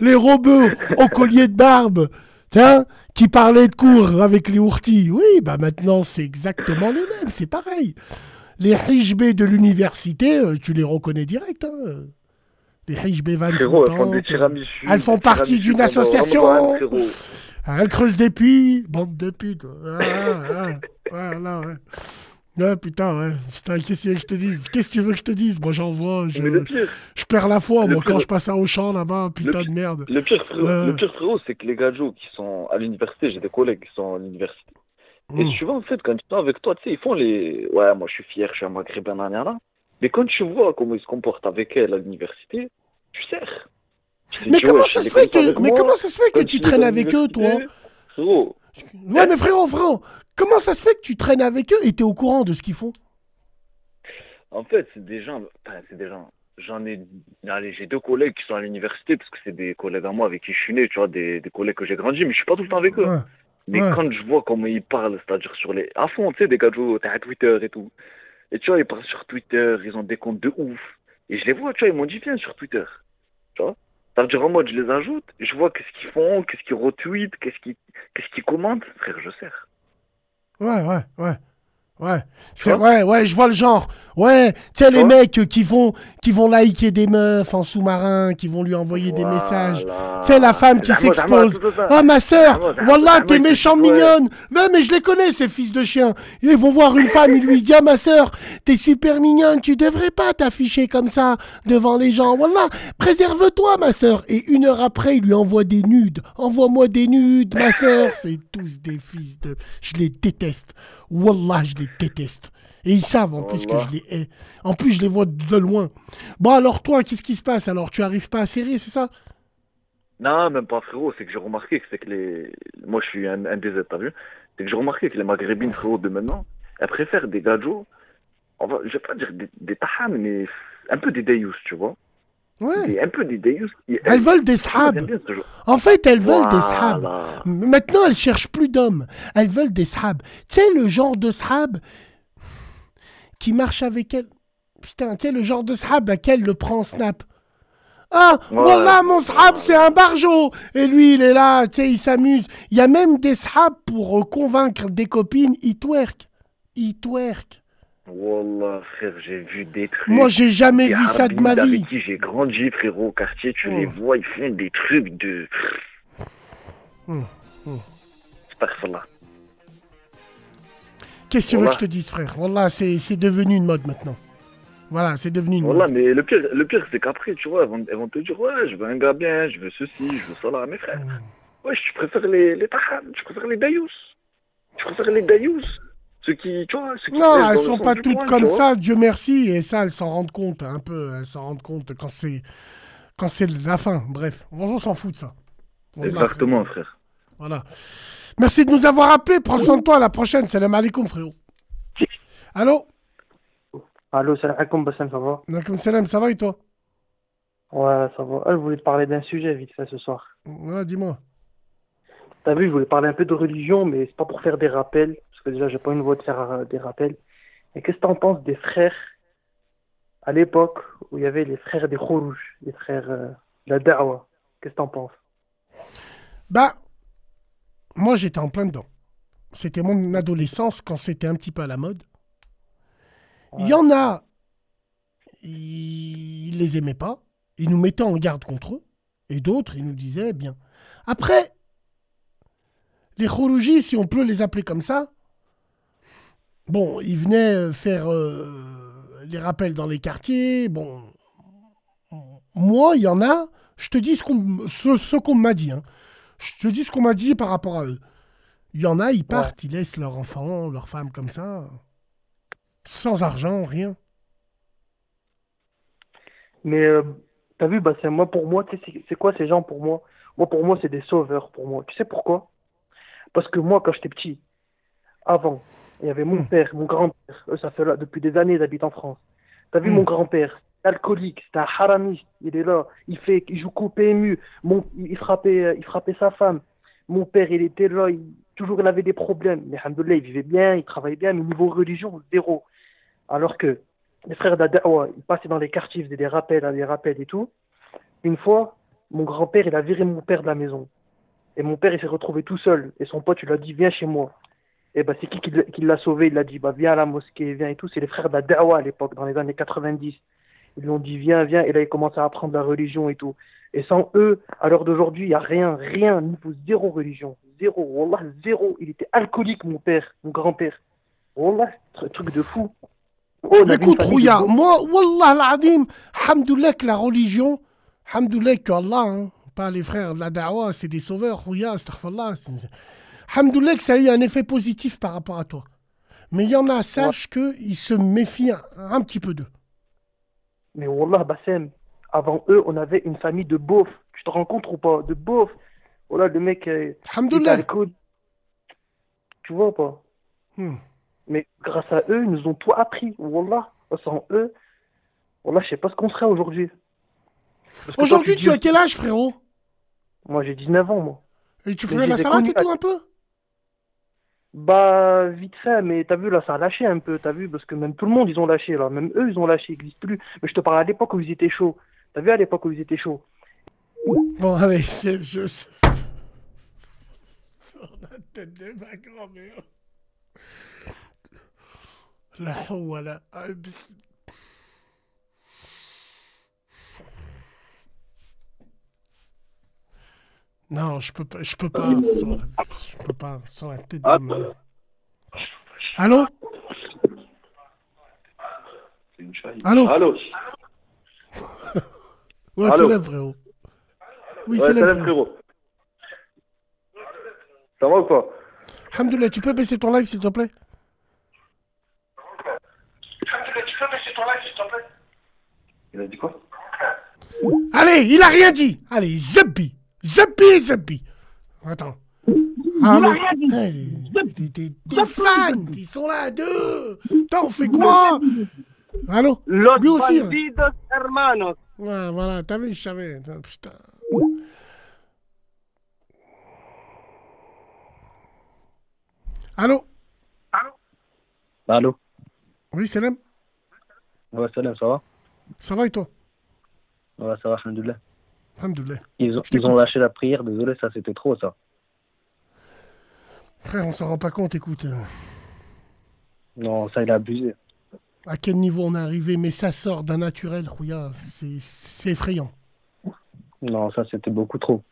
les robots au collier de barbe, tiens, qui parlaient de cours avec les ourtis. Oui, bah maintenant, c'est exactement les mêmes, c'est pareil. Les hijbés de l'université, tu les reconnais direct. Hein. Les hijbés vingt-cinq ans, elles font partie d'une association. Elles creusent des puits, bande de putes. Ah, ah, voilà, ouais. Ouais, putain, ouais. Putain, qu'est-ce que je te dise? Qu'est-ce que tu veux que je te dise? Moi, j'en vois. Je, je perds la foi, le moi, pire. Quand je passe à Auchan, là-bas, putain pire, de merde. Le pire, frérot, euh... c'est que les gajos qui sont à l'université, j'ai des collègues qui sont à l'université. Mmh. Et souvent, en fait, quand ils sont avec toi, tu sais, ils font les. Ouais, moi, je suis fier, je suis un maghrébin, nanana. Mais quand tu vois comment ils se comportent avec elle à l'université, tu sers. Mais, comment, vois, ça se fait que... mais moi, comment ça se fait que tu traînes avec eux, toi? Frérot. Ouais, mais frérot, frérot. Comment ça se fait que tu traînes avec eux et t'es au courant de ce qu'ils font? En fait, c'est des gens... Enfin, c'est des gens... J'en ai... Allez, j'ai deux collègues qui sont à l'université, parce que c'est des collègues à moi avec qui je suis né, tu vois, des, des collègues que j'ai grandi, mais je suis pas tout le temps avec eux. Ouais. Mais ouais. Quand je vois comment ils parlent, c'est-à-dire sur les... À fond, tu sais, des gajos, t'as Twitter et tout. Et tu vois, ils parlent sur Twitter, ils ont des comptes de ouf. Et je les vois, tu vois, ils m'ont dit, viens sur Twitter. Tu vois? C'est-à-dire en mode, je les ajoute, je vois qu'est-ce qu'ils font, qu'est-ce qu'ils retweetent, qu'est-ce qu'ils qu'est-ce qu'ils commentent. Frère, je sers. Ouais, ouais, ouais, ouais, c'est ouais, ouais, je vois le genre, ouais, tu sais, les mecs qui vont, qui vont liker des meufs en sous-marin, qui vont lui envoyer voilà. des messages, tu sais, la femme qui s'expose, ah, ma soeur, voilà, t'es méchant mignonne, ouais, mais je les connais, ces fils de chiens, ils vont voir une femme, ils lui disent, ah, ma soeur, t'es super mignonne, tu devrais pas t'afficher comme ça devant les gens, voilà, préserve-toi, ma soeur, et une heure après, il lui envoie des nudes, envoie-moi des nudes, ma soeur, c'est tous des fils de, je les déteste. Wallah, je les déteste. Et ils savent en plus que je les hais. En plus, je les vois de loin. Bon, alors toi, qu'est-ce qui se passe? Alors, tu arrives pas à serrer, c'est ça? Non, même pas, frérot. C'est que j'ai remarqué que c'est que les... Moi, je suis un, un D Z, t'as vu? C'est que j'ai remarqué que les maghrébines, frérot, de maintenant, elles préfèrent des gajos. Enfin, je vais pas dire des, des tahams, mais un peu des dayous, tu vois? Ouais. Des, un peu des dayous. Elles veulent des sahab. En fait, elles veulent voilà. des sahab. Maintenant, elles cherchent plus d'hommes. Elles veulent des sahab. Tu sais, le genre de sahab qui marche avec elle. Putain, tu sais, le genre de sahab à quel le prend Snap. Ah, voilà, voilà mon sahab, c'est un barjo. Et lui, il est là, tu sais, il s'amuse. Il y a même des sahab pour convaincre des copines. Ils twerk. Ils twerk. Wallah, frère, j'ai vu des trucs. Moi, j'ai jamais vu ça de ma vie. Avec qui j'ai grandi, frérot, au quartier, tu oh. les vois, ils font des trucs de. Oh. Oh. C'est pas ça là. Qu'est-ce que tu veux que je te dise, frère? Wallah, c'est devenu une mode maintenant. Voilà, c'est devenu une voilà, mode. Voilà, mais le pire, le pire c'est qu'après, tu vois, elles vont, elles vont te dire, ouais, je veux un gars bien, je veux ceci, je veux cela. Mais frère, oh. ouais, je préfère les, les tahams, je préfère les dayous. Je préfère les dayous. Ceux qui, tu vois, ceux qui non, elles sont pas toutes coin, comme ça, Dieu merci, et ça, elles s'en rendent compte un peu, elles s'en rendent compte quand c'est quand c'est la fin, bref, on s'en fout de ça. On Exactement, frère. frère. Voilà. Merci de nous avoir appelés, prends soin de toi, à la prochaine, salam alaikum, frérot. Allô? Allô, salam alaikum, Bassem, ça va? Alaikum salam, ça va et toi? Ouais, ça va. Ah, je voulais te parler d'un sujet vite fait ce soir. Ouais, dis-moi. T'as vu, je voulais parler un peu de religion, mais c'est pas pour faire des rappels. Parce que déjà, j'ai pas une voix de faire des rappels. Et qu'est-ce que t'en penses des frères à l'époque où il y avait les frères des Khourouj, les frères euh, de la Da'wa? Qu'est-ce que t'en penses? Bah, moi, j'étais en plein dedans. C'était mon adolescence quand c'était un petit peu à la mode. Ouais. Il y en a, ils les aimaient pas. Ils nous mettaient en garde contre eux. Et d'autres, ils nous disaient bien. Après, les Khouroujis, si on peut les appeler comme ça, bon, ils venaient faire euh, les rappels dans les quartiers. Bon, moi, il y en a, je te dis ce qu'on ce, ce qu'on m'a dit. Hein. Je te dis ce qu'on m'a dit par rapport à eux. Il y en a, ils partent, ouais. Ils laissent leurs enfants, leurs femmes comme ça, sans argent, rien. Mais euh, t'as vu, bah, c'est moi, pour moi, c'est quoi ces gens pour moi? Moi, pour moi, c'est des sauveurs, pour moi. Tu sais pourquoi? Parce que moi, quand j'étais petit, avant, il y avait mon père, mon grand-père, eux, ça fait là, depuis des années, ils habitent en France. T'as vu, mmh. mon grand-père, c'est alcoolique, c'est un haramiste, il est là, il, fait, il joue qu'au P M U, mon, il, frappait, il frappait sa femme. Mon père, il était là, il, toujours il avait des problèmes. Mais alhamdoulilah, il vivait bien, il travaillait bien, mais niveau religion, zéro. Alors que les frères d'Adawa, ils passaient dans les quartiers, ils faisaient des rappels, hein, des rappels et tout. Une fois, mon grand-père, il a viré mon père de la maison. Et mon père, il s'est retrouvé tout seul. Et son pote, il lui a dit, viens chez moi. Et bah, c'est qui qui l'a sauvé? Il l'a dit, bah, viens à la mosquée, viens et tout. C'est les frères d'Adawa à l'époque, dans les années quatre-vingt-dix. Ils lui ont dit, viens, viens. Et là, il commence à apprendre la religion et tout. Et sans eux, à l'heure d'aujourd'hui, il n'y a rien, rien, niveau zéro religion. Zéro, wallah, zéro. Il était alcoolique, mon père, mon grand-père. Wallah, truc de fou. Oh, écoute, Rouya, moi, wallah, l'adim, hamdoulah que la religion, hamdoulah que Allah, hein, pas les frères de la da'wa, c'est des sauveurs, Rouya, astaghfirullah. Hamdoulah que ça a eu un effet positif par rapport à toi. Mais il y en a, sache ouais. qu'ils se méfient un, un petit peu d'eux. Mais wallah, Bassem, avant eux, on avait une famille de beaufs. Tu te rencontres ou pas? De beaufs. Oh là, le mec. Hamdoulah. Tu vois ou pas? hmm. Mais grâce à eux, ils nous ont tout appris. Wallah, sans eux, wallah, je sais pas ce qu'on serait aujourd'hui. Aujourd'hui, tu, tu as quel âge, frérot? Moi, j'ai dix-neuf ans, moi. Et tu faisais la salade et tout un peu? Bah, vite fait, mais t'as vu, là, ça a lâché un peu, t'as vu, parce que même tout le monde, ils ont lâché, là. Même eux, ils ont lâché, ils n'existent plus. Mais je te parle à l'époque où ils étaient chauds. T'as vu, à l'époque où ils étaient chauds. Bon, allez, je... je... Sur la tête de ma grand-mère. La hawala. Non, je peux pas, je peux pas, sans, je peux pas, sans la tête de ma... Allô? Allô? Allô? Ouais, c'est là, frérot. Oui, ouais, c'est là, frérot. Ça va ou pas? Alhamdoulilah, tu peux baisser ton live, s'il te plaît? Alhamdoulilah, tu peux baisser ton live, s'il te plaît? Il a dit quoi? Allez, il a rien dit! Allez, Zebbi! Zebbi, Zebbi! Attends. Ah, il a rien dit! Hey, tes fans, ils sont là à deux! Putain, on fait quoi? Allô? Lui aussi! Hein. Hermanos. Ouais, voilà, t'as vu, je savais. Putain. Allô? Allô? Allô? Oui, Salam? Ouais, Salam, ça va? Ça va et toi? Ouais, ça va, alhamdoulilah. Alhamdoulilah. Ils ont, ils ont lâché la prière, désolé, ça c'était trop ça. Frère, on s'en rend pas compte, écoute. Euh... Non, ça il a abusé. À quel niveau on est arrivé, mais ça sort d'un naturel, Rouya, c'est effrayant. Non, ça c'était beaucoup trop.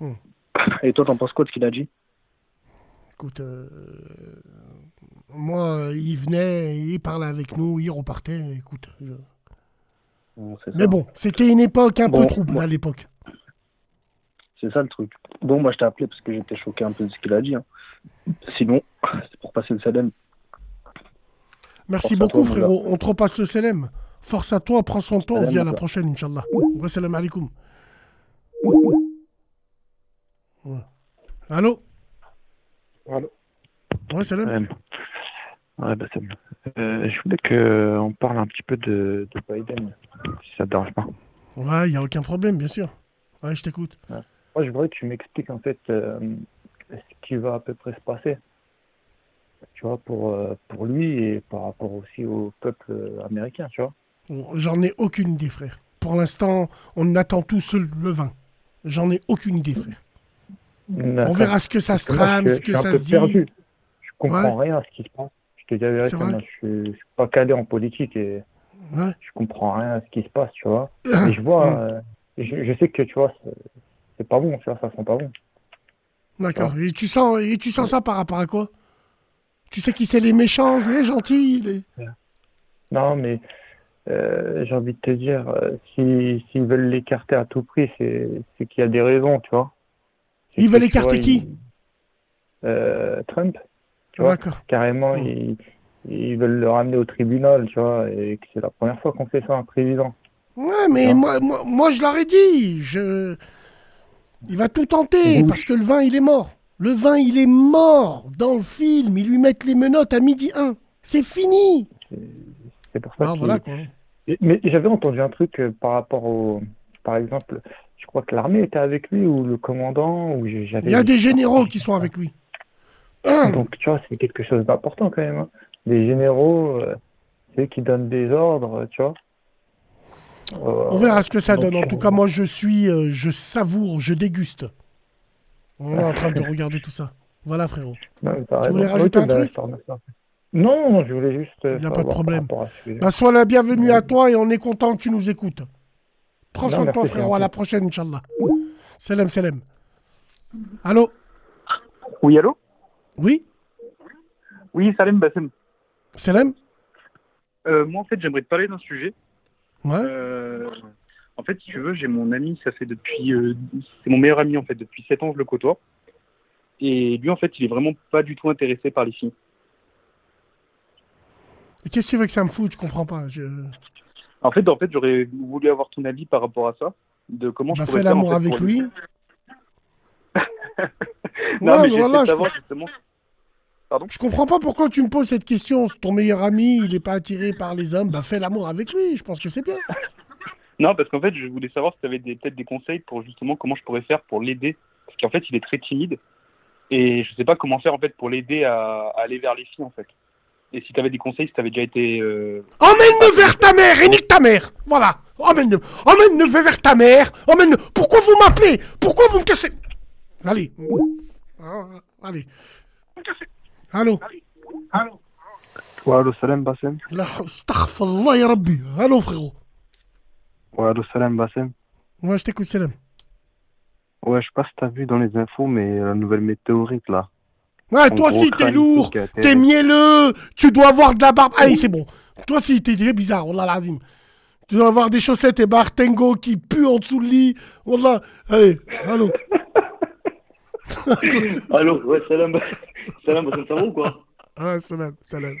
Hum. Et toi, t'en penses quoi de ce qu'il a dit? Écoute, euh, moi, il venait, il parlait avec nous, il repartait, écoute. Je... Bon, mais bon, c'était une époque un bon, peu trouble, bon. à l'époque. C'est ça le truc. Bon, moi je t'ai appelé parce que j'étais choqué un peu de ce qu'il a dit. Hein. Sinon, c'est pour passer le Salem. Merci Force beaucoup, toi, frérot. On te repasse le Salem. Force à toi, prends son temps. On se dit à la prochaine, Inch'Allah. Wa salam alaikum. Ouais. Allô? Allô? Ouais, salam. Ouais, bah, c'est bon. Euh, je voulais qu'on parle un petit peu de, de Biden, si ça te dérange pas. Ouais, il n'y a aucun problème, bien sûr. Ouais, je t'écoute. Ouais. Moi, je voudrais que tu m'expliques en fait euh, ce qui va à peu près se passer. Tu vois, pour, euh, pour lui et par rapport aussi au peuple américain, tu vois. J'en ai aucune idée, frère. Pour l'instant, on attend tous le vin. J'en ai aucune idée, frère. On verra ce que ça se trame, ce que ça se dit. Perdu. Je comprends ouais. rien à ce qui se passe. Moi, je ne suis pas calé en politique et ouais. je comprends rien à ce qui se passe, tu vois. Et je vois, ouais. euh, je, je sais que, tu vois, c'est pas bon, tu vois, ça sent pas bon. D'accord. Et tu sens, et tu sens ouais. ça par rapport à quoi? Tu sais qui c'est, les méchants, les gentils, les... Non, mais euh, j'ai envie de te dire, euh, si, s'ils veulent l'écarter à tout prix, c'est, c'est qu'il y a des raisons, tu vois. Ils veulent écarter vois, qui ils... euh, Trump, tu vois, d'accord. Carrément, mmh. ils, ils veulent le ramener au tribunal, tu vois, et que c'est la première fois qu'on fait ça à un président. Ouais, mais moi, moi, moi, je l'aurais dit, je... il va tout tenter, oui. Parce que le vin, il est mort. Le vin, il est mort dans le film, ils lui mettent les menottes à midi un. C'est fini. C'est pour ça ah, que... Voilà, quoi. Mais j'avais entendu un truc par rapport au... Par exemple, je crois que l'armée était avec lui, ou le commandant, ou j'avais... Il y a des généraux qui sont avec lui. Donc, tu vois, c'est quelque chose d'important, quand même. Hein. Des généraux, euh, c'est qui donnent des ordres, tu vois. On verra ce que ça donne. En tout cas, moi, je suis, euh, je savoure, je déguste. On est en train de regarder tout ça. Voilà, frérot. Non, tu voulais rajouter un truc ? Non, je voulais juste... Il n'y a pas de problème. Bah, sois la bienvenue oui. à toi et on est content que tu nous écoutes. Prends soin de toi, frérot. À la prochaine, Inch'Allah. Salam, salam. Allô ? Oui, allô ? Oui ? Oui, salam, Bassem. Salam ? euh, Moi, en fait, j'aimerais te parler d'un sujet. Ouais. Euh, en fait, si tu veux, j'ai mon ami, ça fait depuis. Euh, c'est mon meilleur ami, en fait, depuis sept ans, je le côtoie. Et lui, en fait, il est vraiment pas du tout intéressé par les filles. Mais qu'est-ce que tu veux que ça me fout? Je comprends pas. Je... En fait, en fait j'aurais voulu avoir ton avis par rapport à ça. De comment bah, je pourrais faire l'amour en fait, avec lui. Non, ouais, mais voilà, je... Justement... Pardon je comprends pas pourquoi tu me poses cette question. Ton meilleur ami, il n'est pas attiré par les hommes. Bah, fais l'amour avec lui, je pense que c'est bien. Non, parce qu'en fait, je voulais savoir si tu avais peut-être des conseils pour justement comment je pourrais faire pour l'aider. Parce qu'en fait, il est très timide. Et je sais pas comment faire en fait pour l'aider à, à aller vers les filles, en fait. Et si tu avais des conseils, si tu avais déjà été... Euh... Emmène-le vers ta mère et nique ta mère. Voilà. Emmène-le. Emmène-le vers ta mère. Emmène-le. Pourquoi vous m'appelez? Pourquoi vous me cassez? Allez. Allez. Allô? Allô? Ouais, allô, salam, Bassem. La astaghfirullah, ya Rabbi. Allô, frérot. Ouais, allô, salam, Bassem. Ouais, je t'écoute, salam. Ouais, je sais pas si t'as vu dans les infos, mais la nouvelle météorite, là. Ouais, en toi aussi, t'es lourd, t'es mielleux, tu dois avoir de la barbe. Allez, c'est bon. Toi aussi, t'es bizarre, wallah l'azim. Tu dois avoir des chaussettes et barres Tengo qui puent en dessous le lit. Wallah. Allez, allô. Allô, ouais, salam, salam, ça va ou quoi? Ah, salam, salam.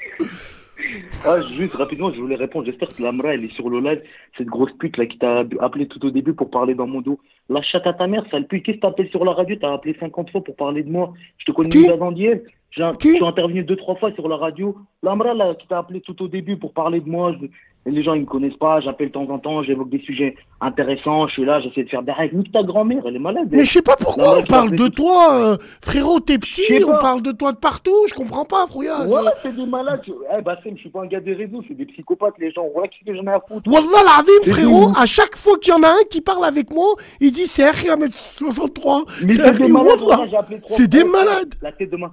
Ah, juste rapidement, je voulais répondre. J'espère que l'Amra, elle est sur le live. Cette grosse pute là qui t'a appelé tout au début pour parler dans mon dos. La chatte à ta mère, sale pute. Qu'est-ce que t'appelles sur la radio? T'as appelé cinquante fois pour parler de moi. Je te connais déjà avant d'hier. J'ai un... Je suis intervenu deux trois fois sur la radio. L'Amra là qui t'a appelé tout au début pour parler de moi. Je... Et les gens ils me connaissent pas, j'appelle de temps en temps, j'évoque des sujets intéressants, je suis là, j'essaie de faire des règles. Nique ta grand-mère, elle est malade. Elle. Mais je sais pas pourquoi on parle de toi, euh, frérot, t'es petit, on parle de toi de partout, je comprends pas, frouillard. Voilà, c'est des malades. Eh, Bassem, je suis pas un gars des réseaux, c'est des psychopathes, les gens. Voilà, qu'est-ce que j'en ai à foutre. Wallah l'azim, frérot, à chaque fois qu'il y en a un qui parle avec moi, il dit c'est un mètre soixante-trois. Mais c'est des malades. C'est des malades. La tête de main.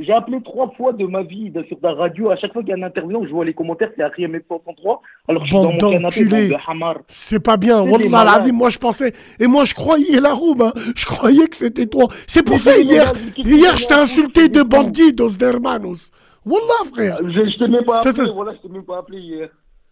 J'ai appelé trois fois de ma vie de, sur la radio. À chaque fois qu'il y a un intervenant, je vois les commentaires, c'est Harry M trois cent trois. Alors que bon, je suis dans mon canapé de Hamar. C'est pas bien. Wallah l'azim, moi je pensais. Et moi je croyais la roue, hein. Je croyais que c'était toi. C'est pour ça hier, hier je t'ai insulté de bandidos, d'hermanos. Wallah frère. Je, je t'ai même pas appelé. Voilà, je t'ai même pas appelé hier.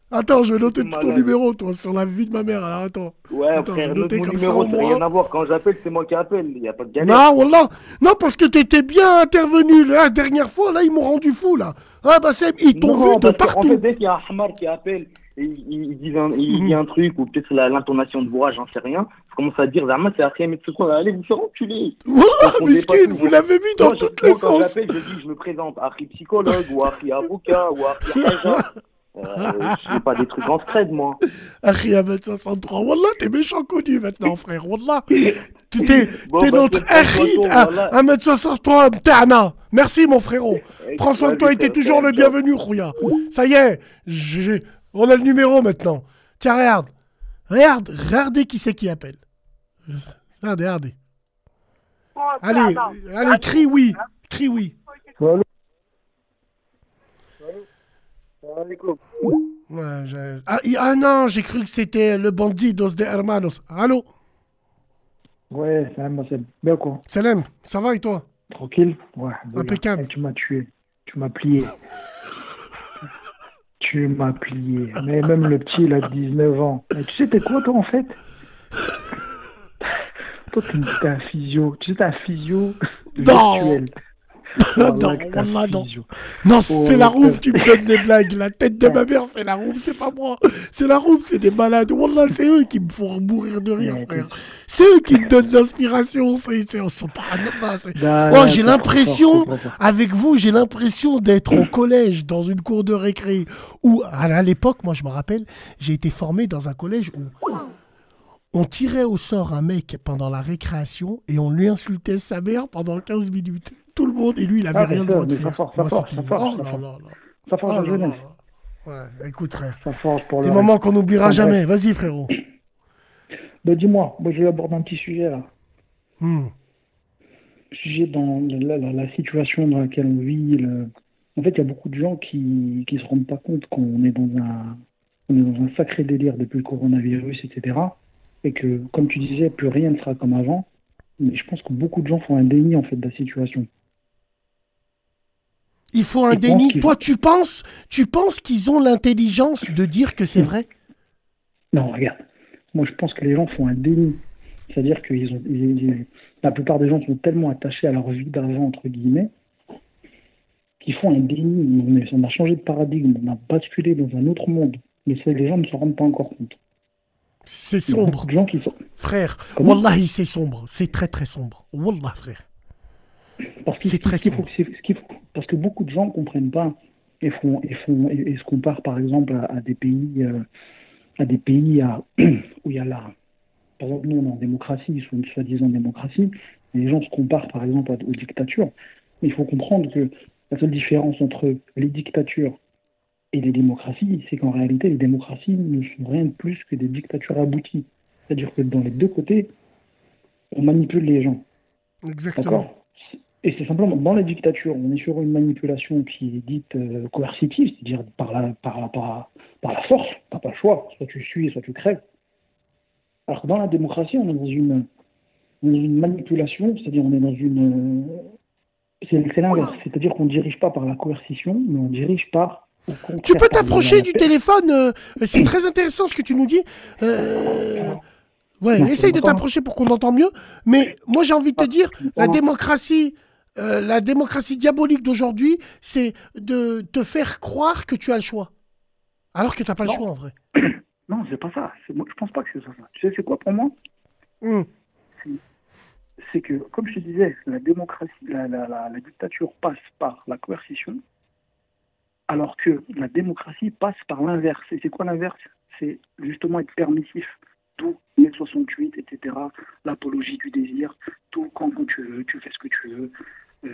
Attends, je vais noter tout ton numéro, toi, sur la vie de ma mère. Alors attends. Ouais, attends, frère, je noter comme ça au moins. Rien à voir. Quand j'appelle, c'est moi qui appelle. Il n'y a pas de galère. Non, wallah. Non, parce que t'étais bien intervenu la dernière fois. Là, ils m'ont rendu fou, là. Ah, bah, c'est... ils t'ont vu de partout. En fait, dès qu'il y a un Ahmar qui appelle, et il dit un, mm-hmm. un truc, ou peut-être l'intonation de voix, j'en sais rien. Je commence à dire, Zahma, c'est Ahmar, mais tout ce qu'on allez vous faire enculer. Wallah, miskin, vous l'avez mis dans toutes les sens. Quand j'appelle, je dis, je me présente, Ahri psychologue, ou Ahri avocat, ou Ahri agent. Euh, je fais pas des trucs en scred, moi. Ahri un mètre soixante-trois. Wallah, t'es méchant connu maintenant, frère. Wallah. T'es bon, bah, notre Ahri un mètre soixante-trois, Ta'ana. Merci, mon frérot. Prends soin de toi et t'es toujours le bienvenu, Khouya. Ça y est, j'ai... on a le numéro maintenant. Tiens, regarde. Regarde, regardez qui c'est qui appelle. Regardez, regardez. Oh, allez, allez, crie oui. Crie oui. Voilà. Ouais, ah, ah non, j'ai cru que c'était le bandit dos de Hermanos. Allô? Ouais, salam, c'est bien quoi. Salam, ça va et toi? Tranquille? Ouais, impeccable. Hey, tu m'as tué, tu m'as plié. Tu m'as plié. Mais même le petit, il a dix-neuf ans. Mais tu sais, t'es quoi, toi, en fait? Toi, t'es un physio. Tu sais, t'es un physio virtuel. Non, non, non, non. Non, c'est oh, la room qui me donne des blagues. La tête de ma mère, c'est la room, c'est pas moi. C'est la room, c'est des malades. Wallah, c'est eux qui me font mourir de rire, frère. C'est eux qui me donnent l'inspiration. Oh, j'ai l'impression, avec vous, j'ai l'impression d'être au collège, dans une cour de récré. Où, à l'époque, moi, je me rappelle, j'ai été formé dans un collège où on tirait au sort un mec pendant la récréation et on lui insultait sa mère pendant quinze minutes. Tout le monde, et lui, il avait ah, rien de droit de faire. Ça forge, ça forge, ça forge. Ça forge la jeunesse. Ouais, écoute, frère. Ça forge pour le... Des moments qu'on n'oubliera jamais. Vas-y, frérot. Ben, dis-moi, moi, je vais aborder un petit sujet, là. Hmm. Sujet dans la, la, la situation dans laquelle on vit. Le... En fait, il y a beaucoup de gens qui ne se rendent pas compte qu'on est dans un, on est dans un sacré délire depuis le coronavirus, et cetera. Et que, comme tu disais, plus rien ne sera comme avant. Mais je pense que beaucoup de gens font un déni, en fait, de la situation. Il faut un et déni. Toi, tu penses, tu penses qu'ils ont l'intelligence de dire que c'est vrai? Non, regarde. Moi, je pense que les gens font un déni. C'est-à-dire que ils ont, ils, ils, la plupart des gens sont tellement attachés à leur vie d'avant, entre guillemets, qu'ils font un déni. On, est, on a changé de paradigme, on a basculé dans un autre monde. Mais ça, les gens ne s'en rendent pas encore compte. C'est sombre. Il y a beaucoup de gens qui sont... Frère, comment? Wallahi, c'est sombre. C'est très, très sombre. Wallah, frère. C'est très sombre. Faut, ce qu'il faut... Parce que beaucoup de gens ne comprennent pas et, font, et, font, et, et se comparent par exemple à, à des pays, euh, à des pays à, où il y a la... Par exemple, nous, on est en démocratie, ils sont soi-disant démocratie, et les gens se comparent par exemple à, aux dictatures. Mais il faut comprendre que la seule différence entre les dictatures et les démocraties, c'est qu'en réalité, les démocraties ne sont rien de plus que des dictatures abouties. C'est-à-dire que dans les deux côtés, on manipule les gens. Exactement. Et c'est simplement, dans la dictature, on est sur une manipulation qui est dite euh, coercitive, c'est-à-dire par la, par, la, par, la, par la force, t'as pas le choix, soit tu suis, soit tu crèves. Alors que dans la démocratie, on est dans une, dans une manipulation, c'est-à-dire on est dans une... Euh, c'est l'inverse, c'est-à-dire qu'on ne dirige pas par la coercition, mais on dirige par... Tu peux t'approcher du téléphone, euh, c'est très intéressant ce que tu nous dis. Euh... Ouais, non, essaye de t'approcher pour qu'on entende mieux, mais moi j'ai envie de te dire, la démocratie... Euh, la démocratie diabolique d'aujourd'hui, c'est de te faire croire que tu as le choix. Alors que tu n'as pas non. le choix, en vrai. Non, c'est pas ça. Moi, je pense pas que c'est ça. Tu sais, c'est quoi pour moi? mm. C'est que, comme je te disais, la démocratie, la, la, la, la dictature passe par la coercition, alors que la démocratie passe par l'inverse. Et c'est quoi l'inverse? C'est justement être permissif. Tout, soixante-huit, et cetera, l'apologie du désir, tout, quand, quand tu veux, tu fais ce que tu veux. Euh,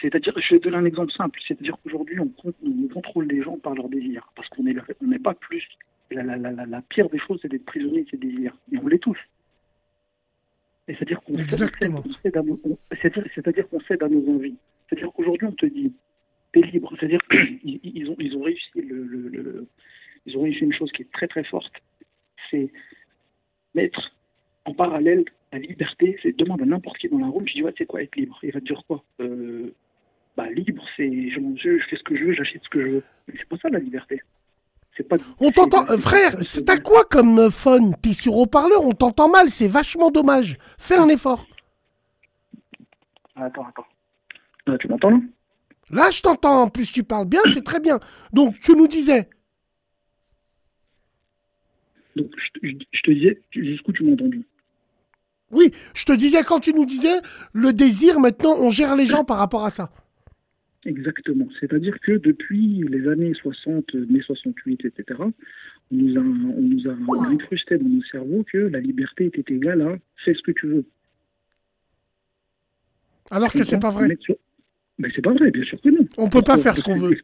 c'est-à-dire, je vais te donner un exemple simple, c'est-à-dire qu'aujourd'hui, on, on contrôle les gens par leur désir, parce qu'on n'est pas plus... La, la, la, la pire des choses, c'est d'être prisonnier de ses désirs, et on l'est tous. C'est-à-dire qu'on cède à nos envies. C'est-à-dire qu'aujourd'hui, on te dit, t'es libre, c'est-à-dire qu'ils ils ont, ils ont réussi le, le, le, ils ont réussi une chose qui est très très forte, c'est... mettre en parallèle la liberté, c'est demande à n'importe qui dans la room, je dis ouais, c'est quoi être libre? Il va te dire quoi? euh, Bah libre, c'est je, je fais ce que je veux, j'achète ce que je veux. C'est pas ça la liberté. Pas, on t'entend, frère, t'as quoi comme fun? T'es sur haut-parleur, on t'entend mal, c'est vachement dommage. Fais un effort. Attends, attends. Là, tu m'entends là? Là, je t'entends, en plus tu parles bien, c'est très bien. Donc, tu nous disais. Donc, je, je, je te disais, jusqu'où tu m'as entendu? Oui, je te disais, quand tu nous disais, le désir, maintenant, on gère les gens par rapport à ça. Exactement. C'est-à-dire que depuis les années soixante, mai soixante-huit, et cetera, on nous a, on nous a, on a incrusté dans nos cerveaux que la liberté était égale à « fais ce que tu veux ». Alors que c'est pas vrai. Mais c'est pas vrai, bien sûr que non. On peut pas faire ce qu'on veut.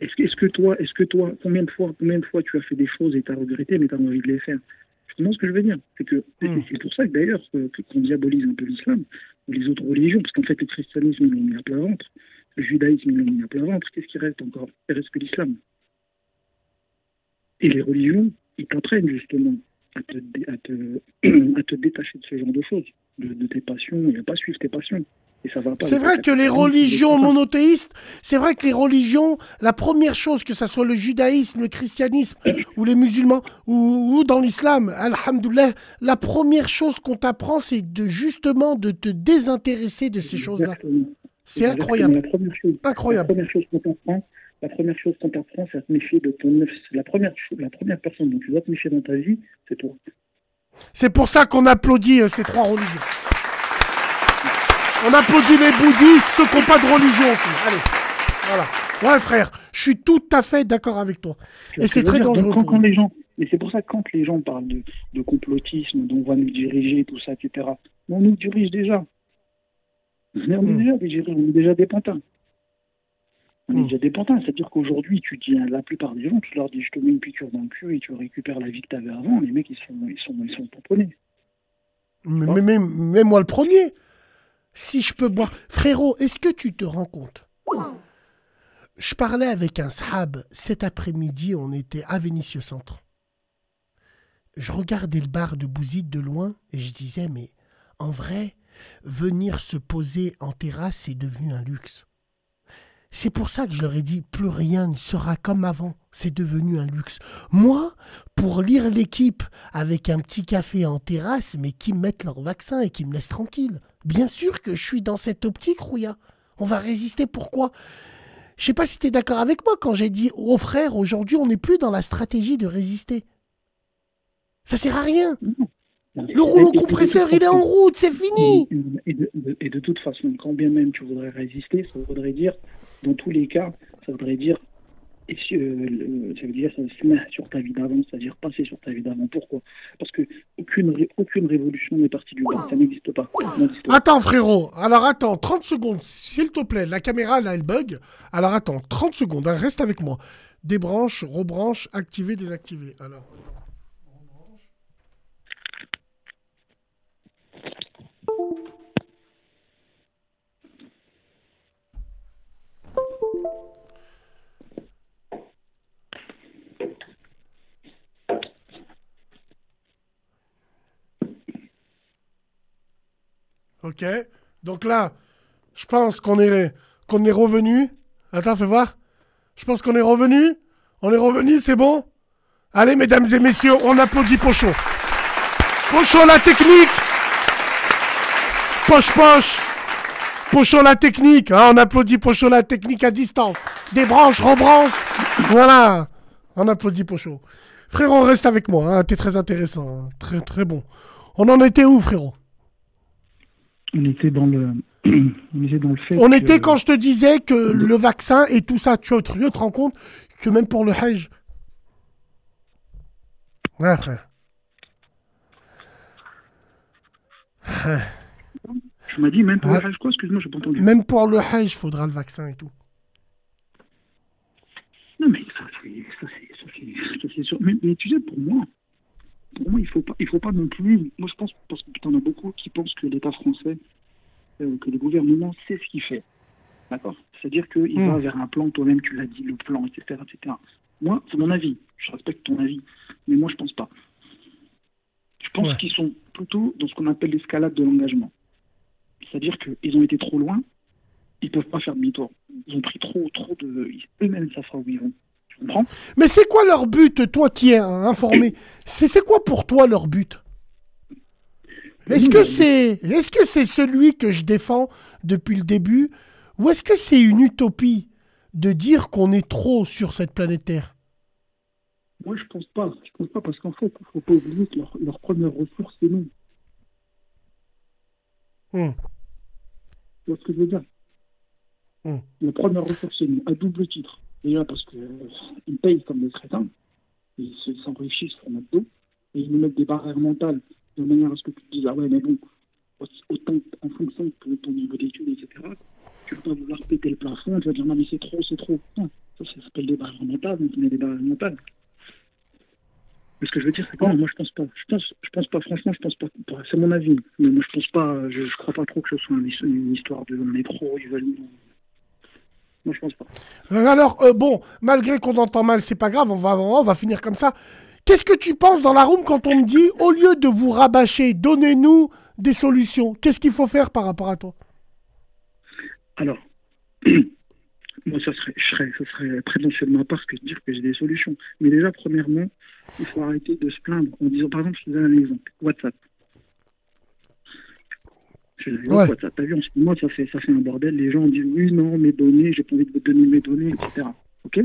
Est-ce que, est-ce que toi, est-ce que toi, combien de fois, combien de fois tu as fait des choses et t'as regretté, mais t'as envie de les faire? Justement, ce que je veux dire, c'est que mmh. c'est pour ça que d'ailleurs qu'on diabolise un peu l'islam ou les autres religions, parce qu'en fait le christianisme il en est à plein ventre, le judaïsme il en est à plein ventre. Qu'est-ce qui reste encore? Il reste que l'islam. Et les religions, ils t'entraînent justement à te, à te, à te détacher de ce genre de choses, de, de tes passions, et à ne pas suivre tes passions. C'est vrai que les religions monothéistes, c'est vrai que les religions, la première chose, que ce soit le judaïsme, le christianisme ou les musulmans ou, ou dans l'islam, alhamdoulilah, la première chose qu'on t'apprend, c'est de, justement de te désintéresser de ces choses-là. C'est incroyable. La première chose, incroyable. La première chose qu'on t'apprend, la première chose qu'on t'apprend, c'est à te méfier de ton neuf. La première, la première personne dont tu dois te méfier dans ta vie, c'est toi. C'est pour ça qu'on applaudit euh, ces trois religions. On applaudit les bouddhistes, ceux qui n'ont pas de religion aussi. Allez, voilà. Ouais, frère, je suis tout à fait d'accord avec toi. Et c'est très dangereux. Quand, quand les gens, et c'est pour ça que quand les gens parlent de, de complotisme, d'on va nous diriger, tout ça, et cetera, on nous dirige déjà. Mais on mmh. est déjà dirigés, on est déjà des pantins. On mmh. est déjà des pantins, c'est-à-dire qu'aujourd'hui, tu dis à la plupart des gens, tu leur dis, je te mets une piqûre dans le cul et tu récupères la vie que tu avais avant, les mecs, ils sont, ils sont, ils sont pomponnés. Mais, mais, mais, mais moi, le premier. Si je peux boire... Frérot, est-ce que tu te rends compte? Je parlais avec un sahab cet après-midi, on était à Vénissieux Centre. Je regardais le bar de Bouzid de loin et je disais, mais en vrai, venir se poser en terrasse, c'est devenu un luxe. C'est pour ça que je leur ai dit, plus rien ne sera comme avant. C'est devenu un luxe. Moi, pour lire l'équipe avec un petit café en terrasse, mais qui me mettent leur vaccin et qui me laissent tranquille. Bien sûr que je suis dans cette optique, Rouya. On va résister. Pourquoi? Je ne sais pas si tu es d'accord avec moi quand j'ai dit aux frères, aujourd'hui, on n'est plus dans la stratégie de résister. Ça ne sert à rien. Le rouleau compresseur, il est en route, c'est fini. Et de, de, et de toute façon, quand bien même tu voudrais résister, ça voudrait dire, dans tous les cas, ça voudrait dire, et si, euh, le, ça veut dire ça se met sur ta vie d'avant, c'est-à-dire passer sur ta vie d'avant. Pourquoi? Parce que aucune, ré, aucune révolution n'est partie du bas, ça n'existe pas. pas. Attends, frérot, alors attends, trente secondes, s'il te plaît, la caméra, là, elle bug. Alors attends, trente secondes, hein, reste avec moi. Débranche, rebranche, activer, désactiver. Alors... Ok, donc là, je pense qu'on est, qu'on est revenu. Attends, fais voir. Je pense qu'on est revenu. On est revenu, c'est bon? Allez, mesdames et messieurs, on applaudit Pochon. Pochon, la technique. Poche, poche. Pochon, la technique. Hein, on applaudit Pochon, la technique à distance. Débranche, rebranche. Voilà. On applaudit Pochon. Frérot, reste avec moi. Hein, t'es très intéressant. Hein, très, très bon. On en était où, frérot? On était dans le, on était dans le fait. On que... était quand je te disais que le... le vaccin et tout ça, tu te rends compte que même pour le Hajj. Ouais, frère. Tu m'as dit même pour ah. le Hajj quoi? Excuse-moi, j'ai pas entendu. Même pour le Hajj, il faudra le vaccin et tout. Non, mais ça, c'est sûr. Mais, mais tu sais, pour moi. Pour moi, il faut pas, il faut pas non plus. Moi, je pense parce que t'en as beaucoup qui pensent que l'État français, euh, que le gouvernement sait ce qu'il fait. D'accord. C'est-à-dire qu'il mmh. va vers un plan. Toi-même, tu l'as dit, le plan, et cetera, et cetera. Moi, c'est mon avis. Je respecte ton avis, mais moi, je pense pas. Je pense ouais. qu'ils sont plutôt dans ce qu'on appelle l'escalade de l'engagement. C'est-à-dire qu'ils ont été trop loin. Ils peuvent pas faire demi-tour. Ils ont pris trop, trop de. Eux-mêmes, ça fera où ils vont. Mais c'est quoi leur but, toi qui es informé? C'est quoi pour toi leur but? Est-ce que c'est est-ce que c'est celui que je défends depuis le début? Ou est-ce que c'est une utopie de dire qu'on est trop sur cette planète Terre? Moi, je pense pas. Je pense pas parce qu'en fait, il ne faut pas oublier que leur, leur première ressource, c'est nous. Mmh. Tu vois ce que je veux dire? Mmh. La première ressource, c'est nous, à double titre. Déjà parce qu'ils euh, payent comme des crétins, ils s'enrichissent sur notre dos, et ils nous mettent des barrières mentales, de manière à ce que tu te dises, ah ouais, mais bon, autant en fonction de ton niveau d'études, et cetera, tu vas pas vouloir péter le plafond, tu vas dire, non, mais c'est trop, c'est trop. Non, ça, ça s'appelle des barrières mentales, donc on a des barrières mentales. Mais ce que je veux dire, c'est que non, moi, je pense pas. Je pense, je pense pas, franchement, je pense pas. C'est mon avis, mais moi, je pense pas, je, je crois pas trop que ce soit une histoire de on est trop, ils veulent. Moi, je pense pas. Alors, euh, bon, malgré qu'on entend mal, c'est pas grave, on va, on va finir comme ça. Qu'est-ce que tu penses dans la room quand on me dit, au lieu de vous rabâcher, donnez-nous des solutions? Qu'est-ce qu'il faut faire par rapport à toi? Alors, moi, ça serait, je serais, ça serait prétentieux de ma part que de dire que j'ai des solutions. Mais déjà, premièrement, il faut arrêter de se plaindre en disant, par exemple, je te donne un exemple, WhatsApp. Je te donne ouais. WhatsApp. T'as vu, en ce moment, ça fait, ça fait un bordel. Les gens disent, oui, non, mes données, j'ai pas envie de vous donner mes données, et cetera. Ok?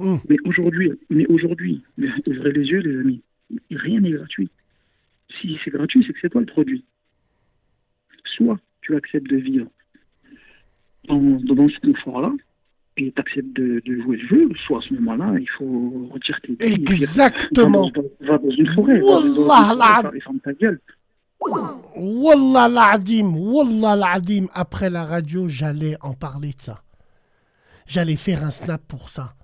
Mmh. Mais aujourd'hui, mais aujourd'hui, ouvrez les yeux, les amis, rien n'est gratuit. Si c'est gratuit, c'est que c'est toi le produit. Soit tu acceptes de vivre dans, dans ce confort-là, et tu acceptes de, de jouer le jeu, soit à ce moment-là, il faut retirer tes billes. Exactement. Va dans une forêt, ferme ta gueule. Wallah l'adim, wallah l'adim. Après la radio, j'allais en parler de ça. J'allais faire un snap pour ça.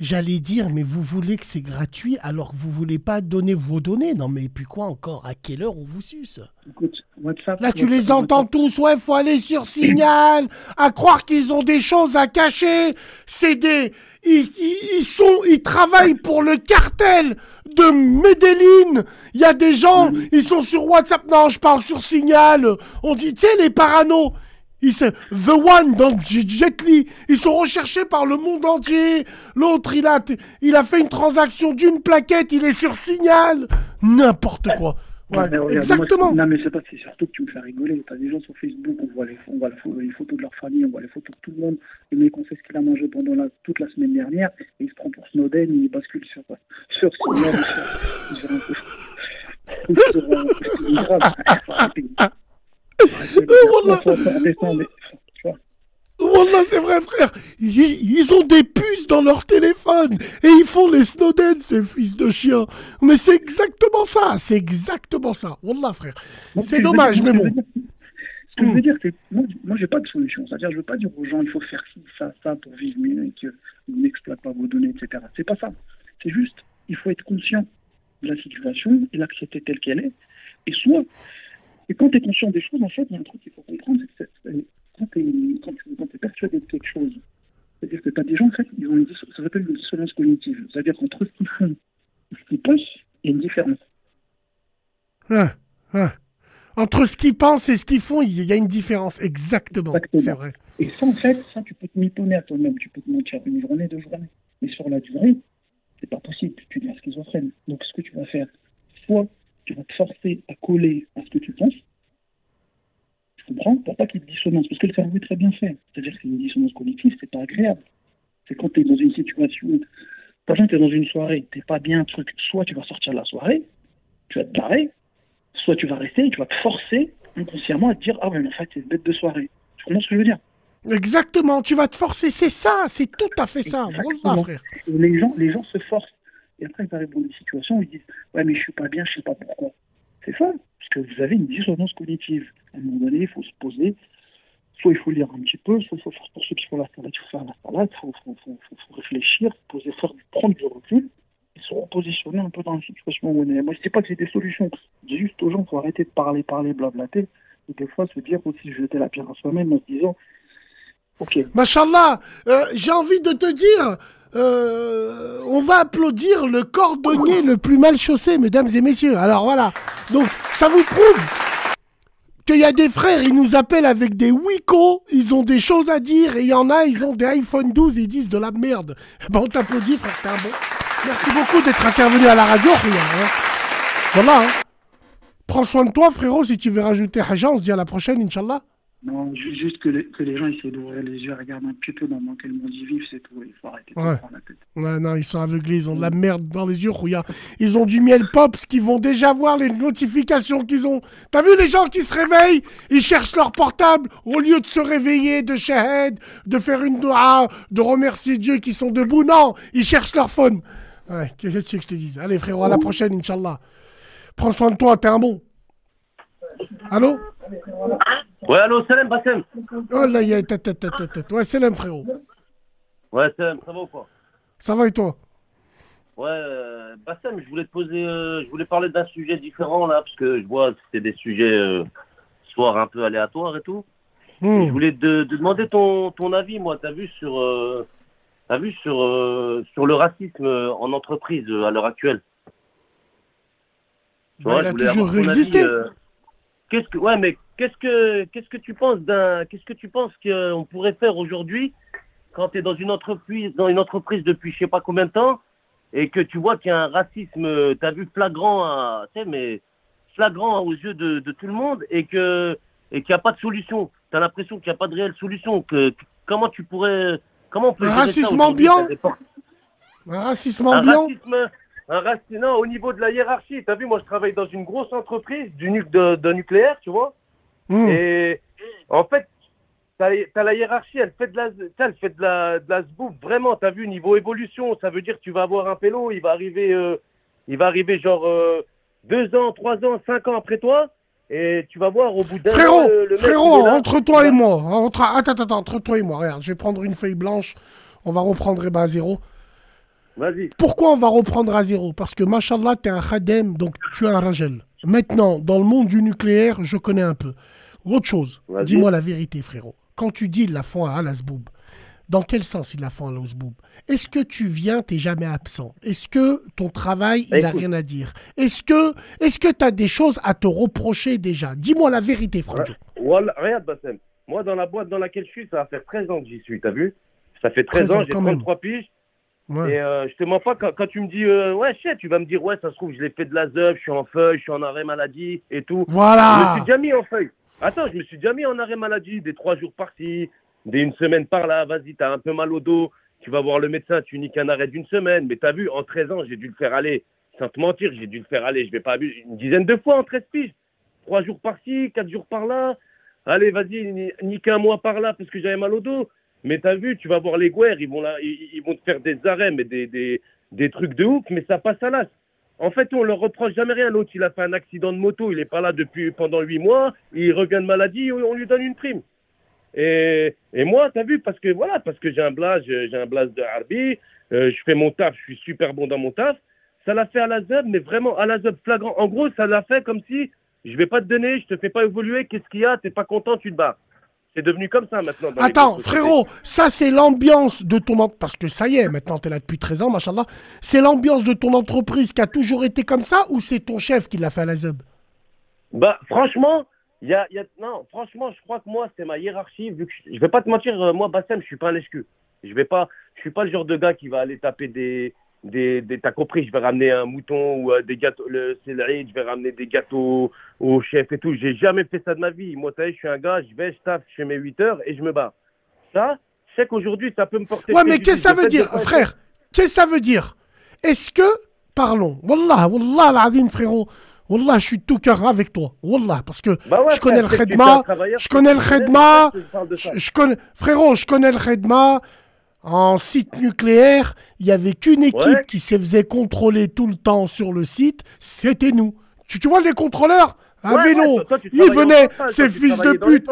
J'allais dire, mais vous voulez que c'est gratuit alors que vous ne voulez pas donner vos données. Non, mais puis quoi encore? À quelle heure on vous suce? Écoute, WhatsApp, là, tu WhatsApp, les entends WhatsApp. Tous. Ouais, il faut aller sur Signal, à croire qu'ils ont des choses à cacher. C'est des... Ils, ils, ils, sont, ils travaillent pour le cartel de Medellin. Il y a des gens, mmh. ils sont sur WhatsApp. Non, je parle sur Signal. On dit, tu sais, les parano. Ils se... The One dans Jet Li, ils sont recherchés par le monde entier. L'autre, il a, il a fait une transaction d'une plaquette, il est sur Signal. N'importe quoi. Ouais, ouais, mais regarde, exactement. Moi, je... Non, mais c'est pas... surtout que tu me fais rigoler. T'as des gens sur Facebook, on voit, les... on voit les photos de leur famille, on voit les photos de tout le monde. Le mec, on sait ce qu'il a mangé pendant la... toute la semaine dernière. Et il se prend pour Snowden, il bascule sur, sur Signal. sur... sur... sur... sur... Wallah, c'est vrai, frère. Ils, ils ont des puces dans leur téléphone et ils font les Snowden, ces fils de chiens. Mais c'est exactement ça, c'est exactement ça. Wallah, frère. C'est dommage, mais bon. Ce que je veux dire, c'est moi, moi j'ai pas de solution. C'est-à-dire, je veux pas dire aux gens, il faut faire ci, ça, ça pour vivre, mais que vous n'exploitez pas vos données, et cetera. C'est pas ça. C'est juste, il faut être conscient de la situation et l'accepter telle qu'elle est. Et soit. Et quand tu es conscient des choses, en fait, il y a un truc qu'il faut comprendre, c'est que quand tu es, es persuadé de quelque chose, c'est-à-dire que tu as des gens, en fait, ils ont une, ça s'appelle une dissonance cognitive. C'est-à-dire qu'entre ce qu'ils font et ce qu'ils pensent, il y a une différence. Ah, ah. Entre ce qu'ils pensent et ce qu'ils font, il y a une différence. Exactement. C'est vrai. Et ça, en fait, ça, tu peux te mitonner à toi-même. Tu peux te mentir une journée, deux journées. Mais sur la durée, c'est pas possible. Tu deviens schizophrène. Donc, ce que tu vas faire, soit tu vas te forcer à coller à ce que tu penses, tu comprends, pour pas qu'il y ait de dissonance, parce que le cerveau est très bien fait. C'est-à-dire qu'une dissonance cognitive, c'est pas agréable. C'est quand tu es dans une situation, par exemple, tu es dans une soirée, t'es pas bien un truc, soit tu vas sortir de la soirée, tu vas te barrer, soit tu vas rester et tu vas te forcer inconsciemment à te dire, ah ouais, mais en fait, c'est une bête de soirée. Tu comprends ce que je veux dire? Exactement, tu vas te forcer, c'est ça, c'est tout à fait ça. Voilà, frère. Les gens, les gens se forcent. Et après, ils arrivent dans des situations où ils disent « Ouais, mais je suis pas bien, je sais pas pourquoi. » C'est ça, parce que vous avez une dissonance cognitive. À un moment donné, il faut se poser. Soit il faut lire un petit peu, soit il faut, pour ceux qui font la salade, il faut faire la salade, il faut, faut, faut, faut, faut réfléchir, poser, faire, prendre du recul, et se repositionner un peu dans la situation où on est. Moi, je ne sais pas que j'ai des solutions. Je dis juste aux gens qu'il faut arrêter de parler, parler, blablater, et des fois se dire aussi jeter la pierre à soi-même en se disant « Ok. » Machallah, euh, j'ai envie de te dire... Euh, on va applaudir le cordonnier le plus mal chaussé, mesdames et messieurs. Alors voilà, donc ça vous prouve qu'il y a des frères, ils nous appellent avec des Wico, ils ont des choses à dire, et il y en a, ils ont des iPhone douze, ils disent de la merde. Ben, on t'applaudit, frère, t'es un bon. Merci beaucoup d'être intervenu à la radio, hein. Voilà, hein. Prends soin de toi, frérot, si tu veux rajouter Haja, on se dit à la prochaine, Inch'Allah. Non, juste que, le, que les gens essaient d'ouvrir les yeux, regardent un petit peu dans quel monde ils vivent, c'est tout. Il faut arrêter de ouais. prendre la tête. Ouais, non, ils sont aveuglés, ils ont de la merde dans les yeux, Rouya. Ils ont du miel pop, parce qu'ils vont déjà voir les notifications qu'ils ont. T'as vu les gens qui se réveillent? Ils cherchent leur portable, au lieu de se réveiller, de shahad, de faire une doua, de remercier Dieu qu'ils sont debout. Non, ils cherchent leur phone. Ouais, qu'est-ce que je te dis? Allez, frérot, à la prochaine, Inch'Allah. Prends soin de toi, t'es un bon. Allô? Ouais, allô, salam, Bassem. Oh là, y'a tête, tête, tête, tête. Ouais, salam, frérot. Ouais, salam, ça va ou quoi? Ça va et toi? Ouais, euh, Bassem, je voulais te poser, euh, je voulais parler d'un sujet différent là, parce que je vois que c'est des sujets euh, soir un peu aléatoires et tout. Mmh. Et je voulais te de, de demander ton, ton avis, moi, t'as vu, sur, euh, t'as vu, sur, euh, sur le racisme en entreprise euh, à l'heure actuelle. Bah, il a toujours existé. Euh, qu'est-ce que, ouais, mais qu'est-ce que, qu'est-ce que tu penses d'un, qu'est-ce que tu penses qu'on pourrait faire aujourd'hui quand tu es dans une entreprise, dans une entreprise depuis je sais pas combien de temps et que tu vois qu'il y a un racisme, t'as vu, flagrant, à, tu sais, mais flagrant aux yeux de, de tout le monde et que, et qu'il n'y a pas de solution. T'as l'impression qu'il n'y a pas de réelle solution. Que, que comment tu pourrais, comment on peut. Un racisme ambiant. Un racisme ambiant. Un racisme, non, au niveau de la hiérarchie. T'as vu, moi, je travaille dans une grosse entreprise du nu de, de nucléaire, tu vois. Mmh. Et en fait, t'as la hiérarchie, elle fait de la, elle fait de la, de la sbouf, vraiment. T'as vu, niveau évolution, ça veut dire que tu vas avoir un pélo, il va arriver, euh, il va arriver genre euh, deux ans, trois ans, cinq ans après toi, et tu vas voir au bout d'un. Frérot, le, le frérot, là, entre toi et moi, entre, attends, attends, entre toi et moi, regarde, je vais prendre une feuille blanche, on va reprendre eh ben, à zéro. Pourquoi on va reprendre à zéro? Parce que, machallah, t'es un khadem, donc tu es un rajel. Maintenant, dans le monde du nucléaire, je connais un peu. Autre chose, dis-moi la vérité, frérot. Quand tu dis la font à l'asboub, dans quel sens il la font à l'asboub? Est-ce que tu viens, t'es jamais absent? Est-ce que ton travail, bah, il n'a rien à dire? Est-ce que est-ce que t'as des choses à te reprocher déjà? Dis-moi la vérité, frérot. Voilà, regarde, Bassem. Moi, dans la boîte dans laquelle je suis, ça va faire treize ans que j'y suis, t'as vu? Ça fait treize ans, j'ai trente-trois piges. Ouais. Et euh, je te mens pas, quand, quand tu me dis, euh, ouais, je sais, tu vas me dire, ouais, ça se trouve, je l'ai fait de la zeuf, je suis en feuille, je suis en arrêt maladie et tout. Voilà. Je me suis déjà mis en feuille. Attends, je me suis déjà mis en arrêt maladie, des trois jours par-ci, des une semaine par-là, vas-y, t'as un peu mal au dos, tu vas voir le médecin, tu niques un arrêt d'une semaine. Mais t'as vu, en treize ans, j'ai dû le faire aller, sans te mentir, j'ai dû le faire aller, je vais pas abuser, une dizaine de fois en treize piges. Trois jours par-ci, quatre jours par-là, allez, vas-y, nique un mois par-là parce que j'avais mal au dos. Mais t'as vu, tu vas voir les guerres, ils vont, là, ils, ils vont te faire des arrêts, mais des, des, des trucs de ouf, mais ça passe à l'as. En fait, on leur reproche jamais rien. L'autre, il a fait un accident de moto, il n'est pas là depuis pendant huit mois, il revient de maladie, on lui donne une prime. Et, et moi, t'as vu, parce que voilà, parce que j'ai un blase, j'ai un blase de Harbi, euh, je fais mon taf, je suis super bon dans mon taf. Ça l'a fait à la Z E B, mais vraiment à la Z E B flagrant. En gros, ça l'a fait comme si je vais pas te donner, je te fais pas évoluer, qu'est-ce qu'il y a, t'es pas content, tu te barres. C'est devenu comme ça maintenant. Attends, frérot, ça c'est l'ambiance de ton entreprise. Parce que ça y est, maintenant t'es là depuis treize ans, machallah. C'est l'ambiance de ton entreprise qui a toujours été comme ça ou c'est ton chef qui l'a fait à la Z E B? Bah, franchement, y a, y a... non, franchement, je crois que moi, c'est ma hiérarchie. Vu que je... je vais pas te mentir, euh, moi, Bassem, je suis pas un lèche-cul. Je vais pas, je suis pas le genre de gars qui va aller taper des. Des, des, t'as compris, je vais ramener un mouton ou euh, des gâteaux, le céleri, je vais ramener des gâteaux au chef et tout. J'ai jamais fait ça de ma vie. Moi, t'as vu, je suis un gars, je vais, je taffe, je fais mes huit heures et je me bats. Ça, je sais qu'aujourd'hui, ça peut me porter. Ouais, mais qu'est-ce que ça veut dire, frère? Qu'est-ce que ça veut dire? Est-ce que, parlons, Wallah, Wallah, l'Adim, frérot, Wallah, je suis tout cœur avec toi. Wallah, parce que bah ouais, je connais le Khedma, je connais le Khedma, je connais, frérot, je connais le Khedma. En site nucléaire, il n'y avait qu'une équipe ouais. qui se faisait contrôler tout le temps sur le site, c'était nous. Tu, tu vois les contrôleurs à ouais, vélo, ouais, toi, toi, ils venaient, centrales, ces toi, fils de pute,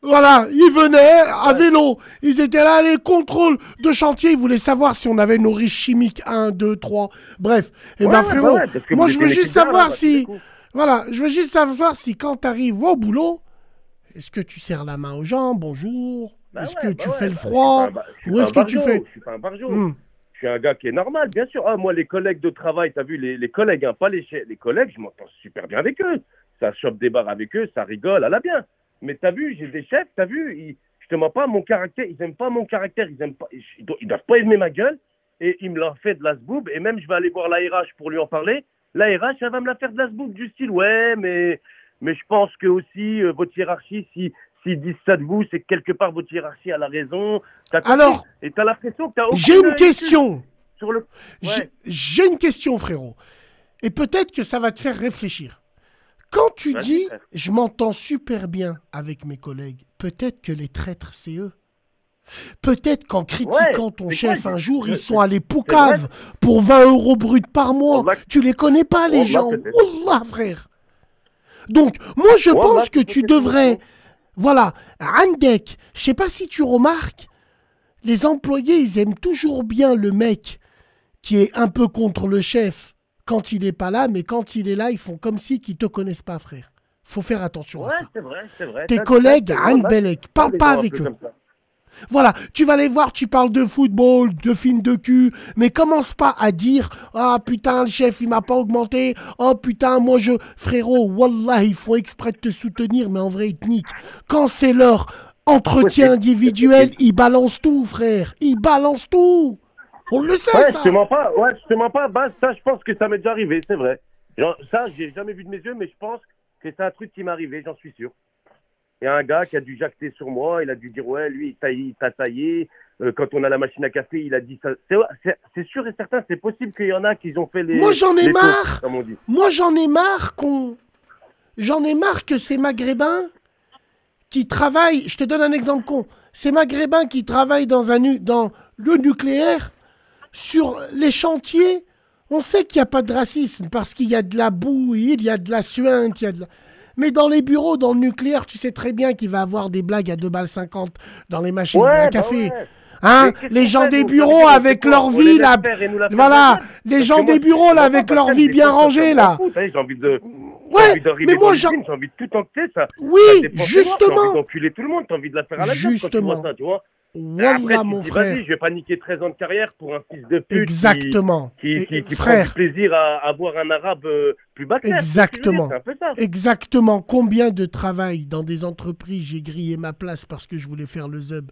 voilà, ils venaient à ouais. vélo, ils étaient là, les contrôles de chantier, ils voulaient savoir si on avait nos riches chimiques un, deux, trois, bref. Et ouais, ben frérot, bah ouais, moi je veux juste savoir là, si, voilà, je veux juste savoir si quand tu arrives au boulot, est-ce que tu serres la main aux gens, bonjour? Bah est-ce ouais, que bah tu ouais, fais bah le froid un, bah, ou est-ce que barjo, tu fais... Je suis pas un barjo. Mm. Je suis un gars qui est normal, bien sûr. Ah, moi, les collègues de travail, t'as vu, les, les collègues, hein, pas les chefs, les collègues, je m'entends super bien avec eux. Ça chope des bars avec eux, ça rigole, à la bien. Mais t'as vu, j'ai des chefs, t'as vu, ils, je te mens pas, mon caractère, ils aiment pas mon caractère, ils aiment pas, ils, ils doivent pas aimer ma gueule, et ils me l'ont fait de la zboub, et même je vais aller voir la R H pour lui en parler. La R H, elle va me la faire de la zboub, du style, ouais, mais, mais je pense que aussi, euh, votre hiérarchie, si... S'ils disent ça de vous, c'est que quelque part votre hiérarchie a la raison. Alors, et t'as l'impression que t'as aucune... J'ai une question. Sur le... ouais. J'ai une question, frérot. Et peut-être que ça va te faire réfléchir. Quand tu ouais, dis « je m'entends super bien avec mes collègues », peut-être que les traîtres, c'est eux. Peut-être qu'en critiquant ouais, ton chef quoi, un jour, ils sont allés poucave pour vingt euros brut par mois. Allah. Tu les connais pas, les Allah, gens. Wallah, frère. Donc, moi, je Allah, pense que tu devrais... Voilà, Andek, je sais pas si tu remarques, les employés, ils aiment toujours bien le mec qui est un peu contre le chef quand il n'est pas là, mais quand il est là, ils font comme si qu'ils te connaissent pas, frère. Faut faire attention ouais, à ça. Ouais, c'est vrai, c'est vrai. Tes collègues, Andbelek, parle pas avec eux. Voilà, tu vas les voir, tu parles de football, de films de cul, mais commence pas à dire « Ah putain, le chef, il m'a pas augmenté, oh putain, moi je... » Frérot, wallah, il faut exprès de te soutenir, mais en vrai, ethnique. Quand c'est leur entretien individuel, ils balancent tout, frère, ils balancent tout. On le sait, ouais, ça. Je te mens pas, ouais, je te mens pas, bah, ça, je pense que ça m'est déjà arrivé, c'est vrai. Genre, ça, j'ai jamais vu de mes yeux, mais je pense que c'est un truc qui m'est arrivé, j'en suis sûr. Il y a un gars qui a dû jacter sur moi, il a dû dire « Ouais, lui, il t'a taillé. Euh, » Quand on a la machine à café, il a dit ça. C'est sûr et certain, c'est possible qu'il y en a qui ont fait les... Moi, j'en ai marre taux, Moi, j'en ai marre qu'on... J'en ai marre que ces Maghrébins qui travaillent... Je te donne un exemple con. Ces Maghrébins qui travaillent dans, un nu... dans le nucléaire, sur les chantiers, on sait qu'il n'y a pas de racisme parce qu'il y a de la boue, il y a de la suinte, il y a de la... Mais dans les bureaux, dans le nucléaire, tu sais très bien qu'il va avoir des blagues à deux balles cinquante dans les machines ouais, à café. Bah ouais. Hein, les gens des bureaux avec leur vie, là, voilà, les gens des bureaux, là, avec leur vie bien rangée, là. J'ai envie de... Ouais, mais moi, j'ai envie de tout enquêter, ça. Oui, justement. J'ai envie d'enculer tout le monde, t'as envie de la faire à la gueule quand tu vois ça, tu vois. Voilà, mon frère. Je vais pas niquer treize ans de carrière pour un fils de pute. Exactement. Qui, qui, qui prend du plaisir à avoir un arabe euh, plus bas que ça. Exactement. C'est un peu ça. Exactement. Combien de travail dans des entreprises, j'ai grillé ma place parce que je voulais faire le zeb.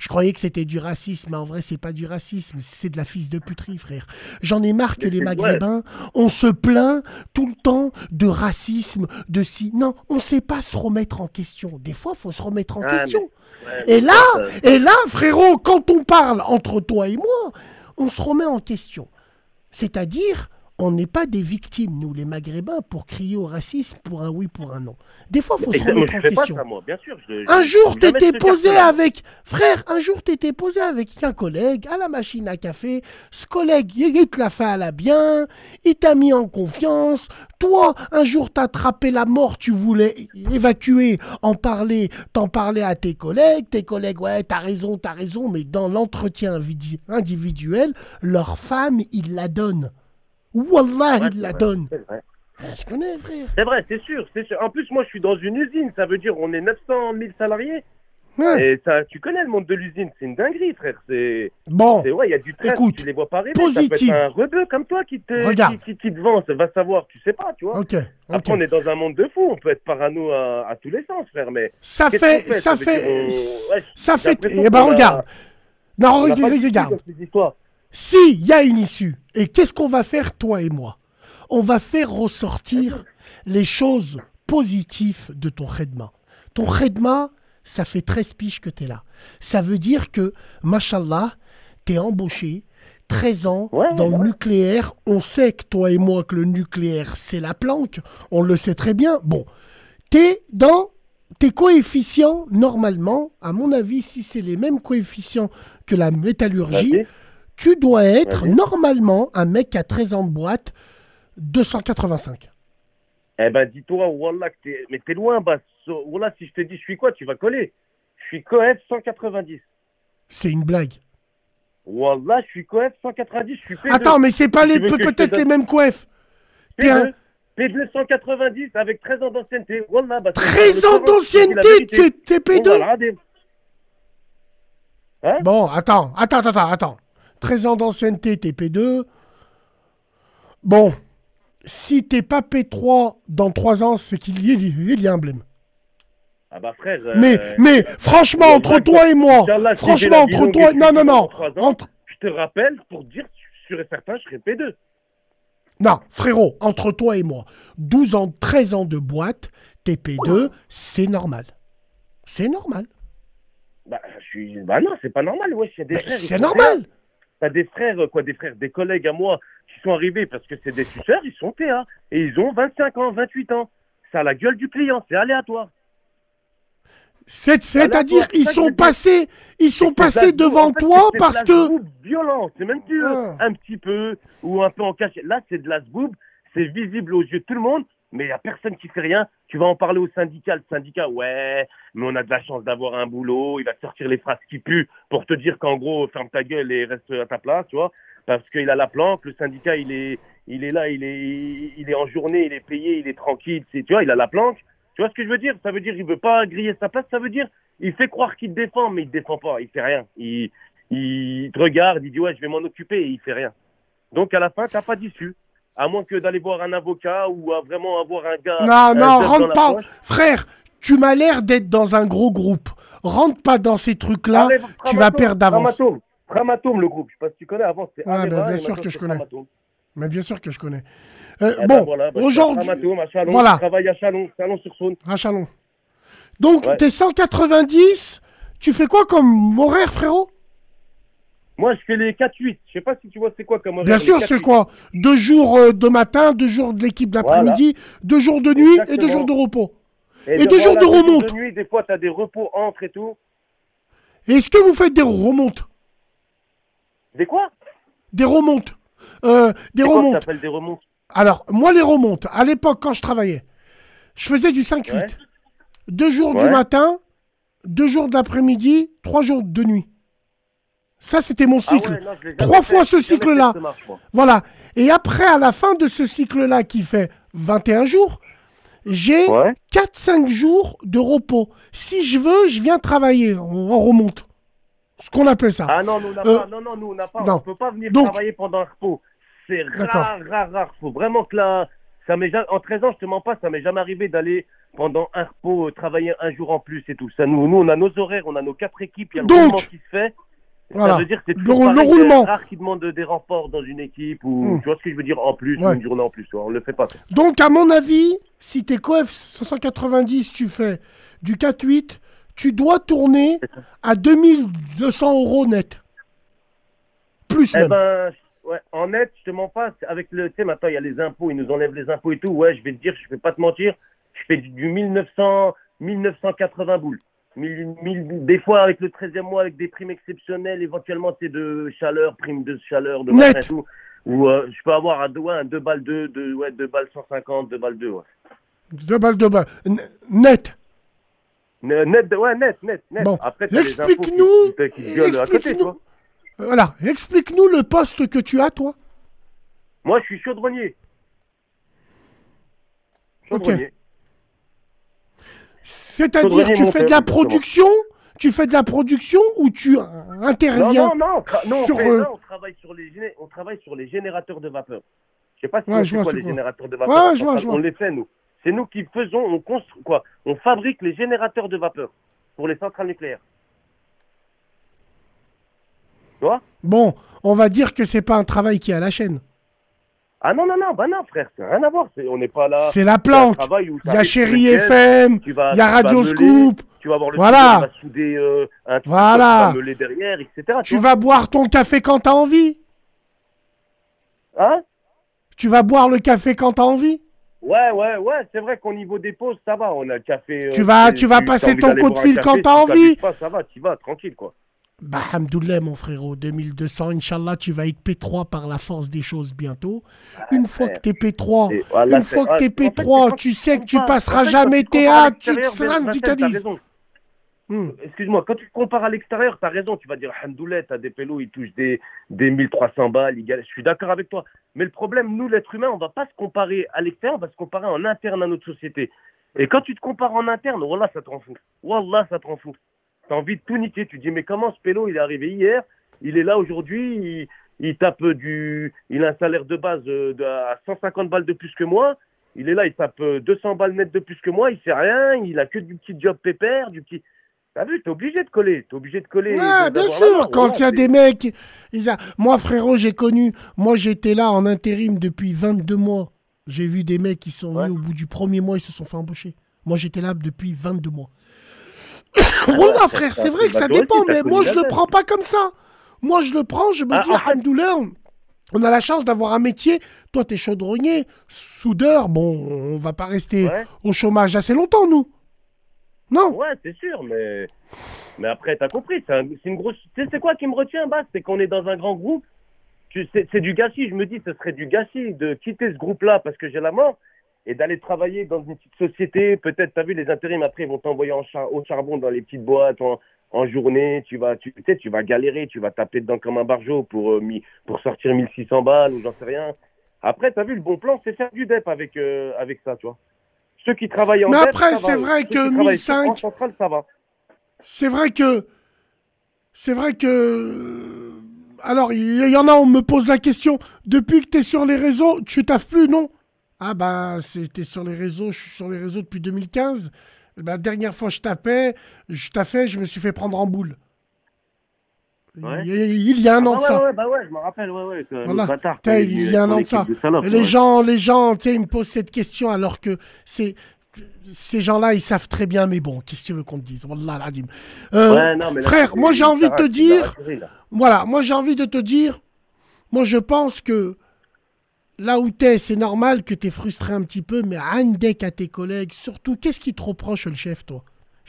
Je croyais que c'était du racisme, mais en vrai, c'est pas du racisme, c'est de la fils de puterie, frère. J'en ai marre que les Maghrébins, on se plaint tout le temps de racisme, de si... Non, on sait pas se remettre en question. Des fois, il faut se remettre en ah, question. Mais... Ouais, mais et là, ça... et là, frérot, quand on parle entre toi et moi, on se remet en question. C'est-à-dire, on n'est pas des victimes, nous, les Maghrébins, pour crier au racisme, pour un oui, pour un non. Des fois, il faut mais se remettre en question. Ça, moi. Bien sûr, je, je, un jour, t'étais posé avec... Frère, un jour, t'étais posé avec un collègue à la machine à café. Ce collègue, il te l'a fait à la bien. Il t'a mis en confiance. Toi, un jour, t'as attrapé la mort. Tu voulais évacuer, en parler, t'en parler à tes collègues. Tes collègues, ouais, t'as raison, t'as raison. Mais dans l'entretien individuel, leur femme, ils la donnent. Wallah, ouais, il la vrai, donne. Je connais, frère. C'est vrai, c'est sûr, sûr. En plus, moi, je suis dans une usine. Ça veut dire on est neuf cent mille salariés. Ouais. Et ça, tu connais le monde de l'usine. C'est une dinguerie, frère. Bon. C'est ouais, il y a du train. Écoute, tu les vois pas arriver. Positif. Ça peut être un rebeu comme toi qui te, qui, qui, qui te vend. Ça va savoir. Tu sais pas, tu vois. Okay. Après, okay. On est dans un monde de fous. On peut être parano à, à tous les sens, frère. Mais ça fait, fait, ça fait, on... ouais, ça fait. Eh ben, regarde. A... Non, regarde. S'il y a une issue, et qu'est-ce qu'on va faire, toi et moi? On va faire ressortir les choses positives de ton khedma. Ton khedma, ça fait treize piges que tu es là. Ça veut dire que, mashallah, tu es embauché, treize ans, ouais, dans ouais. le nucléaire. On sait que toi et moi, que le nucléaire, c'est la planque. On le sait très bien. Bon, tu es dans... Tes coefficients, normalement, à mon avis, si c'est les mêmes coefficients que la métallurgie... Merci. Tu dois être, oui. normalement, un mec à treize ans de boîte, deux cent quatre-vingt-cinq. Eh ben, dis-toi, wallah, que t'es... mais t'es loin, bah, so... wallah, si je te dis, je suis quoi, tu vas coller. Je suis coef cent quatre-vingt-dix. C'est une blague. Wallah, je suis coef cent quatre-vingt-dix, je suis P deux. Attends, mais c'est pas les... peut-être donne... les mêmes coef. T'es un... P deux cent quatre-vingt-dix avec treize ans d'ancienneté. Wallah, bah... treize ans d'ancienneté, tu es P deux. Hein bon, attends, attends, attends, attends. treize ans d'ancienneté, t'es P deux. Bon, si t'es pas P trois dans trois ans, c'est qu'il y, il y a un blême. Ah bah frère... Euh, mais, mais, franchement, entre toi et moi, franchement, entre toi... Non, non, non. Entre... Je te rappelle, pour dire, je serais certain, je serais P deux. Non, frérot, entre toi et moi, douze ans, treize ans de boîte, t'es P deux, c'est normal. C'est normal. Bah, je suis... bah non, c'est pas normal, ouais, c'est normal. T'as des frères, quoi, des frères, des collègues à moi qui sont arrivés parce que c'est des tuteurs, ils sont T A. Et ils ont vingt-cinq ans, vingt-huit ans. Ça a la gueule du client, c'est aléatoire. C'est-à-dire, ils sont passés, ils sont passés devant toi parce que... C'est de la violence, c'est même plus un petit peu ou un peu en cachet. Là, c'est de la zboob, c'est visible aux yeux de tout le monde. Mais il n'y a personne qui fait rien. Tu vas en parler au syndicat. Le syndicat, ouais, mais on a de la chance d'avoir un boulot. Il va te sortir les phrases qui puent pour te dire qu'en gros, ferme ta gueule et reste à ta place, tu vois. Parce qu'il a la planque. Le syndicat, il est, il est là, il est, il est en journée, il est payé, il est tranquille. Tu vois, il a la planque. Tu vois ce que je veux dire? Ça veut dire il veut pas griller sa place, ça veut dire il fait croire qu'il défend, mais il défend pas, il fait rien. Il, il te regarde, il dit ouais, je vais m'en occuper et il fait rien. Donc à la fin, t'as pas d'issue. À moins que d'aller voir un avocat ou à vraiment avoir un gars... Non, non, rentre pas. Frère, tu m'as l'air d'être dans un gros groupe. Rentre pas dans ces trucs-là, tu vas perdre d'avance. Framatome, Framatome, le groupe. Je sais pas si tu connais, avant c'était... Ah, ben, bien sûr que je connais. Mais bien sûr que je connais. Euh, bon, ben voilà, bah, aujourd'hui... Voilà. Je travaille à Chalon, Chalon sur Saône. À Chalon. Donc, ouais. T'es cent quatre-vingt-dix, tu fais quoi comme horaire, frérot? Moi, je fais les quatre huit. Je sais pas si tu vois c'est quoi comme horaire. Bien sûr, c'est quoi? Deux jours euh, de matin, deux jours de l'équipe d'après-midi, voilà. Deux jours de nuit. Exactement. Et deux jours de repos. Et, et de, deux voilà, jours de deux remonte. Jours de nuit, des fois, tu as des repos entre et tout. Est-ce que vous faites des remontes? Des quoi? Des remontes. Euh, des remontes. Quoi que t'appelles des remontes? Alors, moi, les remontes, à l'époque, quand je travaillais, je faisais du cinq huit. Ouais. Deux jours ouais. du matin, deux jours de l'après-midi, trois jours de nuit. Ça, c'était mon cycle. Ah ouais, non, trois fait, fois ce cycle-là. Voilà. Et après, à la fin de ce cycle-là, qui fait vingt et un jours, j'ai ouais. quatre cinq jours de repos. Si je veux, je viens travailler. On, on remonte. Ce qu'on appelle ça. Ah non, nous, on euh, pas. Non, non, nous, on n'a pas. Non. On ne peut pas venir donc travailler pendant un repos. C'est rare, rare, rare. Faut vraiment que la... ça m'est jamais... En treize ans, je te mens pas, ça m'est jamais arrivé d'aller pendant un repos euh, travailler un jour en plus et tout. Ça, nous, nous, on a nos horaires, on a nos quatre équipes, il y a le donc, roulement qui se fait. Voilà. Ça veut dire que c'est toujours le, pareil, le roulement. Rare qui demande des renforts dans une équipe ou mmh. tu vois ce que je veux dire en plus, ouais. une journée en plus. On ne le fait pas. Donc, à mon avis, si t'es coef cinq cent quatre-vingt-dix, tu fais du quatre huit, tu dois tourner à deux mille deux cents euros net. Plus eh même. Ben, ouais, en net, je te mens pas, avec le, tu sais, maintenant, il y a les impôts, ils nous enlèvent les impôts et tout, ouais, je vais te dire, je vais pas te mentir, je fais du, du mille neuf cents, mille neuf cent quatre-vingts boules. mille, mille, des fois, avec le treizième mois, avec des primes exceptionnelles, éventuellement, c'est de chaleur, primes de chaleur, de machin et tout, où euh, je peux avoir à ouais, un deux balles deux, deux, ouais, deux balles cent cinquante, deux balles deux, ouais. deux balles, deux balles, N net. N net, ouais, net, net, net. Bon. Après, explique-nous, explique-nous. Voilà, explique-nous le poste que tu as, toi. Moi, je suis chaudronnier. Chaudronnier. Ok. C'est-à-dire, tu fais de la production, tu fais de la production ou tu interviens? Non, non, non, non, sur on, fait, euh... non on, travaille sur les, on travaille sur les générateurs de vapeur. Je sais pas si ouais, tu vois quoi, les quoi. générateurs de vapeur. Ouais, je vois, je vois. On les fait, nous. C'est nous qui faisons, on construit, quoi. On fabrique les générateurs de vapeur pour les centrales nucléaires. Toi bon, on va dire que c'est pas un travail qui est à la chaîne. Ah non, non, non, bah non, frère, c'est rien à voir. Est, on n'est pas là. C'est la planque. Il y a Chéri F M, il y a Radio Scoop. Tu vas voir le voilà. truc, tu vas souder euh, un truc, voilà. tu vas derrière, et cetera. Tu, tu vas boire ton café quand t'as envie. Hein? Tu vas boire le café quand t'as envie. Ouais, ouais, ouais, c'est vrai qu'au niveau des pauses, ça va. On a le café. Tu euh, vas, tu vas passer ton coup de fil quand t'as envie. Pas, ça va, tu vas, tranquille, quoi. Bah, hamdoullah, mon frérot, deux mille deux cents, Inch'Allah, tu vas être P trois par la force des choses bientôt. Une ah, fois que t'es P trois, et, voilà, une fois que t'es P trois, en fait, tu sais que tu passeras en fait, jamais T A, tu te syndicalises. Hmm. Excuse-moi, quand tu compares à l'extérieur, t'as raison, tu vas dire, hamdoullah, t'as des pélos, ils touchent des, des mille trois cents balles, ils galèrent. Je suis d'accord avec toi. Mais le problème, nous, l'être humain, on va pas se comparer à l'extérieur, on va se comparer en interne à notre société. Et quand tu te compares en interne, wallah, ça te rend fou. Wallah, ça te rend fou. T'as envie de tout niquer, tu te dis mais comment ce pélo il est arrivé hier, il est là aujourd'hui, il, il tape du, il a un salaire de base de, à cent cinquante balles de plus que moi, il est là, il tape deux cents balles nettes de plus que moi, il sait rien, il a que du petit job pépère, du petit, t'as vu, t'es obligé de coller, t'es obligé de coller. Ah bien sûr, quand il y a des mecs, ils a... moi frérot j'ai connu, moi j'étais là en intérim depuis vingt-deux mois, j'ai vu des mecs qui sont venus ouais. au bout du premier mois, ils se sont fait embaucher, moi j'étais là depuis vingt-deux mois. Voilà frère, c'est vrai que ça dépend, mais moi je le prends pas comme ça. Moi je le prends, je me dis, alhamdoulilah, on a la chance d'avoir un métier. Toi t'es chaudronnier, soudeur, bon, on va pas rester au chômage assez longtemps nous. Non. Ouais, c'est sûr, mais mais après t'as compris, c'est une grosse. C'est quoi qui me retient, Bass, c'est qu'on est dans un grand groupe. C'est du gâchis, je me dis, ce serait du gâchis de quitter ce groupe-là parce que j'ai la mort. Et d'aller travailler dans une petite société, peut-être, t'as vu, les intérims, après, ils vont t'envoyer en char au charbon dans les petites boîtes en, en journée, tu vas, tu sais, tu vas galérer, tu vas taper dedans comme un barjot pour, euh, mi pour sortir mille six cents balles ou j'en sais rien. Après, t'as vu, le bon plan, c'est faire du dep avec, euh, avec ça, tu vois. Ceux qui travaillent en... Mais après, c'est vrai que mille cinq... C'est vrai que... C'est vrai que... Alors, il y en a, on me pose la question. Depuis que tu es sur les réseaux, tu taffes plus, non? Ah bah, c'était sur les réseaux, je suis sur les réseaux depuis deux mille quinze. La dernière fois, je tapais, je taffais, je me suis fait prendre en boule. Ouais. Il y a un an de ça. Ouais, bah ouais, je me rappelle, ouais, ouais. Que voilà. Bâtard, il y a un an de ça. Salope, les, ouais. gens, les gens, tu sais, ils me posent cette question alors que c'est... Ces gens-là, ils savent très bien, mais bon, qu'est-ce que tu veux qu'on te dise? Wallah, la dîme. Euh, ouais, non, mais là, frère, moi j'ai envie de te dire... Voilà, moi j'ai envie de te dire... Moi je pense que là où t'es, c'est normal que t'es frustré un petit peu, mais Andek à tes collègues, surtout, qu'est-ce qui te reproche, le chef, toi?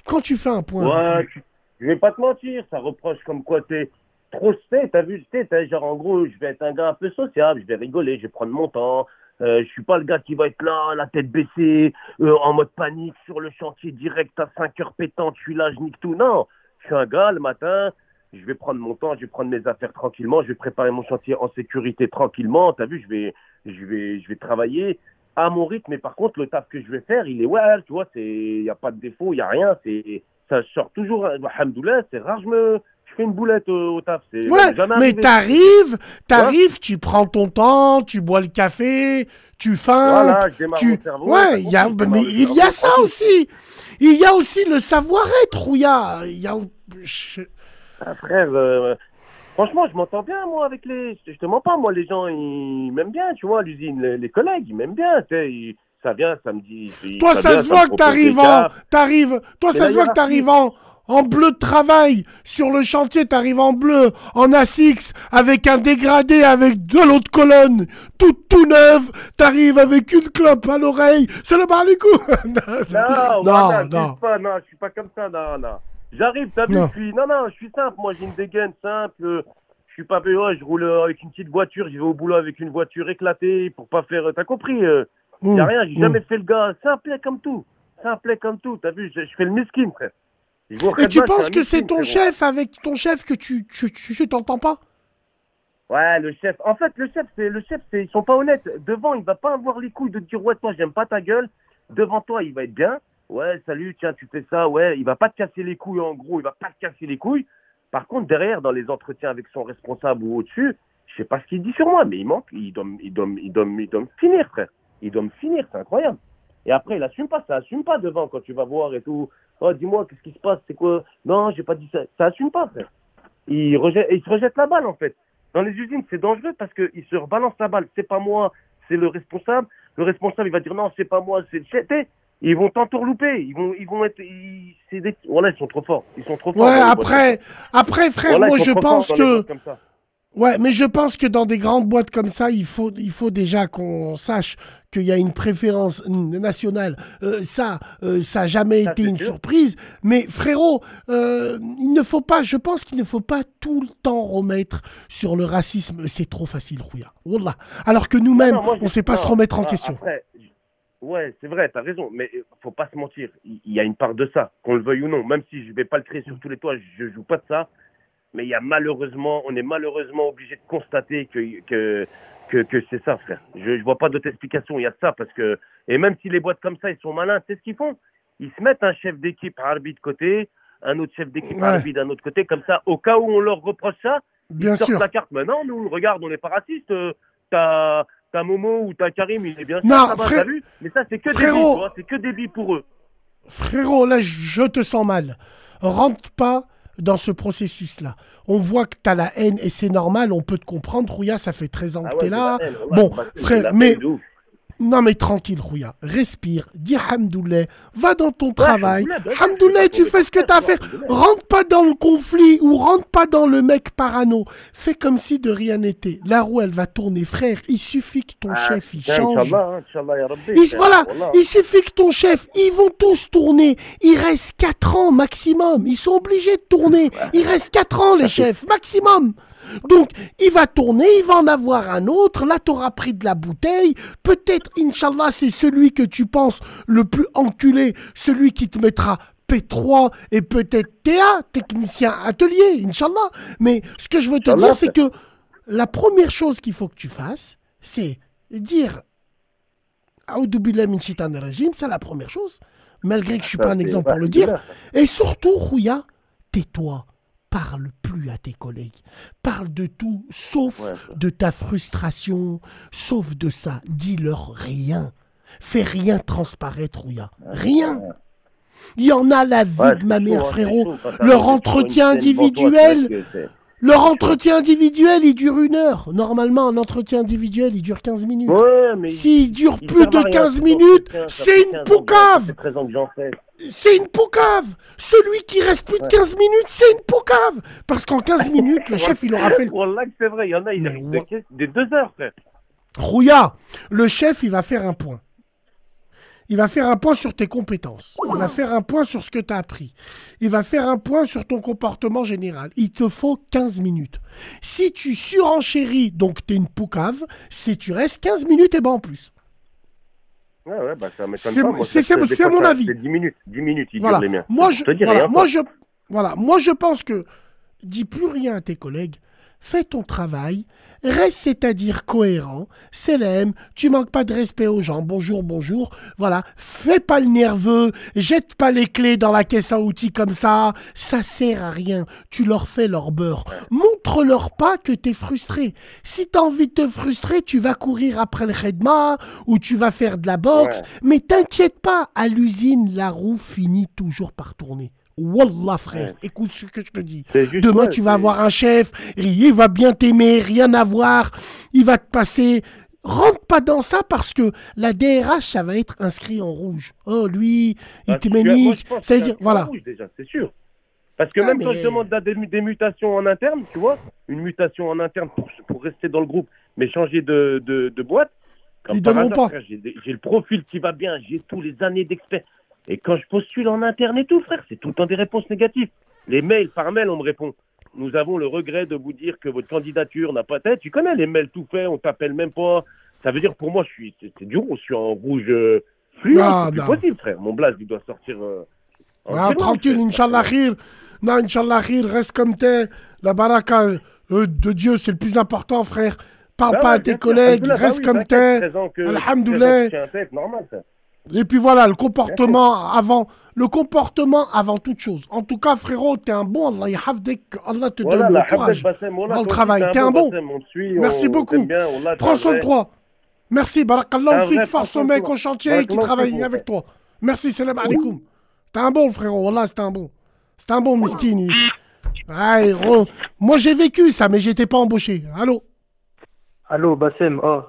Quand tu fais un point... Ouais, tu... je vais pas te mentir, ça reproche comme quoi t'es trop... T'as vu, t'es genre en gros, je vais être un gars un peu sociable, je vais rigoler, je vais prendre mon temps... Euh, je suis pas le gars qui va être là, la tête baissée, euh, en mode panique, sur le chantier direct à cinq heures pétantes, je suis là, je nique tout. Non, je suis un gars, le matin, je vais prendre mon temps, je vais prendre mes affaires tranquillement, je vais préparer mon chantier en sécurité tranquillement, t'as vu, je vais, je vais, je vais travailler à mon rythme, mais par contre, le taf que je vais faire, il est ouais, tu vois, il n'y a pas de défaut, il n'y a rien, ça sort toujours, alhamdoulilah, c'est rare, je me... Je fais une boulette au, au taf. Ouais, mais t'arrives, t'arrives, ouais. Tu prends ton temps, tu bois le café, tu feintes. Voilà, tu... Mon cerveau, ouais, y a... mais il y a ça aussi. Il y a aussi le savoir-être, Rouya. Il y a... Je... Ah, frère, euh, franchement, je m'entends bien, moi, avec les... Je te mens pas, moi, les gens, ils m'aiment bien, tu vois, l'usine, les, les collègues, ils m'aiment bien, tu sais, ils... Ça vient, ça me dit... Toi, ça, ça vient, se voit que t'arrives en... T'arrives... Toi, ça se voit que t'arrives en... En bleu de travail, sur le chantier, t'arrives en bleu, en A six, avec un dégradé, avec de l'eau de colonne, tout, tout neuf, t'arrives avec une clope à l'oreille, c'est le bar les coups. Non, non, non, non. Pas, non, je suis pas comme ça, non, non. J'arrive, t'as vu, je suis... Non, non, je suis simple, moi j'ai une dégaine simple, je suis pas payé, ouais, je roule avec une petite voiture, j'y vais au boulot avec une voiture éclatée pour pas faire... T'as compris, euh, mmh, y a rien, j'ai mmh. jamais fait le gars, simple comme tout, simple comme tout, t'as vu, je, je fais le miskin, frère. Et tu penses que c'est ton chef, avec ton chef, que tu tu tu t'entends pas? Ouais, le chef. En fait, le chef, c'est le chef, c'est ils sont pas honnêtes. Devant, il va pas avoir les couilles de dire ouais toi j'aime pas ta gueule. Devant toi, il va être bien. Ouais, salut, tiens, tu fais ça. Ouais, il va pas te casser les couilles. En gros, il va pas te casser les couilles. Par contre, derrière, dans les entretiens avec son responsable ou au-dessus, je sais pas ce qu'il dit sur moi, mais il manque, il doit il doit il doit il doit me finir, frère. Il doit me finir, c'est incroyable. Et après, il assume pas, ça assume pas devant quand tu vas voir et tout. Oh, dis-moi, qu'est-ce qui se passe? C'est quoi? Non, j'ai pas dit ça. Ça assume pas, frère. Il, rejette, il se rejette la balle, en fait. Dans les usines, c'est dangereux parce qu'il se rebalance la balle. C'est pas moi, c'est le responsable. Le responsable, il va dire non, c'est pas moi, c'est le chef. Ils vont t'entourlouper. Ils vont, ils vont être. Ils, des... Voilà, ils sont trop forts. Ils sont trop forts. Ouais, après, après, frère, voilà, moi, je pense que. Ouais, mais je pense que dans des grandes boîtes comme ça, il faut, il faut déjà qu'on sache qu'il y a une préférence nationale. Euh, ça, euh, ça n'a jamais ça, été une sûr. surprise. Mais frérot, euh, il ne faut pas, je pense qu'il ne faut pas tout le temps remettre sur le racisme. C'est trop facile, Rouya. Wallah. Alors que nous-mêmes, on ne sait pas non, se remettre en bah, question. Après, ouais, c'est vrai, t'as raison. Mais il ne faut pas se mentir. Il y, y a une part de ça, qu'on le veuille ou non. Même si je ne vais pas le créer sur tous les toits, je ne joue pas de ça. Mais il y a malheureusement, on est malheureusement obligé de constater que, que, que, que c'est ça, frère. Je ne vois pas d'autre explication, il y a de ça, parce que... Et même si les boîtes comme ça, ils sont malins, tu sais ce qu'ils font? Ils se mettent un chef d'équipe arabe de côté, un autre chef d'équipe arabe ouais. d'un autre côté, comme ça, au cas où on leur reproche ça, Bien ils sortent sûr. la carte. Maintenant, nous, regarde, on n'est pas racistes, euh, t'as... T'as Momo ou t'as Karim, il est bien sûr, non, frère... vu. Mais ça, c'est que des billes, c'est que des billes pour eux. Frérot, là, je te sens mal. Rentre pas dans ce processus-là. On voit que t'as la haine et c'est normal, on peut te comprendre, Rouya, ça fait treize ans que ah ouais, t'es là. Haine, ouais, bon, frère, mais... Non, mais tranquille, Rouya. Respire, dis Hamdoullah, va dans ton ouais, travail. Hamdoullah, tu fais ce que t'as à faire. Rentre pas dans le conflit ou rentre pas dans le mec parano. Fais comme si de rien n'était. La roue, elle va tourner, frère. Il suffit que ton ah, chef, il change. Inchallah, Inchallah, ya Rabbi, il, voilà, voilà, il suffit que ton chef, ils vont tous tourner. Il reste quatre ans maximum. Ils sont obligés de tourner. Il reste quatre ans, les chefs, maximum. Donc, il va tourner, il va en avoir un autre. Là, t'auras pris de la bouteille. Peut-être, Inch'Allah, c'est celui que tu penses le plus enculé, celui qui te mettra P trois et peut-être T A, technicien atelier, Inch'Allah. Mais ce que je veux te dire, c'est que la première chose qu'il faut que tu fasses, c'est dire c'est la première chose, malgré que je ne suis pas un exemple pour le dire. Et surtout, Khouya, tais-toi. Parle plus à tes collègues. Parle de tout, sauf ouais, de ta frustration, sauf de ça. Dis-leur rien. Fais rien transparaître, Khouya. Rien. Il y en a la vie ouais, de ma mère, chaud, frérot. Leur entretien individuel, toi, leur entretien individuel, il dure une heure. Normalement, un entretien individuel, il dure quinze minutes. Ouais, s'il dure il plus de quinze minutes, c'est une poucave. C'est une poucave. Celui qui reste plus de quinze minutes, c'est une poucave. Parce qu'en quinze minutes, le chef, il aura fait... C'est vrai, il y en a, il arrive de deux heures, frère. Khouya, le chef, il va faire un point. Il va faire un point sur tes compétences. Il va faire un point sur ce que tu as appris. Il va faire un point sur ton comportement général. Il te faut quinze minutes. Si tu surenchéris, donc tu es une poucave, si tu restes quinze minutes, et ben en plus. Ouais, ouais, bah, c'est à mon avis. C'est dix minutes, dix minutes, ils voilà. Durent les miens. Moi, je, je te dis voilà, rien, moi, je, voilà, moi, je pense que dis plus rien à tes collègues, fais ton travail, reste, c'est-à-dire cohérent, célèbre, tu manques pas de respect aux gens, bonjour, bonjour, voilà, fais pas le nerveux, jette pas les clés dans la caisse à outils comme ça, ça sert à rien, tu leur fais leur beurre. Montre-leur pas que t'es frustré. Si t'as envie de te frustrer, tu vas courir après le khedma ou tu vas faire de la boxe, ouais. Mais t'inquiète pas, à l'usine, la roue finit toujours par tourner. Wallah, frère, écoute ce que je te dis. Demain, ouais, tu vas avoir un chef, il va bien t'aimer, rien à voir, il va te passer. Rentre pas dans ça parce que la D R H, ça va être inscrit en rouge. Oh, lui, bah, il t'éménique. C'est dire... voilà. Rouge, déjà, c'est sûr. Parce que ah, même mais... quand je demande des, des mutations en interne, tu vois, une mutation en interne pour, pour rester dans le groupe, mais changer de, de, de boîte, ils donneront pas. J'ai le profil qui va bien, j'ai tous les années d'expérience. Et quand je postule en interne et tout, frère, c'est tout le temps des réponses négatives. Les mails, par mail, on me répond. Nous avons le regret de vous dire que votre candidature n'a pas été. Tu connais les mails tout faits, on t'appelle même pas. Ça veut dire pour moi, je suis, c'est dur, je suis en rouge euh, fluide. C'est plus possible, frère. Mon blaze, il doit sortir. Euh, ah, tranquille, Inch'Allah khir. Non, Inch'Allah khir, reste comme t'es. La baraka euh, de Dieu, c'est le plus important, frère. Parle bah, pas ouais, à tes collègues, là, reste bah, oui, comme t'es. Alhamdoulilah. C'est normal, ça. Et puis voilà, le comportement avant, le comportement avant toute chose. En tout cas, frérot, t'es un bon, Allah yahafdek, Allah te voilà, donne le courage dans le travail. T'es un bon. Bassem, suit, merci on, beaucoup. Bien, prends soin de toi. Merci, barakallah fik, force au mec au chantier qui travaille avec toi. Merci, salam alaikum. T'es un bon, frérot, Allah, c'est un bon. C'est un bon, miskini. Aïe, oh. Moi, j'ai vécu ça, mais j'étais pas embauché. Allô. Allô, Bassem, oh.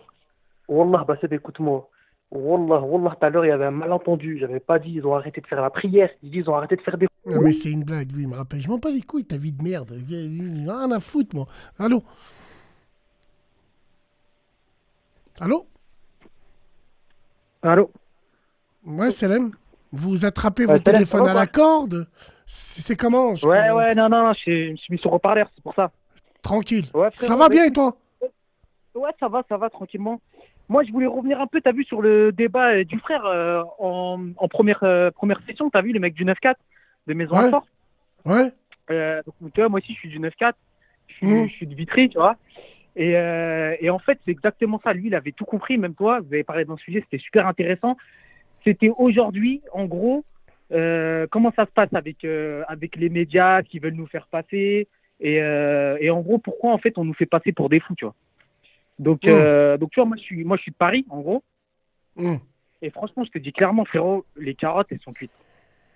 Wallah, Bassem, écoute-moi. Wallah, wallah, tout à l'heure, il y avait un malentendu. J'avais pas dit, ils ont arrêté de faire la prière. Ils disent, ils ont arrêté de faire des... Non, mais c'est une blague, lui, il me rappelle. Je m'en bats les couilles, ta vie de merde. Il en a rien à foutre, moi. Allô? Allô? Allô? Ouais, Salem. Vous attrapez ouais, vos téléphones à la corde? C'est comment? Je... Ouais, ouais, non, non, non, je me suis mis sur haut-parleur, c'est pour ça. Tranquille. Ouais, ça va bien, et toi? Ouais, ça va, ça va, tranquillement. Moi, je voulais revenir un peu, t'as vu, sur le débat euh, du frère euh, en, en première, euh, première session, t'as vu, le mec du neuf quatre, de Maison-Alfort. Ouais. ouais. Euh, donc, tu vois, moi aussi, je suis du neuf quatre, je, mmh. je suis de Vitry, tu vois. Et, euh, et en fait, c'est exactement ça. Lui, il avait tout compris, même toi, vous avez parlé d'un sujet, c'était super intéressant. C'était aujourd'hui, en gros, euh, comment ça se passe avec, euh, avec les médias qui veulent nous faire passer et, euh, et en gros, pourquoi, en fait, on nous fait passer pour des fous, tu vois. Donc, mmh. euh, donc, tu vois, moi je, suis, moi, je suis de Paris, en gros. Mmh. Et franchement, je te dis clairement, frérot, les carottes, elles sont cuites.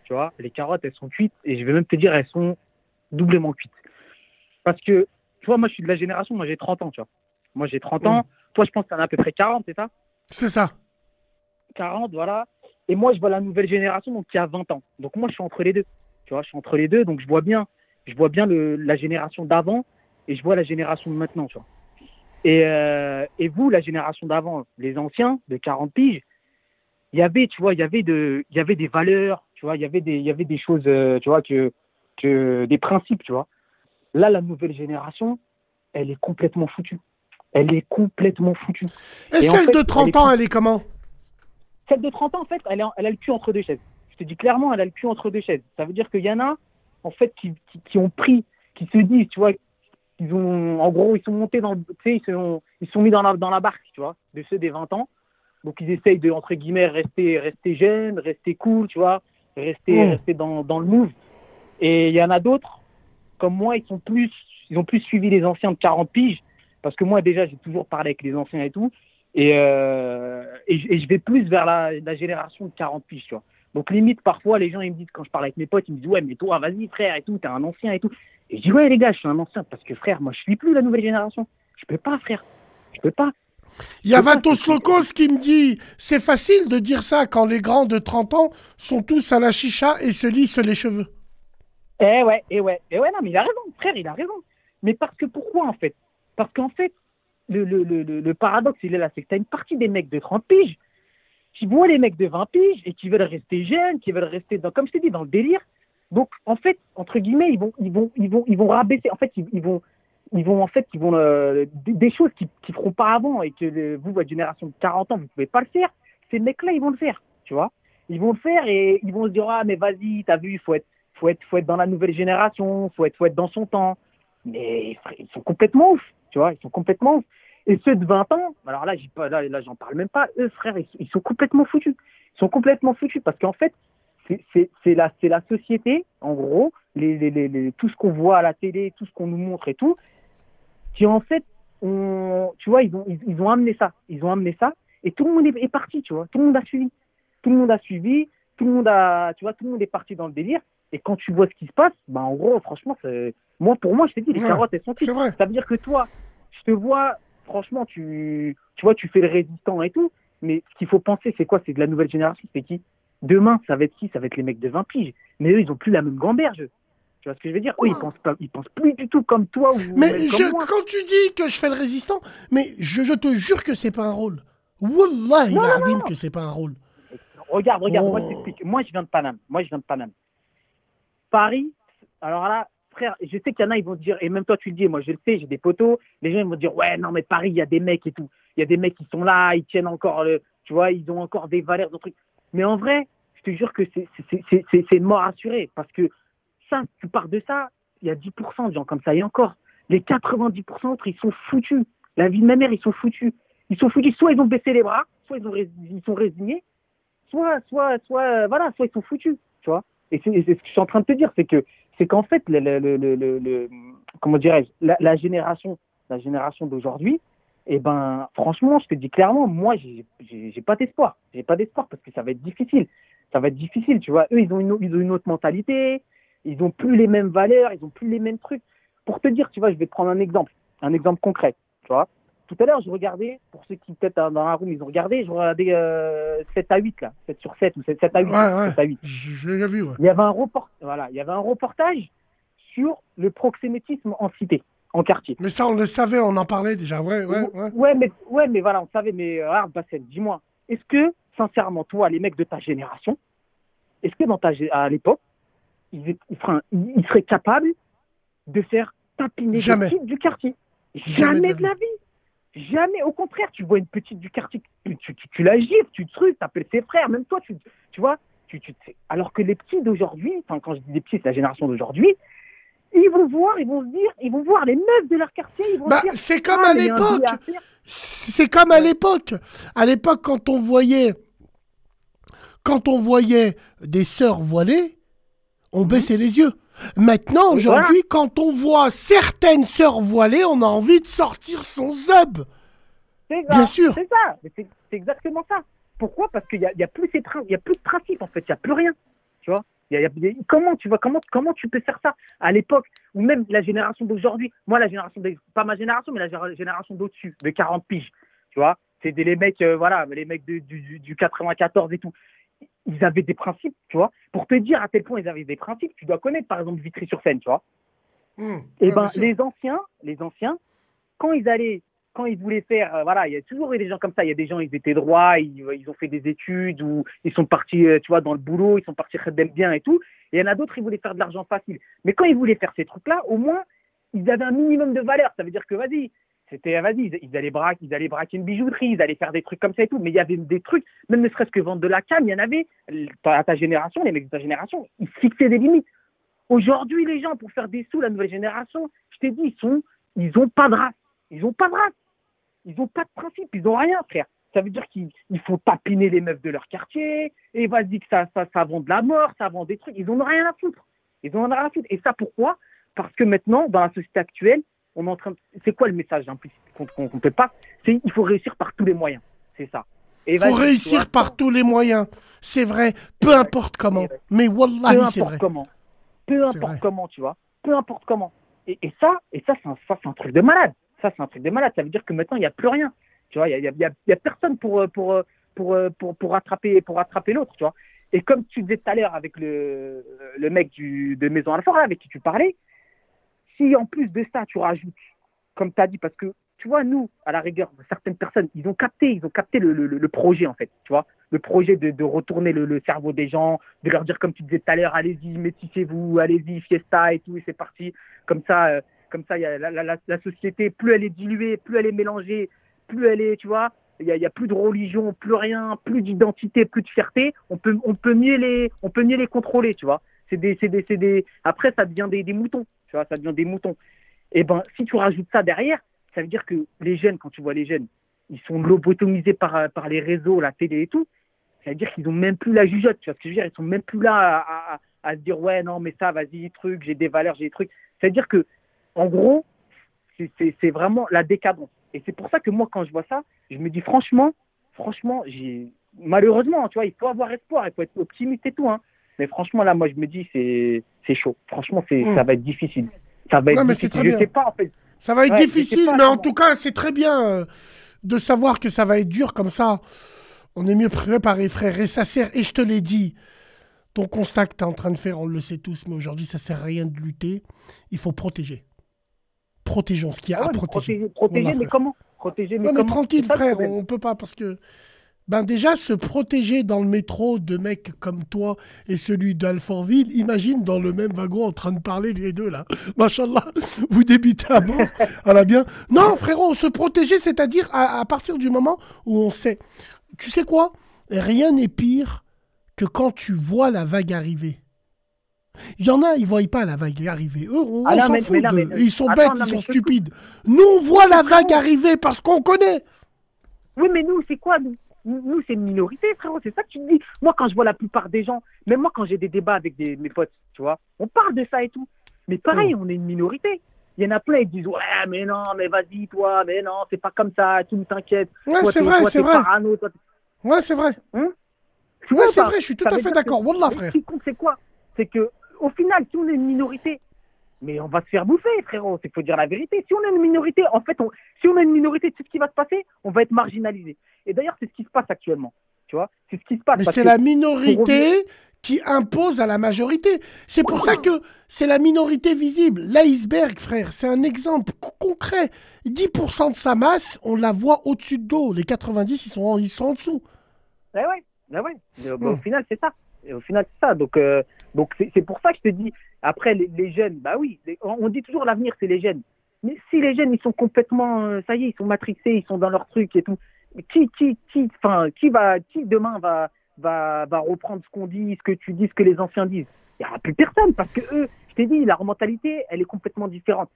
Tu vois, les carottes, elles sont cuites. Et je vais même te dire, elles sont doublement cuites. Parce que, tu vois, moi, je suis de la génération, moi, j'ai trente ans, tu vois. Moi, j'ai trente mmh. ans. Toi, je pense que t'en as à peu près quarante, c'est ça? C'est ça. quarante, voilà. Et moi, je vois la nouvelle génération, donc, qui a vingt ans. Donc, moi, je suis entre les deux. Tu vois, je suis entre les deux. Donc, je vois bien, je vois bien le, la génération d'avant et je vois la génération de maintenant, tu vois. Et, euh, et vous, la génération d'avant, les anciens de quarante piges, il y avait, tu vois, il y avait de, il y avait des valeurs, tu vois, il y avait des, il y avait des choses, tu vois, que, que des principes, tu vois. Là, la nouvelle génération, elle est complètement foutue. Elle est complètement foutue. Et, et celle en fait, de trente ans, elle est comment? Celle de trente ans, en fait, elle, est, elle a le cul entre deux chaises. Je te dis clairement, elle a le cul entre deux chaises. Ça veut dire qu'il y en a, en fait, qui, qui, qui ont pris, qui se disent, tu vois. Ils ont, en gros, ils sont montés dans, tu sais, ils sont, ils sont mis dans la, dans la barque, tu vois, de ceux des vingt ans. Donc ils essayent de, entre guillemets, rester, rester jeunes, rester cool, tu vois, rester, mmh. rester dans, dans le move. Et il y en a d'autres, comme moi, ils sont plus, ils ont plus suivi les anciens de quarante piges, parce que moi, déjà, j'ai toujours parlé avec les anciens et tout, et, euh, et, et je vais plus vers la, la génération de quarante piges, tu vois. Donc limite, parfois, les gens, ils me disent, quand je parle avec mes potes, ils me disent « Ouais, mais toi, vas-y, frère, et tout, t'es un ancien, et tout. » Et je dis « Ouais, les gars, je suis un ancien, parce que, frère, moi, je suis plus la nouvelle génération. Je peux pas, frère. Je peux pas. » Il y a Vatos Locos qui me dit « C'est facile de dire ça quand les grands de trente ans sont tous à la chicha et se lissent les cheveux. » Eh ouais, eh ouais, eh ouais, non, mais il a raison, frère, il a raison. Mais parce que pourquoi, en fait? Parce qu'en fait, le, le, le, le paradoxe, il est là, c'est que t'as une partie des mecs de trente piges qui voient les mecs de vingt piges et qui veulent rester jeunes, qui veulent rester, dans, comme je t'ai dit, dans le délire. Donc, en fait, entre guillemets, ils vont, ils vont, ils vont, ils vont rabaisser. En fait, ils, ils vont, ils vont, en fait, ils vont euh, des choses qu'ils ne feront pas avant et que euh, vous, votre génération de quarante ans, vous ne pouvez pas le faire. Ces mecs-là, ils vont le faire, tu vois. Ils vont le faire et ils vont se dire, ah, mais vas-y, t'as vu, il faut être, faut être, faut être dans la nouvelle génération, il faut être, faut être dans son temps. Mais ils sont complètement ouf, tu vois, ils sont complètement ouf. Et ceux de vingt ans, alors là, j'en là, là, parle même pas, eux, frères, ils, ils sont complètement foutus. Ils sont complètement foutus parce qu'en fait, c'est la, la société, en gros, les, les, les, les, tout ce qu'on voit à la télé, tout ce qu'on nous montre et tout, qui en fait, on, tu vois, ils ont, ils, ils ont amené ça. Ils ont amené ça et tout le monde est, est parti, tu vois, tout le monde a suivi. Tout le monde a suivi, tout le monde a, tu vois, tout le monde est parti dans le délire. Et quand tu vois ce qui se passe, bah en gros, franchement, moi, pour moi, je t'ai dit, les ouais, carottes, elles sont cuites. Ça veut dire que toi, je te vois, franchement, tu, tu vois, tu fais le résistant et tout, mais ce qu'il faut penser, c'est quoi? C'est de la nouvelle génération, c'est qui? Demain, ça va être qui? Ça va être les mecs de vingt piges. Mais eux, ils n'ont plus la même gamberge. Tu vois ce que je veux dire? Eux, ils pensent pas, ils pensent plus du tout comme toi. Ou mais je, comme moi. Quand tu dis que je fais le résistant, mais je, je te jure que c'est pas un rôle. Wallah, il a dit que c'est pas un rôle. Regarde, regarde, oh. moi, je t'explique. Moi, je viens de Paname. Moi, je viens de Paname. Paris, alors là, frère, je sais qu'il y en a, ils vont dire, et même toi tu le dis, moi je le sais, j'ai des potos, les gens ils vont dire, ouais, non, mais Paris, il y a des mecs et tout. Il y a des mecs qui sont là, ils tiennent encore, le, tu vois, ils ont encore des valeurs, des trucs. Mais en vrai, je te jure que c'est mort assuré, parce que ça, tu pars de ça, il y a dix pour cent de gens comme ça, et encore, les quatre-vingt-dix pour cent autres, ils sont foutus. La vie de ma mère, ils sont foutus. Ils sont foutus, soit ils ont baissé les bras, soit ils, ont, ils sont résignés, soit, soit, soit, voilà, soit ils sont foutus, tu vois. Et c'est ce que je suis en train de te dire, c'est que c'est qu'en fait, le, le, le, le, le, comment dirais-je, la, la génération, la génération d'aujourd'hui, eh ben, franchement, je te dis clairement, moi, j'ai pas d'espoir, j'ai pas d'espoir parce que ça va être difficile, ça va être difficile, tu vois. Eux, ils ont une, ils ont une autre mentalité, ils ont plus les mêmes valeurs, ils ont plus les mêmes trucs. Pour te dire, tu vois, je vais te prendre un exemple, un exemple concret, tu vois. Tout à l'heure, je regardais, pour ceux qui peut-être dans la room, ils ont regardé, je regardais euh, sept à huit, là, sept sur sept ou sept à huit. Ouais, ouais, sept à huit. Je l'ai vu, ouais. Il y avait un report... voilà, il y avait un reportage sur le proxénétisme en cité, en quartier. Mais ça, on le savait, on en parlait déjà, ouais, ouais. Ouais, ouais, mais, ouais mais voilà, on savait, mais ah, Bassem, dis-moi, est-ce que, sincèrement, toi, les mecs de ta génération, est-ce que dans ta à l'époque, ils, ils, ils seraient capables de faire tapiner les types du quartier? Jamais, Jamais de la vie, vie. Jamais, au contraire, tu vois une petite du quartier, tu, tu, tu, tu la gifles, tu te trucs, t'appelles tes frères, même toi, tu, tu vois, tu, tu alors que les petits d'aujourd'hui, enfin quand je dis les petits, c'est la génération d'aujourd'hui, ils vont voir, ils vont se dire, ils vont voir les meufs de leur quartier, ils vont bah, se dire... C'est comme, ah, comme à l'époque, c'est comme à l'époque, à l'époque quand on voyait, quand on voyait des sœurs voilées, on mmh. baissait les yeux. Maintenant, aujourd'hui, voilà. Quand on voit certaines sœurs voilées, on a envie de sortir son zub. Bien sûr. C'est ça, c'est exactement ça. Pourquoi? Parce qu'il n'y a, y a, plus ces y a plus de principe, en fait, il n'y a plus rien. Tu vois y a, y a, y a, comment, tu vois, comment, comment tu peux faire ça à l'époque, ou même la génération d'aujourd'hui? Moi, la génération, de, pas ma génération, mais la génération d'au-dessus, de quarante piges, tu vois. C'est les mecs, euh, voilà, les mecs de, du, du quatre-vingt-quatorze et tout. Ils avaient des principes, tu vois. Pour te dire à quel point ils avaient des principes, tu dois connaître, par exemple, Vitry sur Seine, tu vois. Mmh, et ben, les anciens, les anciens, quand ils allaient, quand ils voulaient faire, euh, voilà, il y a toujours eu des gens comme ça. Il y a des gens, ils étaient droits, ils, ils ont fait des études ou ils sont partis, euh, tu vois, dans le boulot, ils sont partis bien et tout. Et il y en a d'autres, ils voulaient faire de l'argent facile. Mais quand ils voulaient faire ces trucs-là, au moins, ils avaient un minimum de valeur. Ça veut dire que, vas-y, c'était, vas-y, ils, ils allaient braquer, ils allaient braquer une bijouterie, ils allaient faire des trucs comme ça et tout. Mais il y avait des trucs, même ne serait-ce que vendre de la cam, il y en avait. À ta génération, les mecs de ta génération, ils fixaient des limites. Aujourd'hui, les gens, pour faire des sous, la nouvelle génération, je t'ai dit, ils sont, ils ont pas de race. Ils ont pas de race. Ils ont pas de principe. Ils ont rien, frère. Ça veut dire qu'ils font tapiner les meufs de leur quartier, et vas-y que ça, ça, ça vend de la mort, ça vend des trucs. Ils n'en ont rien à foutre. Ils n'en ont rien à foutre. Et ça, pourquoi ? Parce que maintenant, dans la société actuelle, on est en train de... C'est quoi le message implicite qu'on ne peut pas ? C'est il faut réussir par tous les moyens. C'est ça. Il faut réussir par tous les moyens. C'est vrai. Peu importe comment. Mais wallahi, c'est vrai. Peu importe comment. Peu importe comment, tu vois. Peu importe comment. Et, et ça, et ça c'est un, un truc de malade. Ça, c'est un truc de malade. Ça veut dire que maintenant, il n'y a plus rien. Tu vois, il n'y a, y a, y a personne pour, pour, pour, pour, pour attraper, pour attraper l'autre, tu vois. Et comme tu disais tout à l'heure avec le, le mec du, de Maison-Alfort, avec qui tu parlais, si en plus de ça, tu rajoutes, comme tu as dit, parce que, tu vois, nous, à la rigueur, certaines personnes, ils ont capté, ils ont capté le, le, le projet, en fait, tu vois. Le projet de, de retourner le, le cerveau des gens, de leur dire, comme tu disais tout à l'heure, allez-y, métissez-vous, allez-y, fiesta et tout, et c'est parti. Comme ça, euh, comme ça y a la, la, la société, plus elle est diluée, plus elle est mélangée, plus elle est, tu vois, il n'y a, a plus de religion, plus rien, plus d'identité, plus de fierté, on peut, on peut, mieux, les, on peut mieux les contrôler, tu vois. C'est des, c'est des, c'est des... Après, ça devient des, des moutons, tu vois, ça devient des moutons. Et ben si tu rajoutes ça derrière, ça veut dire que les jeunes, quand tu vois les jeunes, ils sont lobotomisés par, par les réseaux, la télé et tout, ça veut dire qu'ils n'ont même plus la jugeote, tu vois ce que je veux dire, ils sont même plus là à, à, à se dire, ouais, non, mais ça, vas-y, truc, j'ai des valeurs, j'ai des trucs. Ça veut dire que, en gros, c'est vraiment la décadence. Et c'est pour ça que moi, quand je vois ça, je me dis franchement, franchement, j'ai malheureusement, tu vois, il faut avoir espoir, il faut être optimiste et tout, hein. Mais franchement, là, moi, je me dis, c'est c'est chaud. Franchement, c'est mmh. ça va être difficile. Ça va être non, difficile. Mais je bien. sais pas en fait. Ça va être ouais, difficile, pas, mais en tout cas, c'est très bien euh, de savoir que ça va être dur comme ça. On est mieux préparé, frère. Et ça sert. Et je te l'ai dit. Ton constat que tu es en train de faire, on le sait tous, mais aujourd'hui, ça sert à rien de lutter. Il faut protéger. Protégeons ce qu'il y a ah ouais, à protéger. Protéger, protéger voilà, mais comment protéger, mais Non, mais comment tranquille, frère, on ne peut pas parce que... Ben déjà, se protéger dans le métro de mecs comme toi et celui d'Alfortville, imagine dans le même wagon en train de parler les deux, là. Machallah, vous débitez à bord, à la bien. Non, frérot, se protéger, c'est-à-dire à, à partir du moment où on sait. Tu sais quoi ? Rien n'est pire que quand tu vois la vague arriver. Il y en a, ils ne voient pas la vague arriver. Eux, on ah s'en fout. De... Mais... Ils sont Attends, bêtes, non, ils sont stupides. Nous, on voit la vague arriver parce qu'on connaît. Oui, mais nous, c'est quoi nous, nous c'est une minorité, frérot. C'est ça que tu me dis. Moi, quand je vois la plupart des gens, même moi, quand j'ai des débats avec des, mes potes, tu vois, on parle de ça et tout. Mais pareil, oh. on est une minorité. Il y en a plein, ils disent ouais, mais non, mais vas-y, toi, mais non, c'est pas comme ça, tu me t'inquiètes. Ouais, c'est vrai, c'est vrai. Parano, toi, ouais, c'est vrai. Hein ouais, ouais c'est bah, vrai, je suis tout à fait d'accord. Wallah, frère. C'est quoi ? C'est que, au final, si on est une minorité, mais on va se faire bouffer, frérot. Il faut dire la vérité. Si on est une minorité, en fait, on, si on est une minorité, tu sais ce qui va se passer ? On va être marginalisé. Et d'ailleurs, c'est ce qui se passe actuellement. Tu vois ? C'est ce qui se passe. Mais c'est la minorité qui impose à la majorité. C'est pour ça que c'est la minorité visible. L'iceberg, frère, c'est un exemple concret. dix pour cent de sa masse, on la voit au-dessus de l'eau. Les quatre-vingt-dix, ils sont en, ils sont en dessous. Ben ouais, ben ouais. Mmh. Bah, au final, c'est ça. Et au final, c'est ça. Donc, euh, donc c'est pour ça que je te dis, après, les, les jeunes, bah oui, les, on dit toujours l'avenir, c'est les jeunes. Mais si les jeunes, ils sont complètement, euh, ça y est, ils sont matrixés, ils sont dans leur truc et tout, qui, qui, qui, enfin, qui va, qui demain va, va, va reprendre ce qu'on dit, ce que tu dis, ce que les anciens disent ? Il n'y aura plus personne parce que eux, je t'ai dit, leur mentalité, elle est complètement différente.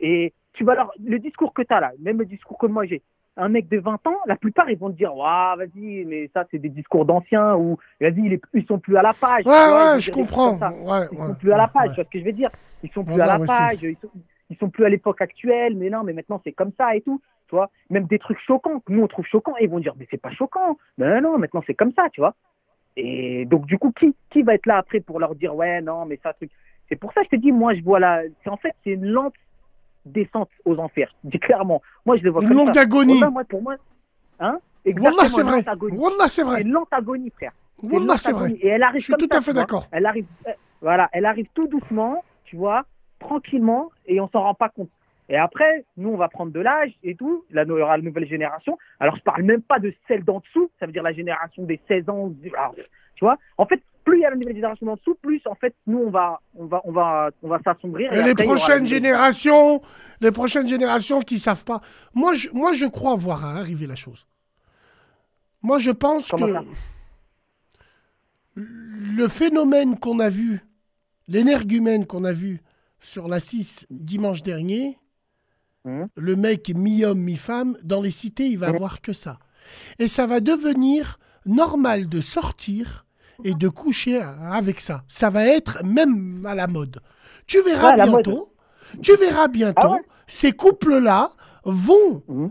Et tu vas leur, le discours que tu as là, même le discours que moi j'ai, un mec de vingt ans, la plupart, ils vont te dire « Waouh, vas-y, mais ça, c'est des discours d'anciens » ou « Vas-y, ils sont plus à la page. » Ouais, vois, ouais, je comprends. Ouais, ils ouais, sont plus ouais, à la page, ouais. Tu vois ce que je veux dire ? Ils sont plus ouais, à la ouais, page, ils sont, ils sont plus à l'époque actuelle, mais non, mais maintenant, c'est comme ça et tout. Tu vois ? Même des trucs choquants, que nous, on trouve choquants, et ils vont dire « Mais c'est pas choquant. » Mais non, maintenant, c'est comme ça, tu vois ? Et donc, du coup, qui, qui va être là après pour leur dire « Ouais, non, mais ça, truc ?» C'est pour ça que je te dis, moi, je vois là, en fait, c'est une lente descente aux enfers, je dis clairement. Moi, je le vois comme ça. Une longue agonie. Wallah, moi, pour moi, hein, exactement. Wallah, c'est vrai. Wallah, c'est vrai. Une lente agonie, frère. Wallah, c'est vrai. Et elle arrive. Je suis tout à fait d'accord. Elle arrive, euh, voilà, elle arrive tout doucement, tu vois, tranquillement, et on s'en rend pas compte. Et après, nous, on va prendre de l'âge et tout. Là, il y aura la nouvelle génération. Alors, je parle même pas de celle d'en dessous. Ça veut dire la génération des seize ans. Tu vois. En fait, plus il y a la nouvelle génération d'en dessous, plus en fait, nous, on va, on va, on va, on va s'assombrir. Et, et les après, prochaines générations, les prochaines générations qui savent pas. Moi, je, moi, je crois voir arriver la chose. Moi, je pense Comment que le phénomène qu'on a vu, l'énergumène qu'on a vu sur la six dimanche dernier. Mmh. Le mec mi-homme, mi-femme, dans les cités, il va mmh. avoir que ça. Et ça va devenir normal de sortir et de coucher avec ça. Ça va être même à la mode. Tu verras ouais, bientôt, tu verras bientôt, ah ouais. ces couples-là vont mmh.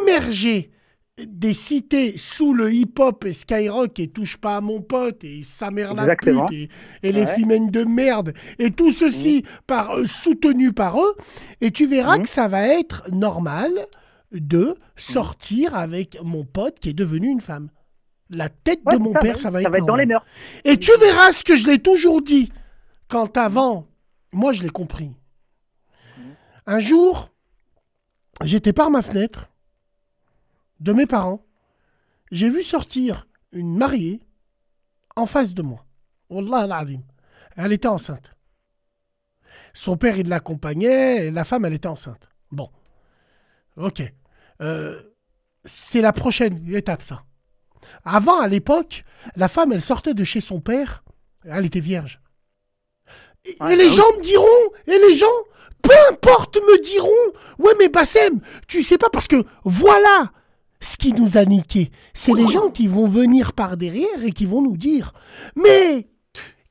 émerger des cités sous le hip-hop et Skyrock et Touche pas à mon pote et Sa mère la pute et, et les ouais. films de merde et tout ceci mmh. par, euh, soutenu par eux. Et tu verras mmh. que ça va être normal de sortir mmh. avec mon pote qui est devenu une femme. La tête ouais, de mon ça, père, ça va ça être, va être dans les mœurs. Et tu verras ce que je l'ai toujours dit. Quand avant, moi je l'ai compris. Un jour, j'étais par ma fenêtre de mes parents. J'ai vu sortir une mariée en face de moi. Wallah al-azim. Elle était enceinte. Son père, il l'accompagnait. Et la femme, elle était enceinte. Bon. Ok. Euh, c'est la prochaine étape, ça. Avant, à l'époque, la femme, elle sortait de chez son père. Elle était vierge. Et, ah, et les oui. gens me diront, et les gens, peu importe, me diront, ouais, mais Bassem, tu sais pas, parce que voilà ce qui nous a niqué. C'est les gens qui vont venir par derrière et qui vont nous dire, mais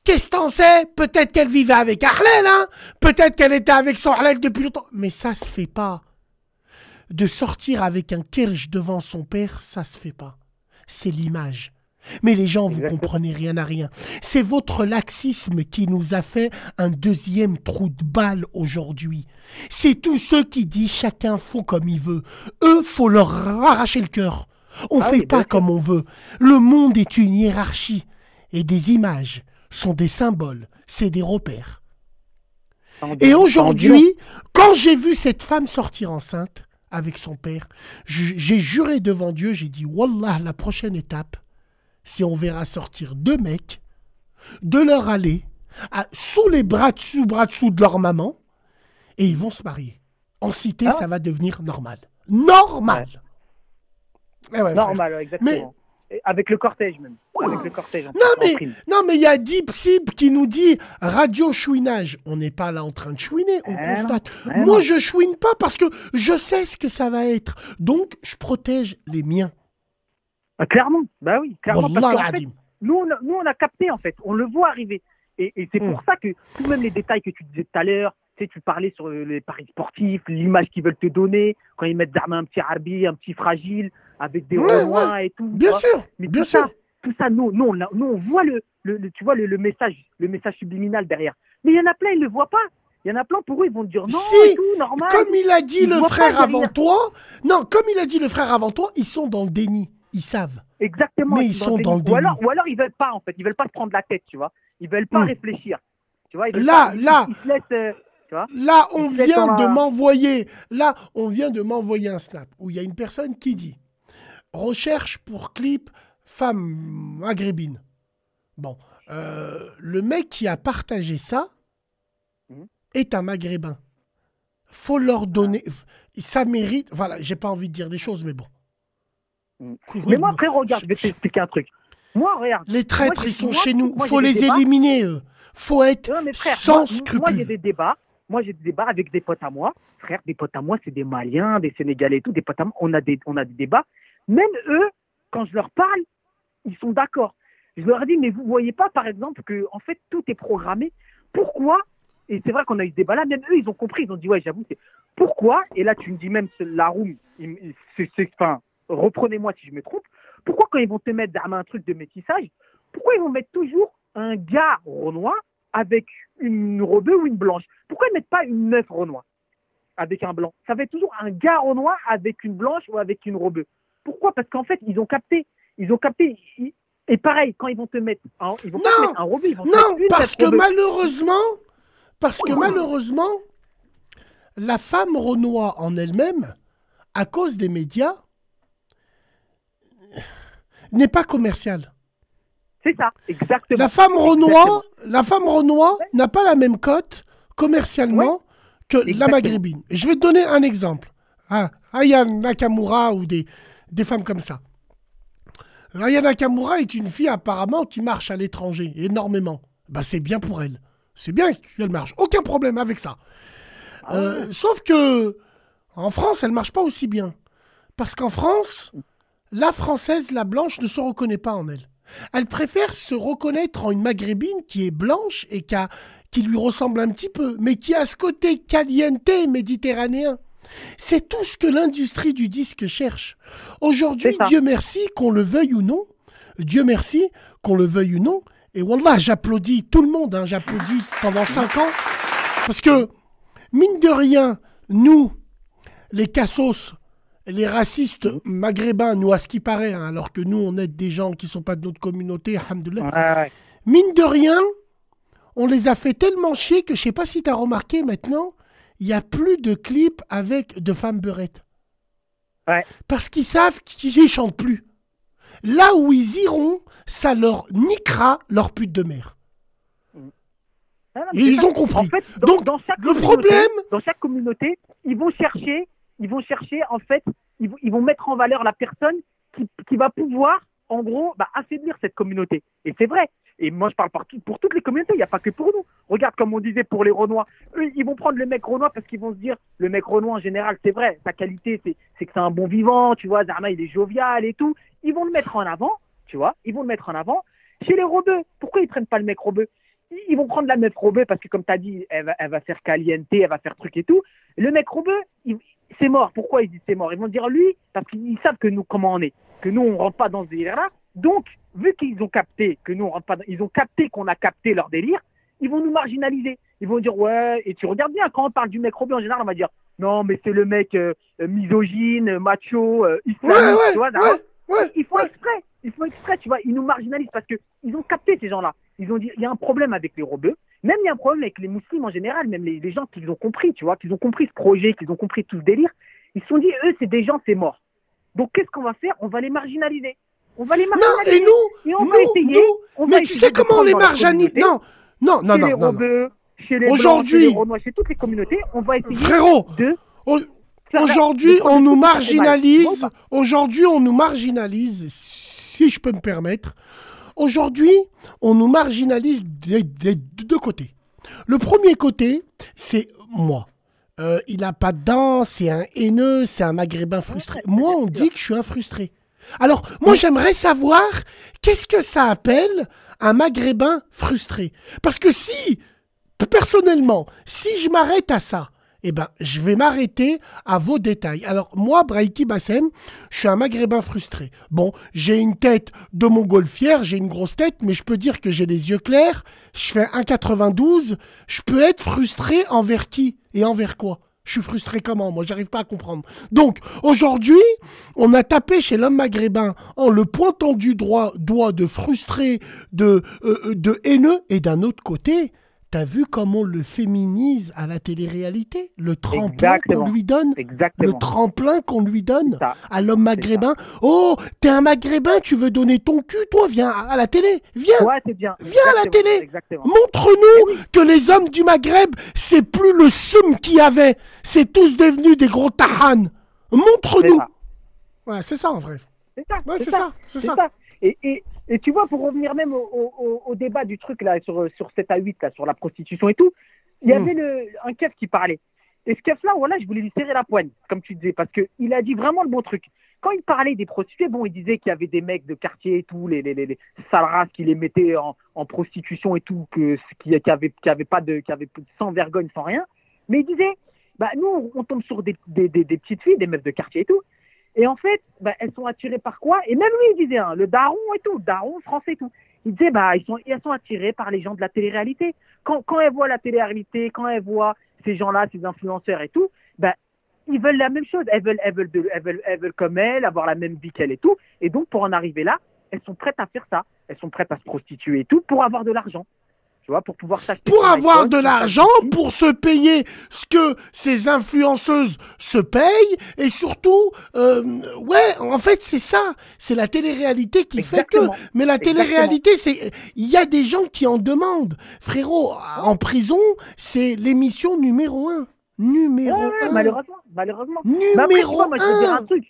qu'est-ce que t'en sais? Peut-être qu'elle vivait avec Harlel, hein? Peut-être qu'elle était avec son Harlel depuis longtemps. Mais ça se fait pas. De sortir avec un kerch devant son père, ça se fait pas. C'est l'image. Mais les gens, vous comprenez rien à rien. C'est votre laxisme qui nous a fait un deuxième trou de balle aujourd'hui. C'est tous ceux qui disent chacun faut comme il veut. Eux, faut leur arracher le cœur. On ne ah, fait pas comme on veut. Le monde est une hiérarchie. Et des images sont des symboles. C'est des repères. Et aujourd'hui, quand j'ai vu cette femme sortir enceinte avec son père, j'ai juré devant Dieu, j'ai dit « Wallah, la prochaine étape, c'est on verra sortir deux mecs de leur allée, à, sous les bras dessous, bras dessous de leur maman, et ils vont se marier. En cité, ah. ça va devenir normal. Normal ouais. Eh ouais, normal, ouais, exactement. Mais... Et avec le cortège même. Avec le cortège en, non, mais, en non, mais il y a Deep Sib qui nous dit « Radio chouinage ». On n'est pas là en train de chouiner, on eh constate. Non, eh Moi, non. je chouine pas parce que je sais ce que ça va être. Donc, je protège les miens. Ah, clairement, bah oui, clairement. Parce qu'en fait, nous, on a, nous, on a capté, en fait. On le voit arriver. Et, et c'est mm. pour ça que, tout même les détails que tu disais tout à l'heure, tu sais, tu parlais sur les paris sportifs, l'image qu'ils veulent te donner, quand ils mettent d'armes un petit harbi, un petit fragile, avec des ouais, rois ouais. et tout. Bien quoi. sûr, Mais bien tout sûr. Ça, tout ça, nous, nous, on, a, nous, on voit le, le, le, tu vois, le, le, message, le message subliminal derrière. Mais il y en a plein, ils ne le voient pas. Il y en a plein pour eux, ils vont dire non, si, tout, normal. Comme il a dit ils le frère pas, avant toi, non, comme il a dit le frère avant toi, ils sont dans le déni. Ils savent. Exactement. Mais ils sont dans le déni. Ou alors, ou alors ils veulent pas, en fait. Ils veulent pas se prendre la tête, tu vois. Ils veulent pas mmh. réfléchir. Tu vois, ils là, pas, ils, là, ils, ils se laissent, euh, tu vois, là, on vient de un... m'envoyer. Là, on vient de m'envoyer un snap où il y a une personne qui dit recherche pour clip femme maghrébine. Bon, euh, le mec qui a partagé ça mmh. est un maghrébin. Faut leur donner. Ça mérite. Voilà, j'ai pas envie de dire des choses, mais bon. Mais moi, après, regarde, je vais t'expliquer un truc. Moi, regarde. Les traîtres, moi, ils sont moi, chez nous. Il faut les débats. éliminer, eux. Faut être non, frère, sans moi, scrupules. Moi, j'ai des débats. Moi, j'ai des débats avec des potes à moi. Frère, des potes à moi, c'est des Maliens, des Sénégalais et tout. Des potes à moi, on a des, on a des débats. Même eux, quand je leur parle, ils sont d'accord. Je leur dis, mais vous voyez pas, par exemple, que, en fait, tout est programmé. Pourquoi? Et c'est vrai qu'on a eu ce débat-là. Même eux, ils ont compris. Ils ont dit, ouais, j'avoue, c'est pourquoi? Et là, tu me dis même, la room, c'est fin. Reprenez-moi si je me trompe. Pourquoi quand ils vont te mettre un truc de métissage, pourquoi ils vont mettre toujours un gars renois avec une rebeu ou une blanche? Pourquoi ils ne mettent pas une meuf renois avec un blanc? Ça fait toujours un gars renois avec une blanche ou avec une rebeu. Pourquoi? Parce qu'en fait, ils ont capté. Ils ont capté. Et pareil, quand ils vont te mettre un, ils vont non, te mettre un rebeu, ils vont non, te mettre une parce que rebeu. malheureusement, parce que malheureusement, la femme renois en elle-même, à cause des médias, n'est pas commerciale. C'est ça, exactement. La femme renois, la femme renois ouais. n'a pas la même cote commercialement ouais. que exactement. la maghrébine. Je vais te donner un exemple. Ah, Aya Nakamura ou des, des femmes comme ça. Aya Nakamura est une fille apparemment qui marche à l'étranger énormément. Bah, c'est bien pour elle. C'est bien qu'elle marche. Aucun problème avec ça. Ah, euh, ouais. Sauf que en France, elle marche pas aussi bien. Parce qu'en France... la française, la blanche, ne se reconnaît pas en elle. Elle préfère se reconnaître en une maghrébine qui est blanche et qui, a, qui lui ressemble un petit peu, mais qui a ce côté caliente méditerranéen. C'est tout ce que l'industrie du disque cherche. Aujourd'hui, Dieu merci, qu'on le veuille ou non, Dieu merci, qu'on le veuille ou non, et wallah, j'applaudis tout le monde, hein, j'applaudis pendant cinq ans, parce que, mine de rien, nous, les cassos, les racistes maghrébins, nous, à ce qui paraît, hein, alors que nous, on aide des gens qui ne sont pas de notre communauté, alhamdoulilah. Ouais, ouais. Mine de rien, on les a fait tellement chier que je ne sais pas si tu as remarqué maintenant, il n'y a plus de clips avec de femmes beurettes. Ouais. Parce qu'ils savent qu'ils ne chantent plus. Là où ils iront, ça leur niquera leur pute de mère. Non, non, et ils ça. ont compris. En fait, dans, Donc, dans chaque le problème... Dans chaque communauté, ils vont chercher... Ils vont chercher, en fait, ils, ils vont mettre en valeur la personne qui, qui va pouvoir, en gros, bah, affaiblir cette communauté. Et c'est vrai. Et moi, je parle pour, tout, pour toutes les communautés, il n'y a pas que pour nous. Regarde, comme on disait pour les Renois, eux, ils vont prendre le mec Renois parce qu'ils vont se dire, le mec Renois, en général, c'est vrai, sa qualité, c'est que c'est un bon vivant, tu vois, Zarma, il est jovial et tout. Ils vont le mettre en avant, tu vois, ils vont le mettre en avant. Chez les Robeux, pourquoi ils ne prennent pas le mec Robeux? Ils vont prendre la meuf Robeux parce que, comme tu as dit, elle va, elle va faire caliente, elle va faire truc et tout. Le mec Robeux, il... c'est mort. Pourquoi ils disent c'est mort? Ils vont dire lui, parce qu'ils savent que nous, comment on est, que nous, on ne rentre pas dans ce délire-là. Donc, vu qu'ils ont capté que nous, on rentre pas dans... ils ont capté qu'on a capté leur délire, ils vont nous marginaliser. Ils vont dire ouais, et tu regardes bien, quand on parle du mec Robin, en général, on va dire non, mais c'est le mec euh, misogyne, macho, euh, islamiste, ouais, ouais, tu vois. Ouais, ouais, ils font ouais. exprès, ils font exprès, tu vois, ils nous marginalisent parce qu'ils ont capté ces gens-là. Ils ont dit il y a un problème avec les Robeux. Même il y a un problème avec les musulmans en général, même les, les gens qui ont compris, tu vois, qu'ils ont compris ce projet, qu'ils ont compris tout ce délire, ils se sont dit, eux, c'est des gens, c'est mort. Donc, qu'est-ce qu'on va faire? On va les marginaliser. On va les marginaliser. Non, et nous, et on nous, va essayer, nous on va mais tu sais comment on les marginalise? Non, non, non, non. Chez les Robeux, chez les Blancs, chez les Renois, chez toutes les communautés, on va essayer Frérot, de... Aujourd'hui, on nous marginalise. Aujourd'hui, on nous marginalise, si je peux me permettre. Aujourd'hui, on nous marginalise des, des, des deux côtés. Le premier côté, c'est moi. Euh, il n'a pas de dents, c'est un haineux, c'est un maghrébin frustré. Moi, on dit que je suis un frustré. Alors, moi, j'aimerais savoir qu'est-ce que ça appelle un maghrébin frustré. Parce que si, personnellement, si je m'arrête à ça, eh ben, je vais m'arrêter à vos détails. Alors, moi, Brahiki Bassem, je suis un maghrébin frustré. Bon, j'ai une tête de montgolfière, j'ai une grosse tête, mais je peux dire que j'ai les yeux clairs, je fais un mètre quatre-vingt-douze, je peux être frustré envers qui et envers quoi? Je suis frustré comment? Moi, j'arrive pas à comprendre. Donc, aujourd'hui, on a tapé chez l'homme maghrébin en le pointant du droit, doigt de frustré, de, euh, de haineux, et d'un autre côté... T'as vu comment on le féminise à la télé-réalité? Le tremplin qu'on lui donne. Exactement. Le tremplin qu'on lui donne à l'homme maghrébin. Oh, t'es un maghrébin, tu veux donner ton cul, toi? Viens à la télé. Viens. Ouais, c'est bien. Viens Exactement. à la télé. Montre-nous oui. que les hommes du Maghreb, c'est plus le soum qu'il y avait. C'est tous devenus des gros tahanes. Montre-nous. Ouais, c'est ça en vrai. C'est ça. Ouais, c'est ça. C'est ça. ça. Et... et... Et tu vois, pour revenir même au, au, au débat du truc là, sur, sur sept à huit, là, sur la prostitution et tout, il y mmh. avait le, un keuf qui parlait. Et ce keuf-là, voilà, je voulais lui serrer la poigne, comme tu disais, parce qu'il a dit vraiment le bon truc. Quand il parlait des prostituées, bon, il disait qu'il y avait des mecs de quartier et tout, les, les, les, les sales races qui les mettaient en, en prostitution et tout, que, qui n'avaient qui avait pas de, qui avait sans vergogne, sans rien. Mais il disait, bah, nous, on tombe sur des, des, des, des petites filles, des meufs de quartier et tout. Et en fait, bah, elles sont attirées par quoi? Et même lui, il disait, hein, le daron et tout, le daron français et tout. Il disait, bah, ils sont, elles sont attirées par les gens de la télé-réalité. Quand, quand elles voient la télé-réalité, quand elles voient ces gens-là, ces influenceurs et tout, bah, ils veulent la même chose. Elles veulent, elles veulent, de, elles veulent, elles veulent comme elles, avoir la même vie qu'elles et tout. Et donc, pour en arriver là, elles sont prêtes à faire ça. Elles sont prêtes à se prostituer et tout pour avoir de l'argent. Tu vois, pour pouvoir s'acheter. Pour avoir de l'argent, pour se payer ce que ces influenceuses se payent, et surtout, euh, ouais, en fait, c'est ça. C'est la télé-réalité qui Exactement. fait que. Mais la télé-réalité, c'est. Il y a des gens qui en demandent. Frérot, en prison, c'est l'émission numéro un. Numéro ouais, ouais, un. Malheureusement, malheureusement. Numéro un. Je vais dire un truc.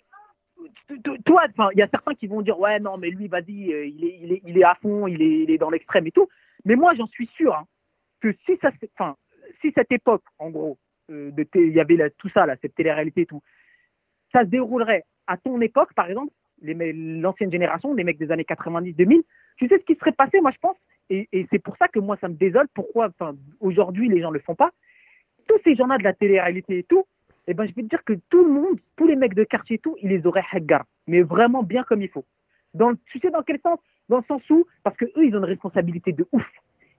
Toi, il y a certains qui vont dire, ouais, non, mais lui, vas-y, euh, il, est, il, est, il est à fond, il est, il est dans l'extrême et tout. Mais moi, j'en suis sûr hein, que si, ça, enfin, si cette époque, en gros, euh, de il y avait là, tout ça, là, cette télé-réalité et tout, ça se déroulerait à ton époque, par exemple, l'ancienne génération, les mecs des années quatre-vingt-dix deux mille, tu sais ce qui serait passé, moi je pense, et, et c'est pour ça que moi ça me désole, pourquoi aujourd'hui les gens ne le font pas, tous ces gens-là de la télé-réalité et tout, eh ben, je vais te dire que tout le monde, tous les mecs de quartier et tout, ils les auraient haggar, mais vraiment bien comme il faut. Dans, tu sais dans quel sens? Dans le sens où, parce qu'eux, ils ont une responsabilité de ouf.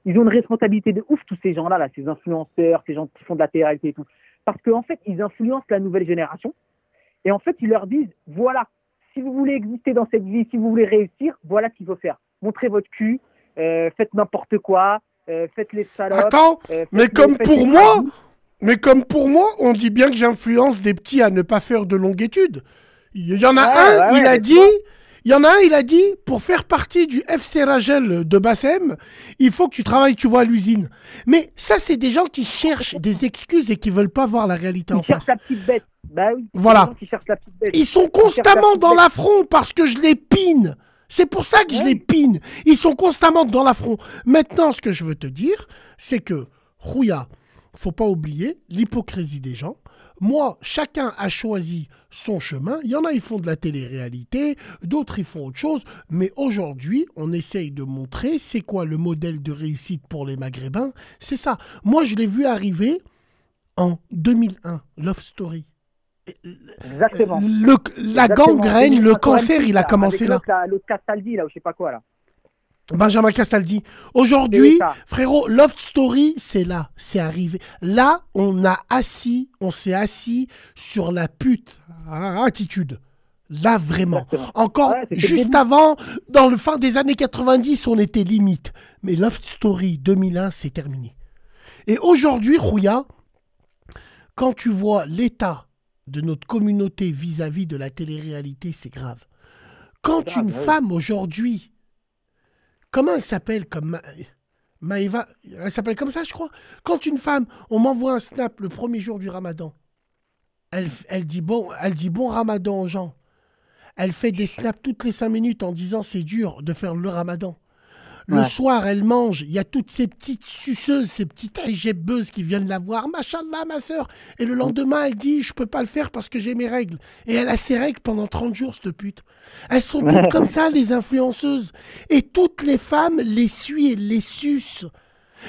Ils ont une responsabilité de ouf, tous ces gens-là, là, ces influenceurs, ces gens qui font de la télé-réalité et tout. Parce qu'en fait, ils influencent la nouvelle génération. Et en fait, ils leur disent, voilà, si vous voulez exister dans cette vie, si vous voulez réussir, voilà ce qu'il faut faire. Montrez votre cul, euh, faites n'importe quoi, euh, faites les salopes. Attends, euh, mais comme les, pour moi, salopes. mais comme pour moi, on dit bien que j'influence des petits à ne pas faire de longues études. Il y en a ah, un, ouais, il ouais, a dit... Quoi. Il y en a un, il a dit, pour faire partie du F C Ragel de Bassem, il faut que tu travailles, tu vois, à l'usine. Mais ça, c'est des gens qui cherchent des excuses et qui veulent pas voir la réalité en face. Ils cherchent la petite bête. Bah oui, voilà. Des gens qui cherchent la petite bête. Ils sont constamment dans l'affront parce que je les pine. C'est pour ça que je les pine. Ils sont constamment dans l'affront. Maintenant, ce que je veux te dire, c'est que, Rouya, faut pas oublier l'hypocrisie des gens. Moi, chacun a choisi son chemin. Il y en a, ils font de la télé-réalité, d'autres, ils font autre chose. Mais aujourd'hui, on essaye de montrer c'est quoi le modèle de réussite pour les Maghrébins. C'est ça. Moi, je l'ai vu arriver en deux mille un, Love Story. Exactement. Le, la Exactement. gangrène, le cancer, il a commencé là. Le Castaldi, là, ou je sais pas quoi, là. Benjamin Castaldi. Aujourd'hui, frérot, Love Story, c'est là, c'est arrivé. Là, on a assis, on s'est assis sur la pute attitude. Là, vraiment. Encore ouais, juste avant, dans le fin des années quatre-vingt-dix, on était limite. Mais Love Story deux mille un, c'est terminé. Et aujourd'hui, Rouya, quand tu vois l'état de notre communauté vis-à-vis de la télé-réalité, c'est grave. Quand grave, une ouais. femme aujourd'hui... Comment elle s'appelle comme Ma... Maëva, elle s'appelle comme ça, je crois. Quand une femme, on m'envoie un snap le premier jour du Ramadan, elle, elle dit bon, elle dit bon Ramadan aux gens. Elle fait des snaps toutes les cinq minutes en disant c'est dur de faire le Ramadan. Le ouais. soir, elle mange. Il y a toutes ces petites suceuses, ces petites aïjebeuses qui viennent la voir. Machallah, ma soeur. Et le lendemain, elle dit je peux pas le faire parce que j'ai mes règles. Et elle a ses règles pendant trente jours, cette pute. Elles sont toutes comme ça, les influenceuses. Et toutes les femmes les suent et les sucent.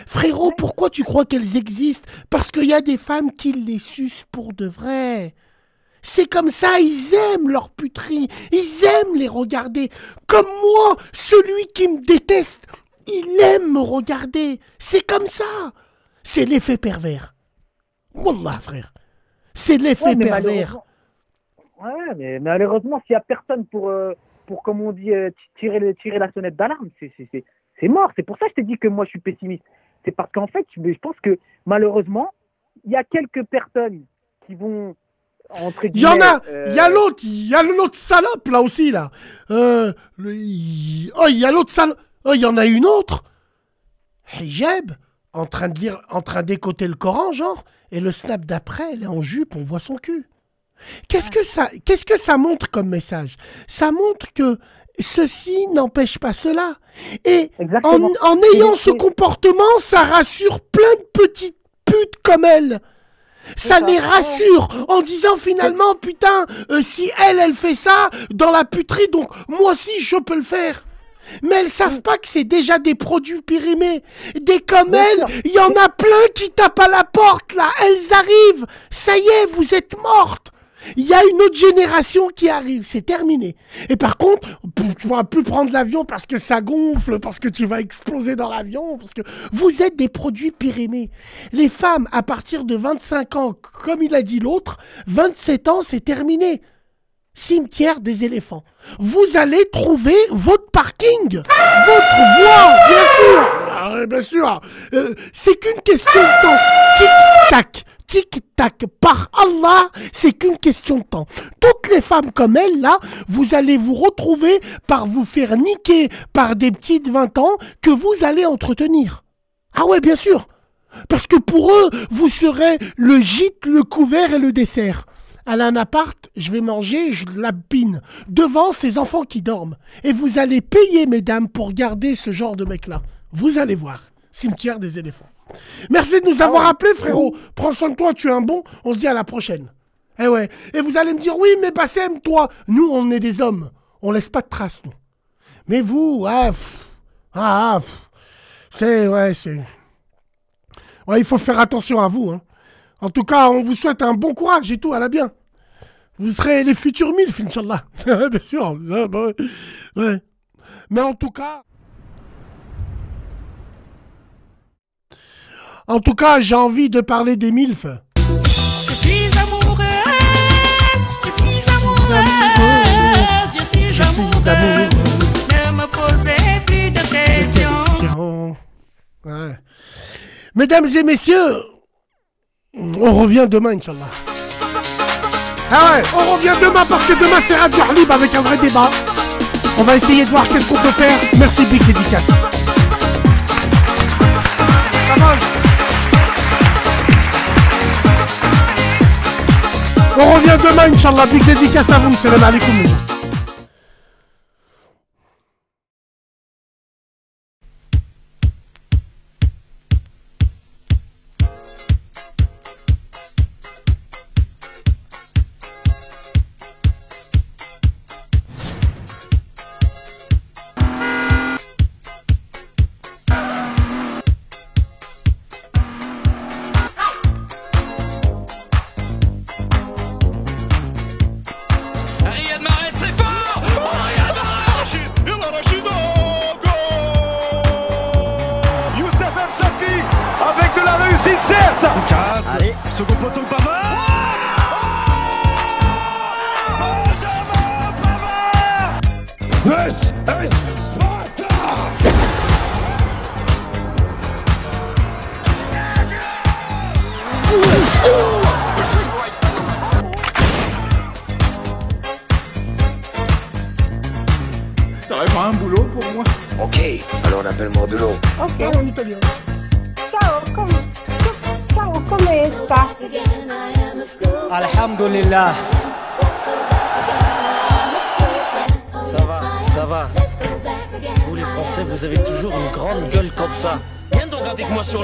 Frérot, pourquoi tu crois qu'elles existent? Parce qu'il y a des femmes qui les sucent pour de vrai. C'est comme ça, ils aiment leur puterie, ils aiment les regarder. Comme moi, celui qui me déteste, il aime me regarder. C'est comme ça. C'est l'effet pervers. Wallah, frère. C'est l'effet ouais, pervers. Ouais, mais malheureusement, s'il n'y a personne pour, euh, pour, comme on dit, euh, tirer, le, tirer la sonnette d'alarme, c'est mort. C'est pour ça que je t'ai dit que moi, je suis pessimiste. C'est parce qu'en fait, je, je pense que malheureusement, il y a quelques personnes qui vont... Il y en a, il euh... y a l'autre, il y a l'autre salope là aussi là. Euh, le, y... Oh, il y a l'autre salope, oh, il y en a une autre. Hijab, en train de lire, en train d'écouter le Coran, genre, et le snap d'après, elle est en jupe, on voit son cul. Qu'est-ce que ça, qu'est-ce que ça montre comme message? Ça montre que ceci n'empêche pas cela. Et en, en ayant et ce comportement, ça rassure plein de petites putes comme elle. Ça les rassure en disant finalement putain euh, si elle elle fait ça dans la puterie donc moi aussi je peux le faire. Mais elles savent pas que c'est déjà des produits périmés. Des comme elles, il y en a plein qui tapent à la porte là. Elles arrivent. Ça y est, vous êtes mortes. Il y a une autre génération qui arrive, c'est terminé. Et par contre, tu ne pourras plus prendre l'avion parce que ça gonfle, parce que tu vas exploser dans l'avion, parce que vous êtes des produits périmés. Les femmes, à partir de vingt-cinq ans, comme il a dit l'autre, vingt-sept ans, c'est terminé. Cimetière des éléphants. Vous allez trouver votre parking, votre voie, bien sûr. Bien sûr. Euh, c'est qu'une question de temps. Tic-tac. Tic-tac, par Allah, c'est qu'une question de temps. Toutes les femmes comme elle, là, vous allez vous retrouver par vous faire niquer par des petits de vingt ans que vous allez entretenir. Ah ouais, bien sûr. Parce que pour eux, vous serez le gîte, le couvert et le dessert. Elle a un appart, je vais manger, je la pine. Devant ces enfants qui dorment. Et vous allez payer, mesdames, pour garder ce genre de mec-là. Vous allez voir. Cimetière des éléphants. Merci de nous ah avoir ouais. appelés, frérot. Prends soin de toi, tu es un bon. On se dit à la prochaine. Eh ouais. Et vous allez me dire, oui, mais Bassem, toi, nous, on est des hommes. On laisse pas de traces, nous. Mais vous, ah, pff, ah, pff, c'est, ouais, c'est... Ouais, il faut faire attention à vous, hein. En tout cas, on vous souhaite un bon courage et tout, à la bien. Vous serez les futurs milfs, Inch'Allah. Bien sûr. Ouais. Mais en tout cas... En tout cas, j'ai envie de parler des milfs. Je suis amoureuse, je suis amoureuse, je suis amoureuse. Ne me posez plus de questions. Ouais. Mesdames et messieurs, on revient demain, Inch'Allah. Ah ouais, on revient demain parce que demain c'est Radio Libre avec un vrai débat. On va essayer de voir qu'est-ce qu'on peut faire. Merci, Big Dédicace. Ça marche. On revient demain, Inch'Allah. Big Dédicace à vous. Salam alaikum. Vous avez toujours une grande gueule comme ça. Viens donc avec moi sur le...